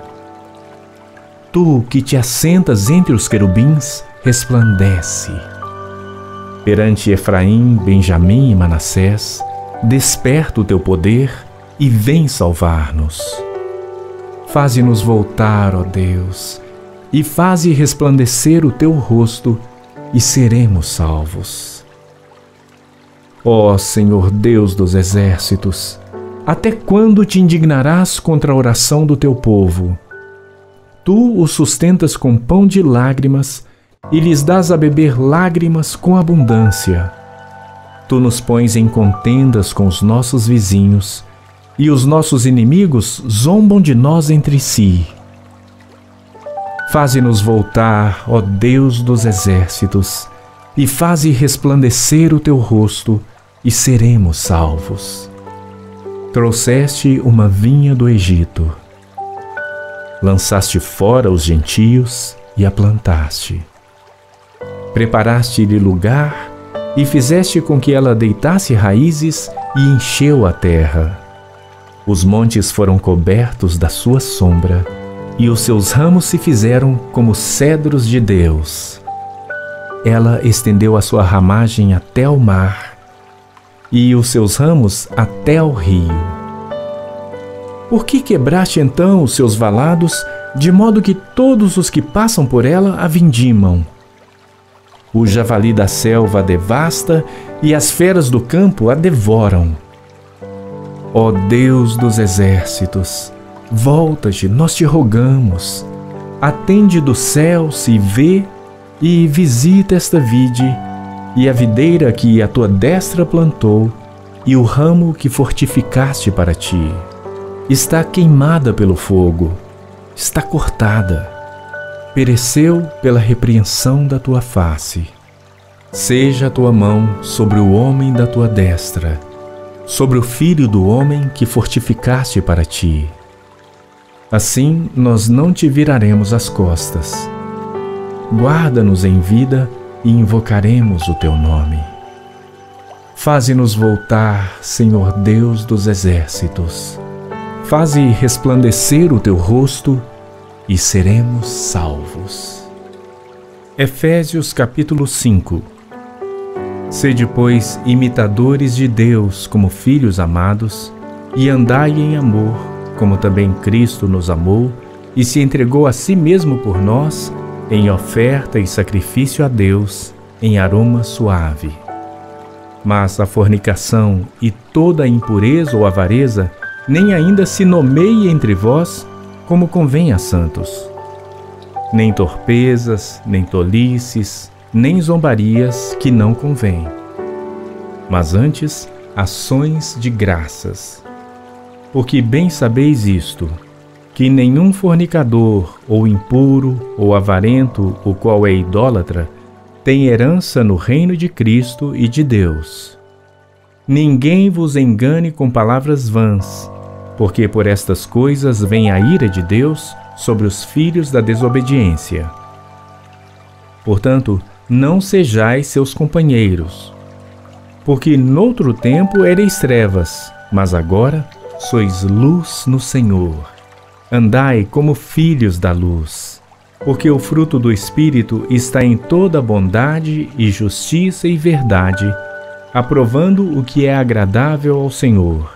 Tu que te assentas entre os querubins, resplandece. Perante Efraim, Benjamim e Manassés, desperta o teu poder e vem salvar-nos. Faze-nos voltar, ó Deus, e faze resplandecer o teu rosto, e seremos salvos. Ó Senhor Deus dos exércitos, até quando te indignarás contra a oração do teu povo? Tu os sustentas com pão de lágrimas, e lhes dás a beber lágrimas com abundância. Tu nos pões em contendas com os nossos vizinhos, e os nossos inimigos zombam de nós entre si. Faze-nos voltar, ó Deus dos exércitos, e faze resplandecer o teu rosto, e seremos salvos. Trouxeste uma vinha do Egito. Lançaste fora os gentios e a plantaste. Preparaste-lhe lugar e fizeste com que ela deitasse raízes e encheu a terra. Os montes foram cobertos da sua sombra, e os seus ramos se fizeram como cedros de Deus. Ela estendeu a sua ramagem até o mar, e os seus ramos até o rio. Por que quebraste então os seus valados, de modo que todos os que passam por ela a vindimam? O javali da selva a devasta, e as feras do campo a devoram. Ó Deus dos exércitos, volta-te, nós te rogamos. Atende do céu, se vê, e visita esta vide, e a videira que a tua destra plantou, e o ramo que fortificaste para ti. Está queimada pelo fogo, está cortada, pereceu pela repreensão da tua face. Seja a tua mão sobre o homem da tua destra, sobre o filho do homem que fortificaste para ti. Assim nós não te viraremos as costas. Guarda-nos em vida e invocaremos o teu nome. Faze-nos voltar, Senhor Deus dos exércitos. Faze resplandecer o teu rosto e seremos salvos. Efésios capítulo 5. Sede, pois, imitadores de Deus como filhos amados, e andai em amor, como também Cristo nos amou e se entregou a si mesmo por nós, em oferta e sacrifício a Deus, em aroma suave. Mas a fornicação e toda a impureza ou avareza nem ainda se nomeie entre vós, como convém a santos. Nem torpezas, nem tolices, nem zombarias, que não convém, mas antes ações de graças. Porque bem sabeis isto, que nenhum fornicador, ou impuro, ou avarento, o qual é idólatra, tem herança no reino de Cristo e de Deus. Ninguém vos engane com palavras vãs, porque por estas coisas vem a ira de Deus sobre os filhos da desobediência. Portanto, não sejais seus companheiros, porque noutro tempo ereis trevas, mas agora sois luz no Senhor. Andai como filhos da luz, porque o fruto do Espírito está em toda bondade e justiça e verdade, aprovando o que é agradável ao Senhor.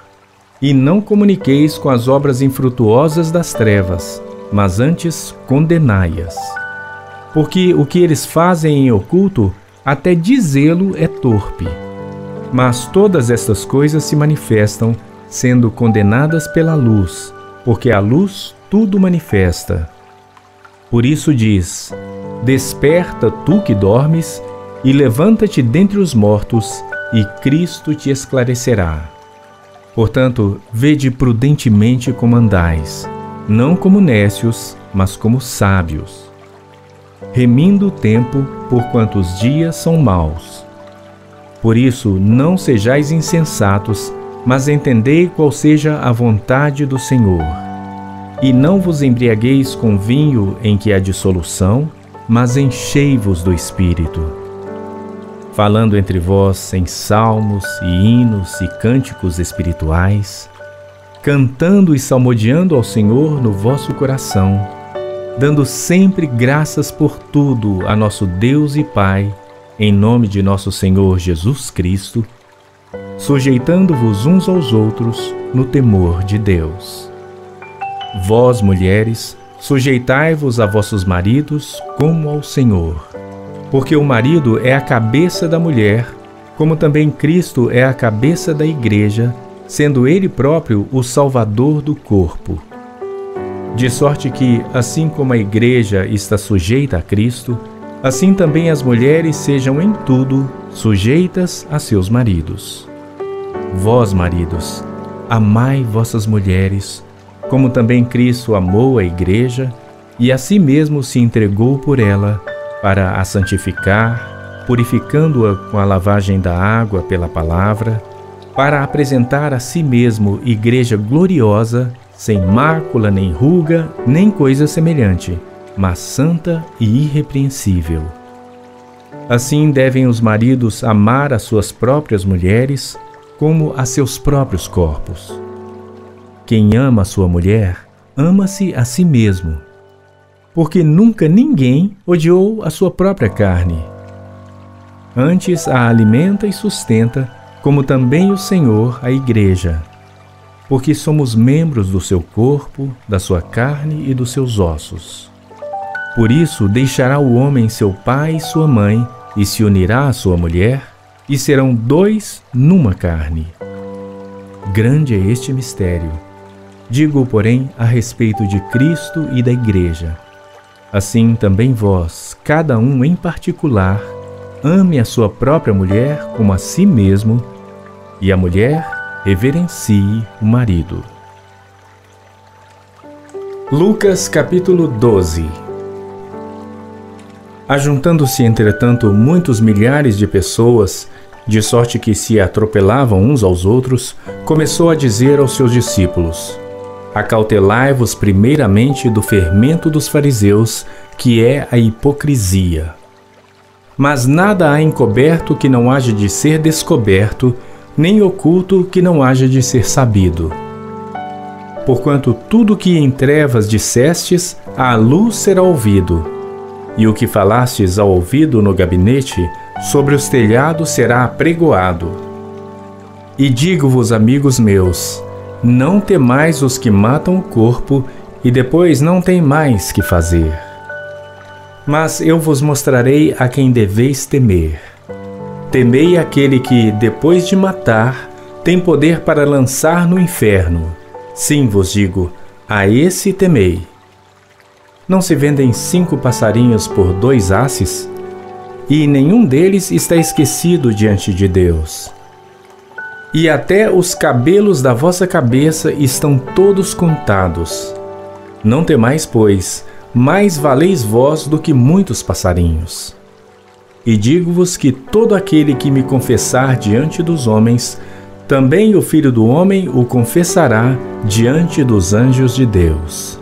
E não comuniqueis com as obras infrutuosas das trevas, mas antes condenai-as. Porque o que eles fazem em oculto, até dizê-lo é torpe. Mas todas estas coisas se manifestam, sendo condenadas pela luz, porque a luz tudo manifesta. Por isso diz: desperta tu que dormes, e levanta-te dentre os mortos, e Cristo te esclarecerá. Portanto, vede prudentemente como andais, não como nécios, mas como sábios, remindo o tempo, porquanto os dias são maus. Por isso, não sejais insensatos, mas entendei qual seja a vontade do Senhor. E não vos embriagueis com vinho em que há dissolução, mas enchei-vos do Espírito, falando entre vós em salmos e hinos e cânticos espirituais, cantando e salmodiando ao Senhor no vosso coração, dando sempre graças por tudo a nosso Deus e Pai, em nome de nosso Senhor Jesus Cristo, sujeitando-vos uns aos outros no temor de Deus. Vós, mulheres, sujeitai-vos a vossos maridos como ao Senhor. Porque o marido é a cabeça da mulher, como também Cristo é a cabeça da igreja, sendo ele próprio o salvador do corpo. De sorte que, assim como a igreja está sujeita a Cristo, assim também as mulheres sejam em tudo sujeitas a seus maridos. Vós, maridos, amai vossas mulheres, como também Cristo amou a igreja e a si mesmo se entregou por ela, para a santificar, purificando-a com a lavagem da água pela palavra, para apresentar a si mesmo igreja gloriosa, sem mácula nem ruga, nem coisa semelhante, mas santa e irrepreensível. Assim devem os maridos amar as suas próprias mulheres como a seus próprios corpos. Quem ama a sua mulher, ama-se a si mesmo, porque nunca ninguém odiou a sua própria carne. Antes a alimenta e sustenta, como também o Senhor a igreja, porque somos membros do seu corpo, da sua carne e dos seus ossos. Por isso deixará o homem seu pai e sua mãe, e se unirá à sua mulher, e serão dois numa carne. Grande é este mistério. Digo, porém, a respeito de Cristo e da igreja. Assim também vós, cada um em particular, ame a sua própria mulher como a si mesmo, e a mulher reverencie o marido. Lucas capítulo 12. Ajuntando-se, entretanto, muitos milhares de pessoas, de sorte que se atropelavam uns aos outros, começou a dizer aos seus discípulos: acautelai-vos primeiramente do fermento dos fariseus, que é a hipocrisia. Mas nada há encoberto que não haja de ser descoberto, nem oculto que não haja de ser sabido. Porquanto tudo o que em trevas dissestes, à luz será ouvido. E o que falastes ao ouvido no gabinete, sobre os telhados será apregoado. E digo-vos, amigos meus, não temais os que matam o corpo, e depois não tem mais que fazer. Mas eu vos mostrarei a quem deveis temer. Temei aquele que, depois de matar, tem poder para lançar no inferno. Sim, vos digo, a esse temei. Não se vendem 5 passarinhos por 2 asses? E nenhum deles está esquecido diante de Deus. E até os cabelos da vossa cabeça estão todos contados. Não temais, pois, mais valeis vós do que muitos passarinhos. E digo-vos que todo aquele que me confessar diante dos homens, também o Filho do Homem o confessará diante dos anjos de Deus.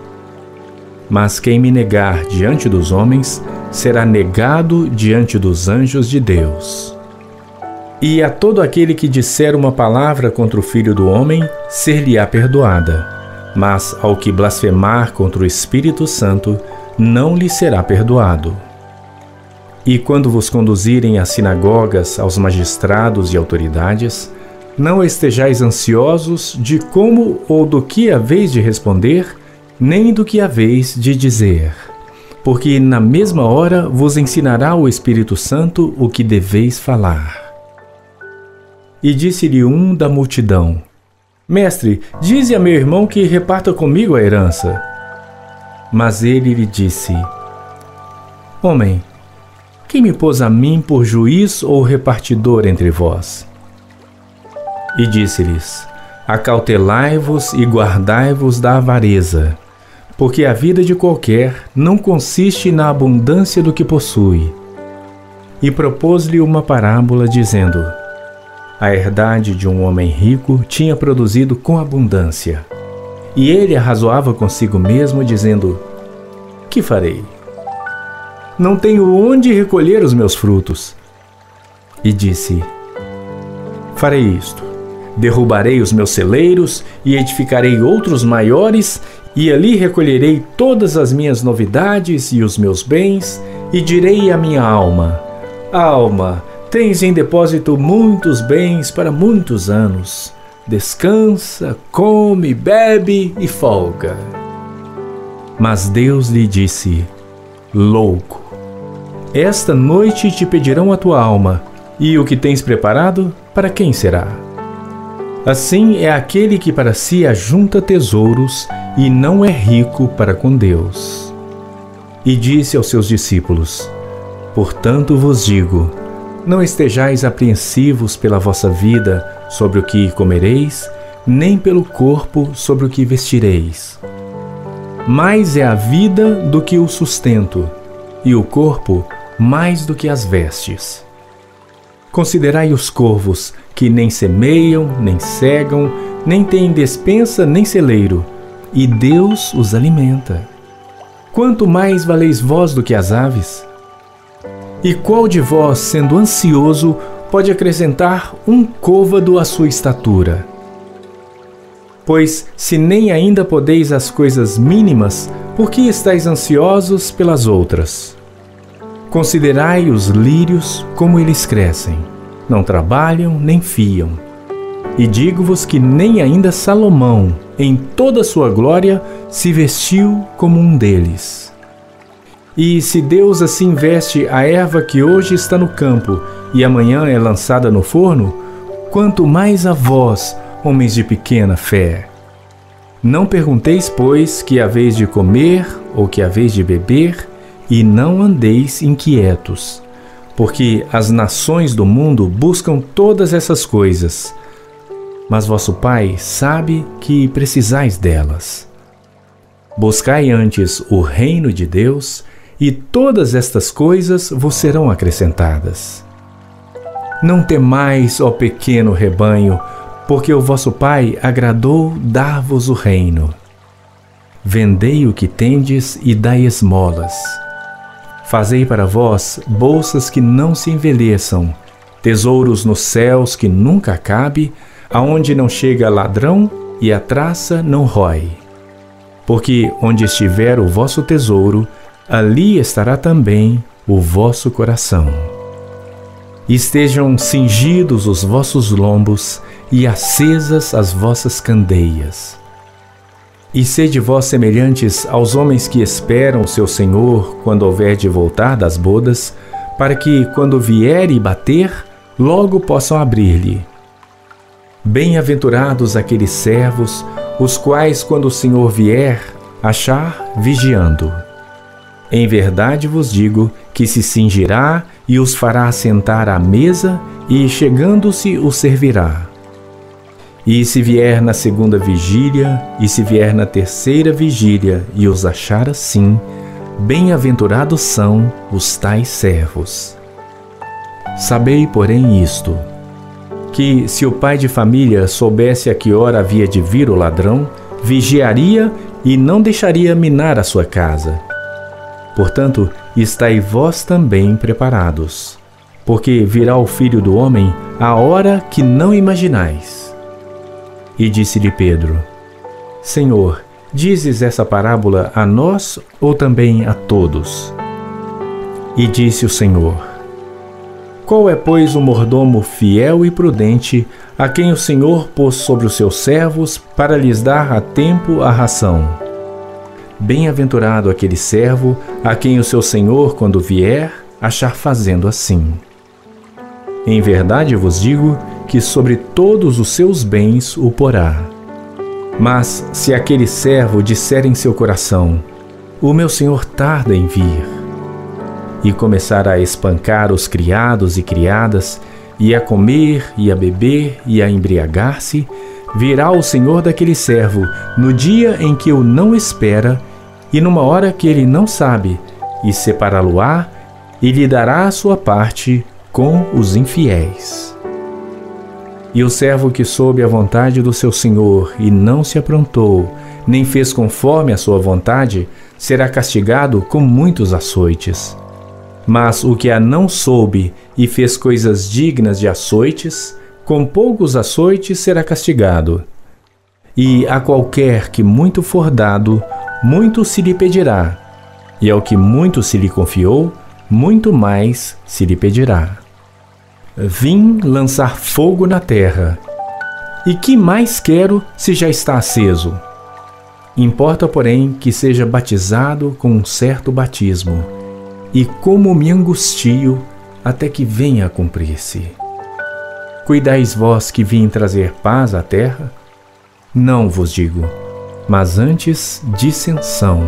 Mas quem me negar diante dos homens, será negado diante dos anjos de Deus. E a todo aquele que disser uma palavra contra o Filho do Homem, ser-lhe-á perdoada. Mas ao que blasfemar contra o Espírito Santo, não lhe será perdoado. E quando vos conduzirem às sinagogas, aos magistrados e autoridades, não estejais ansiosos de como ou do que haveis de responder, nem do que haveis de dizer. Porque na mesma hora vos ensinará o Espírito Santo o que deveis falar. E disse-lhe um da multidão, Mestre, dize a meu irmão que reparta comigo a herança. Mas ele lhe disse, Homem, quem me pôs a mim por juiz ou repartidor entre vós? E disse-lhes, Acautelai-vos e guardai-vos da avareza, porque a vida de qualquer não consiste na abundância do que possui. E propôs-lhe uma parábola, dizendo, A herdade de um homem rico tinha produzido com abundância. E ele arrazoava consigo mesmo, dizendo, Que farei? Não tenho onde recolher os meus frutos. E disse, Farei isto, derrubarei os meus celeiros e edificarei outros maiores, e ali recolherei todas as minhas novidades e os meus bens, e direi à minha alma, Alma, tens em depósito muitos bens para muitos anos. Descansa, come, bebe e folga. Mas Deus lhe disse, Louco, esta noite te pedirão a tua alma, e o que tens preparado, para quem será? Assim é aquele que para si ajunta tesouros, e não é rico para com Deus. E disse aos seus discípulos, Portanto vos digo, Não estejais apreensivos pela vossa vida sobre o que comereis, nem pelo corpo sobre o que vestireis. Mais é a vida do que o sustento, e o corpo mais do que as vestes. Considerai os corvos, que nem semeiam, nem cegam, nem têm despensa, nem celeiro, e Deus os alimenta. Quanto mais valeis vós do que as aves? E qual de vós, sendo ansioso, pode acrescentar um côvado à sua estatura? Pois, se nem ainda podeis as coisas mínimas, por que estáis ansiosos pelas outras? Considerai os lírios como eles crescem, não trabalham nem fiam. E digo-vos que nem ainda Salomão, em toda sua glória, se vestiu como um deles. E se Deus assim veste a erva que hoje está no campo e amanhã é lançada no forno, quanto mais a vós, homens de pequena fé. Não pergunteis, pois, que haveis de comer ou que haveis de beber, e não andeis inquietos, porque as nações do mundo buscam todas essas coisas, mas vosso Pai sabe que precisais delas. Buscai antes o reino de Deus, e todas estas coisas vos serão acrescentadas. Não temais, ó pequeno rebanho, porque o vosso Pai agradou dar-vos o reino. Vendei o que tendes e dai esmolas. Fazei para vós bolsas que não se envelheçam, tesouros nos céus que nunca acabe, aonde não chega ladrão e a traça não rói. Porque onde estiver o vosso tesouro, ali estará também o vosso coração. Estejam cingidos os vossos lombos e acesas as vossas candeias. E sede vós semelhantes aos homens que esperam o seu Senhor quando houver de voltar das bodas, para que, quando vier e bater, logo possam abrir-lhe. Bem-aventurados aqueles servos, os quais, quando o Senhor vier, achar vigiando. Em verdade vos digo que se cingirá e os fará sentar à mesa, e chegando-se os servirá. E se vier na segunda vigília, e se vier na terceira vigília, e os achar assim, bem-aventurados são os tais servos. Sabei, porém, isto, que se o pai de família soubesse a que hora havia de vir o ladrão, vigiaria e não deixaria minar a sua casa. Portanto, estai vós também preparados, porque virá o Filho do Homem a hora que não imaginais. E disse-lhe Pedro: Senhor, dizes essa parábola a nós ou também a todos? E disse o Senhor: Qual é, pois, o mordomo fiel e prudente, a quem o Senhor pôs sobre os seus servos para lhes dar a tempo a ração? Bem-aventurado aquele servo, a quem o seu Senhor, quando vier, achar fazendo assim. Em verdade vos digo que sobre todos os seus bens o porá. Mas se aquele servo disser em seu coração: O meu senhor tarda em vir, e começar a espancar os criados e criadas, e a comer, e a beber, e a embriagar-se, virá o senhor daquele servo no dia em que o não espera, e numa hora que ele não sabe, e separá-lo-á, e lhe dará a sua parte com os infiéis. E o servo que soube a vontade do seu senhor e não se aprontou, nem fez conforme a sua vontade, será castigado com muitos açoites. Mas o que a não soube e fez coisas dignas de açoites, com poucos açoites será castigado. E a qualquer que muito for dado, muito se lhe pedirá. E ao que muito se lhe confiou, muito mais se lhe pedirá. Vim lançar fogo na terra. E que mais quero se já está aceso? Importa, porém, que seja batizado com um certo batismo. E como me angustio até que venha a cumprir-se. Cuidais vós que vim trazer paz à terra? Não vos digo, mas antes dissensão.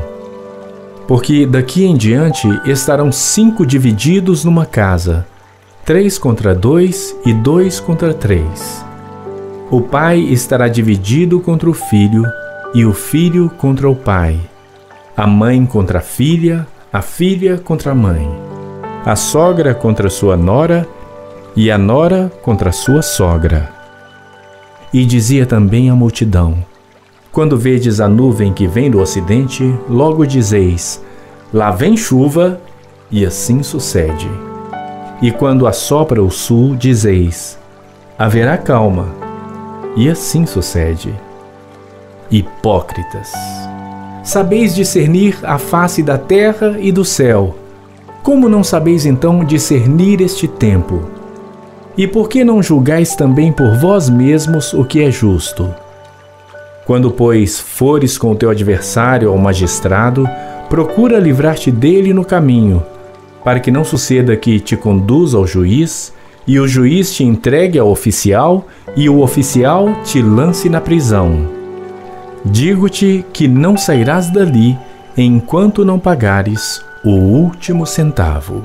Porque daqui em diante estarão 5 divididos numa casa, 3 contra 2 e 2 contra 3. O pai estará dividido contra o filho, e o filho contra o pai. A mãe contra a filha contra a mãe. A sogra contra sua nora, e a nora contra sua sogra. E dizia também a multidão: Quando vedes a nuvem que vem do ocidente, logo dizeis: Lá vem chuva, e assim sucede. E quando assopra o sul, dizeis: Haverá calma, e assim sucede. Hipócritas! Sabeis discernir a face da terra e do céu. Como não sabeis então discernir este tempo? E por que não julgais também por vós mesmos o que é justo? Quando, pois, fores com o teu adversário ao magistrado, procura livrar-te dele no caminho, para que não suceda que te conduza ao juiz, e o juiz te entregue ao oficial, e o oficial te lance na prisão. Digo-te que não sairás dali, enquanto não pagares o último centavo.